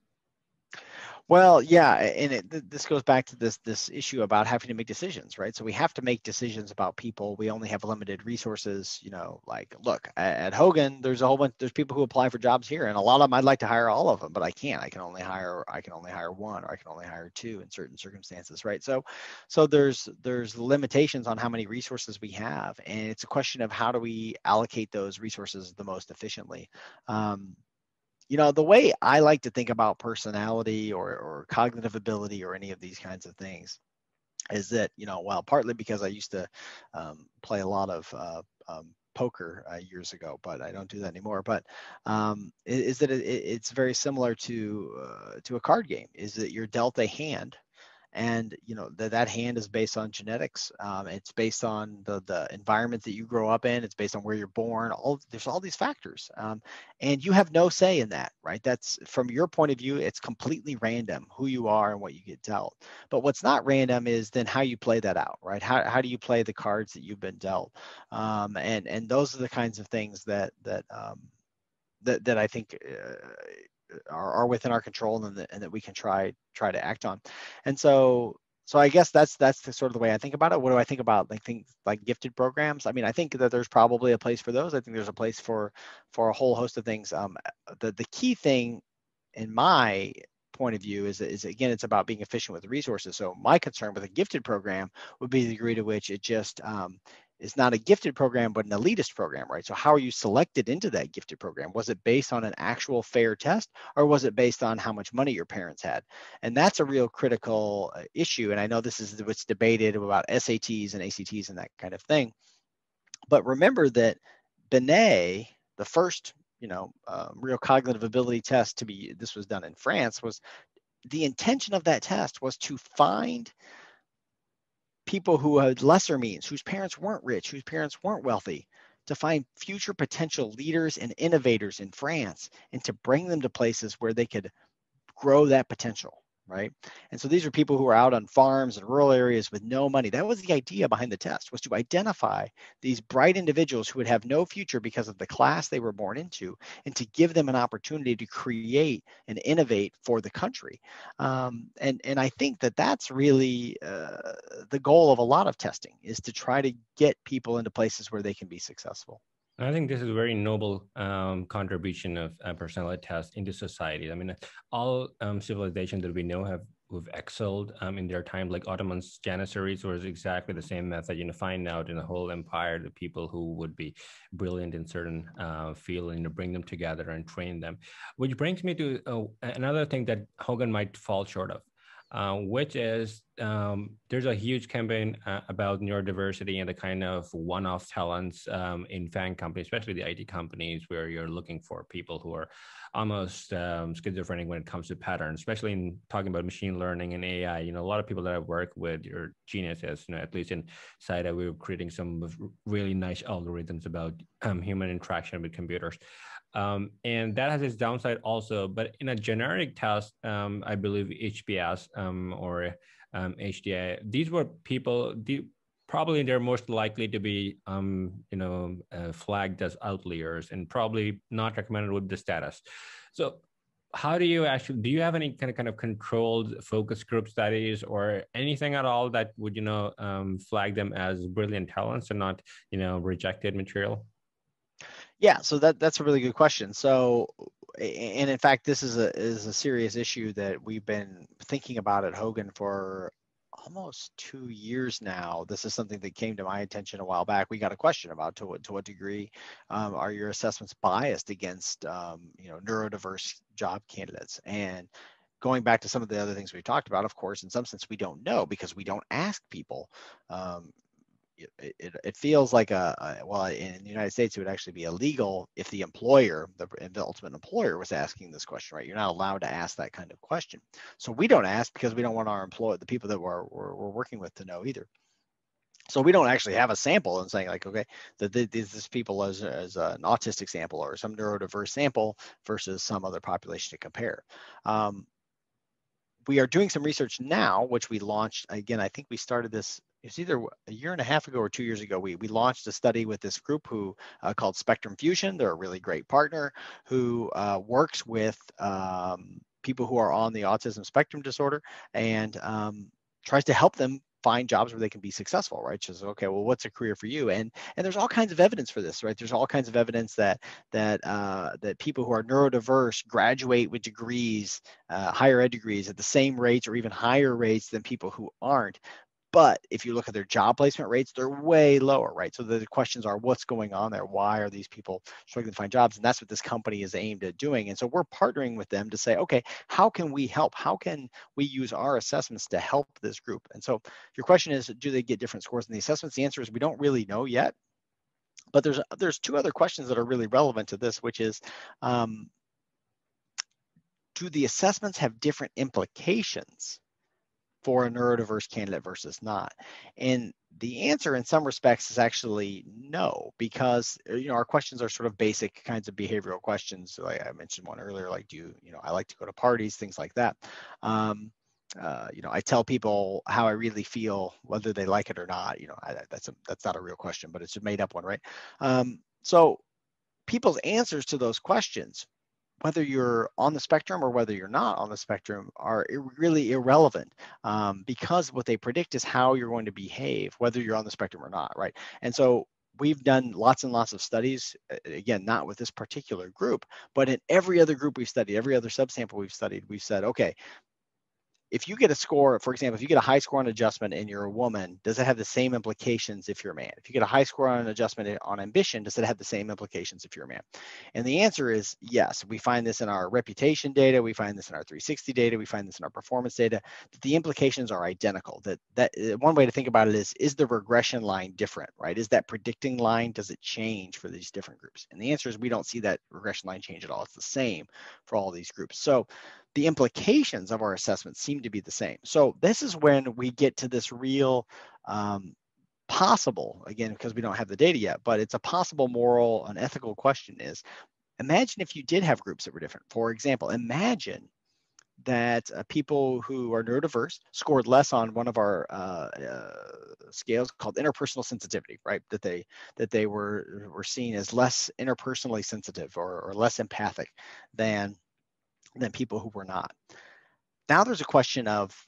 Well, yeah, and this goes back to this issue about having to make decisions, right? So we have to make decisions about people. We only have limited resources, you know. Like, look, at Hogan, there's people who apply for jobs here, and a lot of them, I'd like to hire all of them, but I can't. I can only hire one, or I can only hire two in certain circumstances, right? So there's limitations on how many resources we have, and it's a question of how do we allocate those resources the most efficiently. You know, the way I like to think about personality or cognitive ability or any of these kinds of things is that, you know, well, partly because I used to play a lot of poker years ago, but I don't do that anymore. But is that it's very similar to a card game, is that you're dealt a hand. And, you know, that hand is based on genetics. It's based on the environment that you grow up in. It's based on where you're born. There's all these factors. And you have no say in that, right? That's, from your point of view, it's completely random who you are and what you get dealt. But what's not random is then how you play that out, right? How do you play the cards that you've been dealt? And those are the kinds of things that I think are within our control, and that we can try to act on. And so I guess that's the sort of the way I think about it. What do I think about, like, things like gifted programs? I mean, I think that there's probably a place for those. I think there's a place for a whole host of things. The key thing in my point of view is again, it's about being efficient with the resources. So my concern with a gifted program would be the degree to which it just it's not a gifted program, but an elitist program, right? So how are you selected into that gifted program? Was it based on an actual fair test, or was it based on how much money your parents had? And that's a real critical issue. And I know this is what's debated about SATs and ACTs and that kind of thing. But remember that Binet, the first real cognitive ability test to be, this was done in France, was the intention of that test was to find people who had lesser means, whose parents weren't rich, whose parents weren't wealthy, to find future potential leaders and innovators in France and to bring them to places where they could grow that potential, right? And so these are people who are out on farms and rural areas with no money. That was the idea behind the test, was to identify these bright individuals who would have no future because of the class they were born into and to give them an opportunity to create and innovate for the country. And I think that that's really the goal of a lot of testing, is to try to get people into places where they can be successful. I think this is a very noble contribution of personality tests into society. I mean, all civilizations that we know who've excelled in their time, like Ottomans, Janissaries, was exactly the same method, find out in a whole empire the people who would be brilliant in certain field and bring them together and train them. Which brings me to another thing that Hogan might fall short of. Which is there's a huge campaign about neurodiversity and the kind of one-off talents in fan companies, especially the IT companies, where you're looking for people who are almost schizophrenic when it comes to patterns, especially in talking about machine learning and AI. A lot of people that I work with are geniuses, at least in SIDA, we were creating some really nice algorithms about human interaction with computers. And that has its downside also, but in a generic test, I believe HPS or HDI, these were people, probably they're most likely to be, flagged as outliers and probably not recommended with the status. So how do you actually, do you have any kind of controlled focus group studies or anything at all that would, flag them as brilliant talents and not, rejected material? Yeah, so that's a really good question. So, and in fact, this is a serious issue that we've been thinking about at Hogan for almost 2 years now. This is something that came to my attention a while back. We got a question about to what degree are your assessments biased against neurodiverse job candidates. And going back to some of the other things we've talked about, of course, in some sense we don't know because we don't ask people. It feels like well, in the United States, it would actually be illegal if the employer, the ultimate employer, was asking this question, right? You're not allowed to ask that kind of question. So we don't ask because we don't want our employer, the people that we're working with, to know either. So we don't actually have a sample and saying like, okay, that this people as an autistic sample or some neurodiverse sample versus some other population to compare. We are doing some research now, which we launched again. I think we started this. It's either a year and a half ago or 2 years ago, we launched a study with this group who called Spectrum Fusion. They're a really great partner who works with people who are on the autism spectrum disorder and tries to help them find jobs where they can be successful, right? Just, okay, well, what's a career for you? And there's all kinds of evidence for this, right? There's all kinds of evidence that people who are neurodiverse graduate with degrees, higher ed degrees, at the same rates or even higher rates than people who aren't. But if you look at their job placement rates, they're way lower, right? So the questions are, what's going on there? Why are these people struggling to find jobs? And that's what this company is aimed at doing. And so we're partnering with them to say, okay, how can we help? How can we use our assessments to help this group? And so your question is, do they get different scores in the assessments? The answer is we don't really know yet. But there's two other questions that are really relevant to this, which is, do the assessments have different implications for a neurodiverse candidate versus not? And the answer in some respects is actually no, because our questions are sort of basic kinds of behavioral questions. Like I mentioned one earlier, like do you, I like to go to parties, things like that. I tell people how I really feel, whether they like it or not. That's not a real question, but it's a made up one, right? So people's answers to those questions, whether you're on the spectrum or whether you're not on the spectrum, are really irrelevant because what they predict is how you're going to behave, whether you're on the spectrum or not, right? And so we've done lots and lots of studies, again, not with this particular group, but in every other group we've studied, every other subsample we've studied, we've said, okay, if you get a score, for example, if you get a high score on adjustment and you're a woman, does it have the same implications if you're a man? If you get a high score on an adjustment on ambition, does it have the same implications if you're a man? And the answer is yes. We find this in our reputation data. We find this in our 360 data. We find this in our performance data. That the implications are identical. That one way to think about it is the regression line different, right? Is that predicting line, does it change for these different groups? And the answer is we don't see that regression line change at all. It's the same for all these groups. So the implications of our assessments seem to be the same. So this is when we get to this real possible, again, because we don't have the data yet, but it's a possible moral and ethical question is, imagine if you did have groups that were different. For example, imagine that people who are neurodiverse scored less on one of our scales called interpersonal sensitivity, right? That they were seen as less interpersonally sensitive or less empathic than people who were not. Now there's a question of,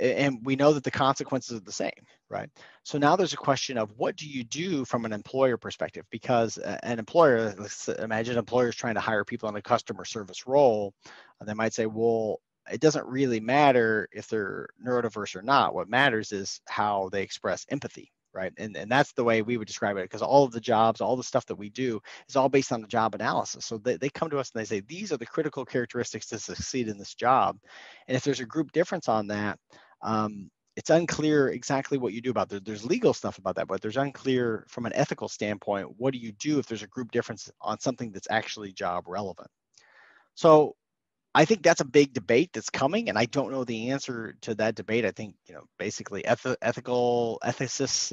and we know that the consequences are the same, right? So now there's a question of what do you do from an employer perspective? Because an employer, let's imagine employers trying to hire people in a customer service role, and they might say, well, it doesn't really matter if they're neurodiverse or not. What matters is how they express empathy, right? And that's the way we would describe it, because all of the jobs, all the stuff that we do is all based on the job analysis. So they come to us and they say, these are the critical characteristics to succeed in this job. And if there's a group difference on that, it's unclear exactly what you do about that. There's legal stuff about that, but there's unclear from an ethical standpoint, what do you do if there's a group difference on something that's actually job relevant? So I think that's a big debate that's coming, and I don't know the answer to that debate. I think, you know, basically ethicists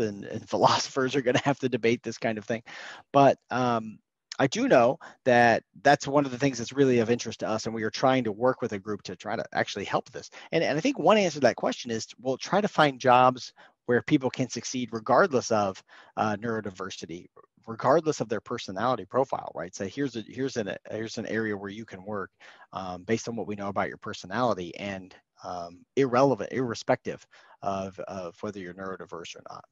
and philosophers are going to have to debate this kind of thing. But I do know that that's one of the things that's really of interest to us, and we are trying to work with a group to try to actually help this. And I think one answer to that question is, well, try to find jobs where people can succeed regardless of neurodiversity, regardless of their personality profile, right? So here's an area where you can work based on what we know about your personality, and irrespective of whether you're neurodiverse or not.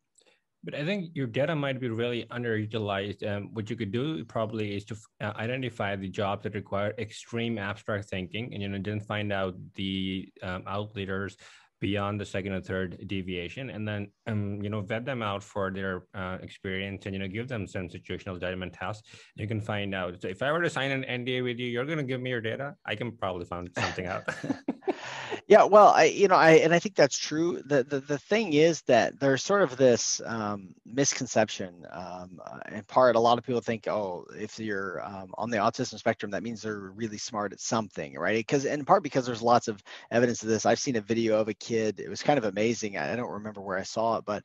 But I think your data might be really underutilized. What you could do probably is to identify the jobs that require extreme abstract thinking, and, you know, then find out the outliers beyond the second or third deviation, and then, you know, vet them out for their experience, and, you know, give them some situational judgment tasks. You can find out. So if I were to sign an NDA with you, you're going to give me your data. I can probably find something out. Yeah, well, I think that's true. The thing is that there's sort of this misconception, in part, a lot of people think, oh, if you're on the autism spectrum, that means they're really smart at something, right? Because, in part, because there's lots of evidence of this. I've seen a video of a kid. It was kind of amazing. I don't remember where I saw it, but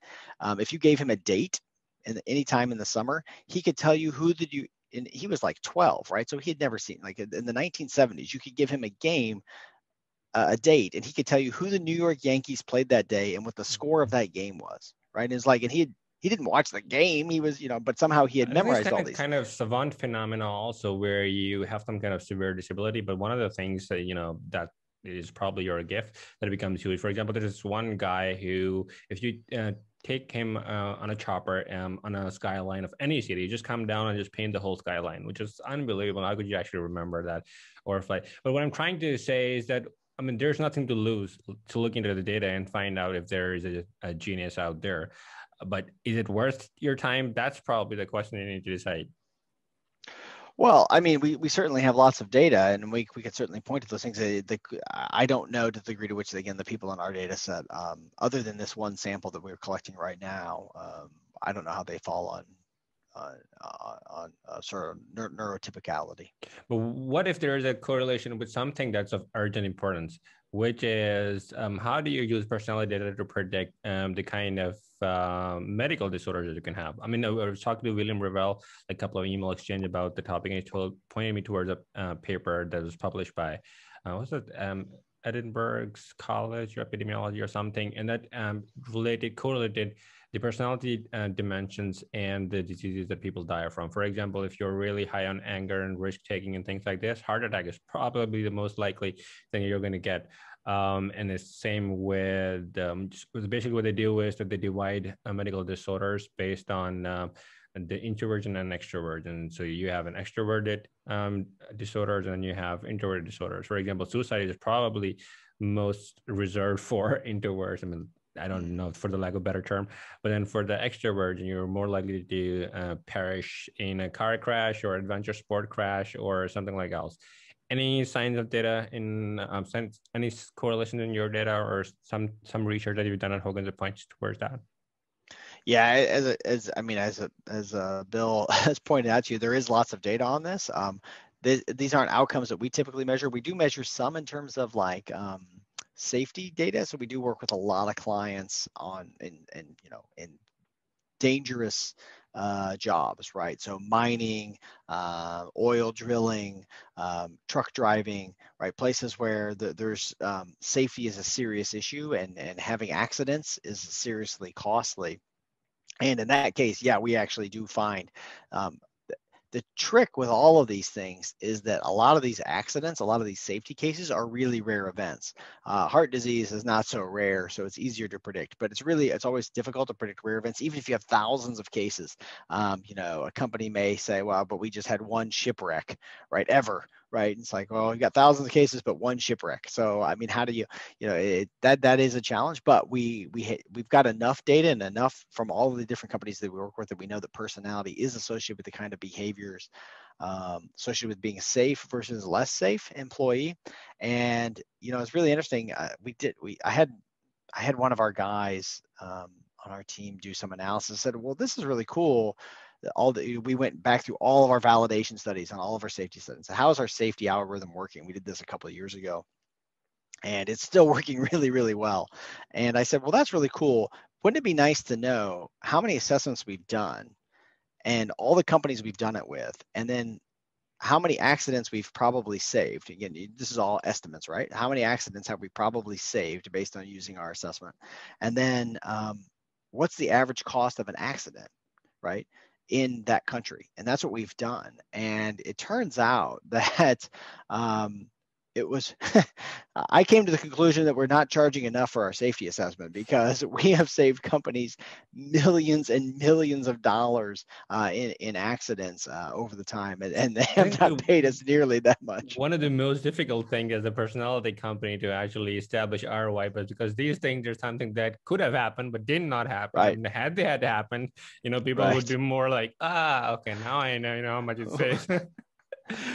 if you gave him a date and any time in the summer, he could tell you who did you. And he was like 12, right? So he had never seen, like, in the 1970s. You could give him a game. A date, and he could tell you who the New York Yankees played that day and what the score of that game was, right? And it's like, and he didn't watch the game. He was, you know, but somehow he had memorized all these. Kind of savant phenomena also, where you have some kind of severe disability, but one of the things that, you know, that is probably your gift that becomes huge. For example, there's one guy who, if you take him on a chopper on a skyline of any city, just come down and just paint the whole skyline, which is unbelievable. How could you actually remember that or fly? But what I'm trying to say is that, I mean, there's nothing to lose to look into the data and find out if there is a genius out there. But is it worth your time? That's probably the question you need to decide. Well, I mean, we certainly have lots of data, and we can certainly point to those things. I don't know to the degree to which, again, the people in our data set, other than this one sample that we're collecting right now, I don't know how they fall on sort of neurotypicality. But what if there is a correlation with something that's of urgent importance, which is how do you use personality data to predict the kind of medical disorders that you can have? I mean, I was talking to William Revelle, a couple of email exchange about the topic, and he pointed me towards a paper that was published by what's that? Edinburgh's College of Epidemiology or something, and that correlated the personality dimensions and the diseases that people die from. For example, if you're really high on anger and risk-taking and things like this, heart attack is probably the most likely thing you're going to get. And the same with, basically what they do is that they divide medical disorders based on the introversion and extroversion. So you have an extroverted disorders and you have introverted disorders. For example, suicide is probably most reserved for introverts. I mean, I don't know, for the lack of a better term. But then for the extroverts, you're more likely to perish in a car crash or adventure sport crash or something like else. Any signs of data in any correlation in your data or some research that you've done at Hogan's that points towards that? Yeah, as Bill has pointed out to you, there is lots of data on this. These aren't outcomes that we typically measure. We do measure some in terms of like safety data. So we do work with a lot of clients on in dangerous jobs, right? So mining, oil drilling, truck driving, right? Places where there's safety is a serious issue, and having accidents is seriously costly. And in that case, yeah, we actually do find the trick with all of these things is that a lot of these accidents, a lot of these safety cases are really rare events. Heart disease is not so rare, so it's easier to predict, but it's always difficult to predict rare events, even if you have thousands of cases. A company may say, well, but we just had one shipwreck, right, ever. Right. It's like, well, you got thousands of cases, but one shipwreck. So, I mean, how do that is a challenge, but we've got enough data and enough from all of the different companies that we work with that we know that personality is associated with the kind of behaviors associated with being safe versus less safe employee. And, it's really interesting. I had one of our guys on our team do some analysis, said, well, this is really cool. We went back through all of our validation studies and all of our safety studies. So how is our safety algorithm working? We did this a couple of years ago, and it's still working really, really well. And I said, well, that's really cool. Wouldn't it be nice to know how many assessments we've done and all the companies we've done it with, and then how many accidents we've probably saved? Again, this is all estimates, right? How many accidents have we probably saved based on using our assessment? And then what's the average cost of an accident, right, in that country? And that's what we've done. And it turns out that I came to the conclusion that we're not charging enough for our safety assessment, because we have saved companies millions and millions of dollars in accidents over the time, and they have not paid us nearly that much. One of the most difficult things as a personality company to actually establish ROI, but because these things are something that could have happened but did not happen. Right. And had they had happened, people would be more like, okay, now I know, how much it saves.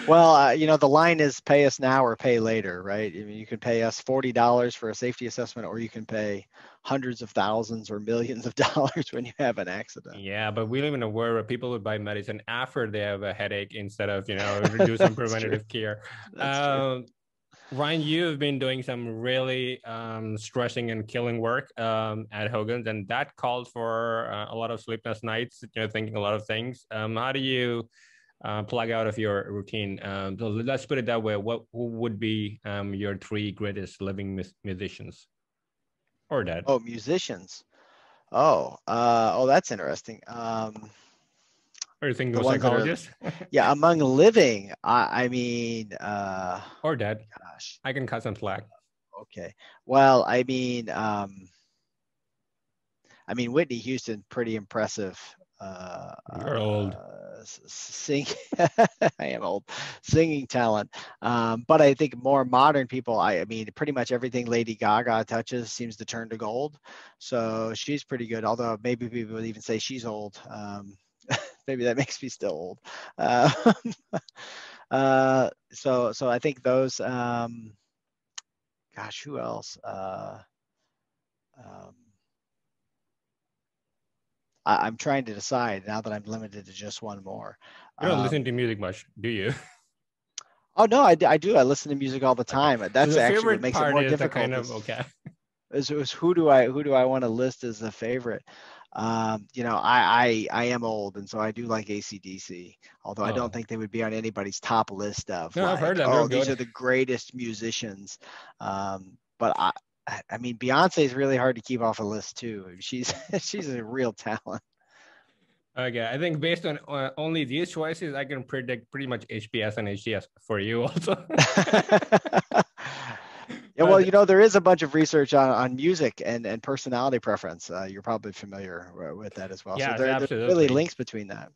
Well, the line is pay us now or pay later, right? I mean, you can pay us $40 for a safety assessment, or you can pay hundreds of thousands or millions of dollars when you have an accident. Yeah, but we live in a world where people would buy medicine after they have a headache instead of, do some preventative care. Ryan, you've been doing some really stressing and killing work at Hogan's, and that called for a lot of sleepless nights, thinking a lot of things. How do you plug out of your routine? So let's put it that way. Who would be your three greatest living musicians or dead? Oh, musicians. Oh, that's interesting. Are you thinking of psychologists? Yeah, among living, I mean, or dead. Gosh, I can cut some slack. Okay. Well, I mean, Whitney Houston, pretty impressive. You're old. I am old. Singing talent, but I think more modern people. I mean, pretty much everything Lady Gaga touches seems to turn to gold. So she's pretty good. Although maybe people would even say she's old. Maybe that makes me still old. So I think those. Gosh, who else? I'm trying to decide now that I'm limited to just one more. You don't listen to music much, do you? Oh, no, I do. I listen to music all the time. That's so actually what makes it more difficult. Who do I want to list as a favorite? I am old, and so I do like AC/DC, although I don't think they would be on anybody's top list of, I've heard that. These are the greatest musicians. But Beyonce is really hard to keep off a list too. She's a real talent. Okay, I think based on only these choices, I can predict pretty much HPS and HDS for you also. Yeah, well, there is a bunch of research on music and personality preference. You're probably familiar with that as well. Yeah, so there are really links between that.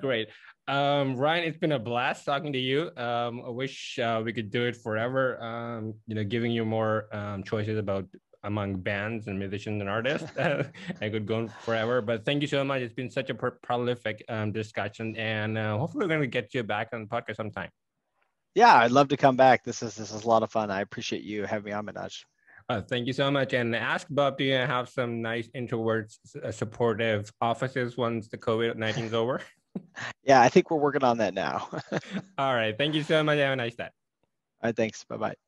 Great. Ryan, it's been a blast talking to you. I wish we could do it forever, you know, giving you more choices about among bands and musicians and artists. I could go on forever, but thank you so much. It's been such a prolific discussion, and hopefully we're going to get you back on the podcast sometime. Yeah, I'd love to come back. This is a lot of fun. I appreciate you having me on, Manoj. Thank you so much. And ask Bob, do you have some nice introverts supportive offices once the COVID-19 is over? Yeah, I think we're working on that now. All right. Thank you so much. Have a nice day. All right. Thanks. Bye-bye.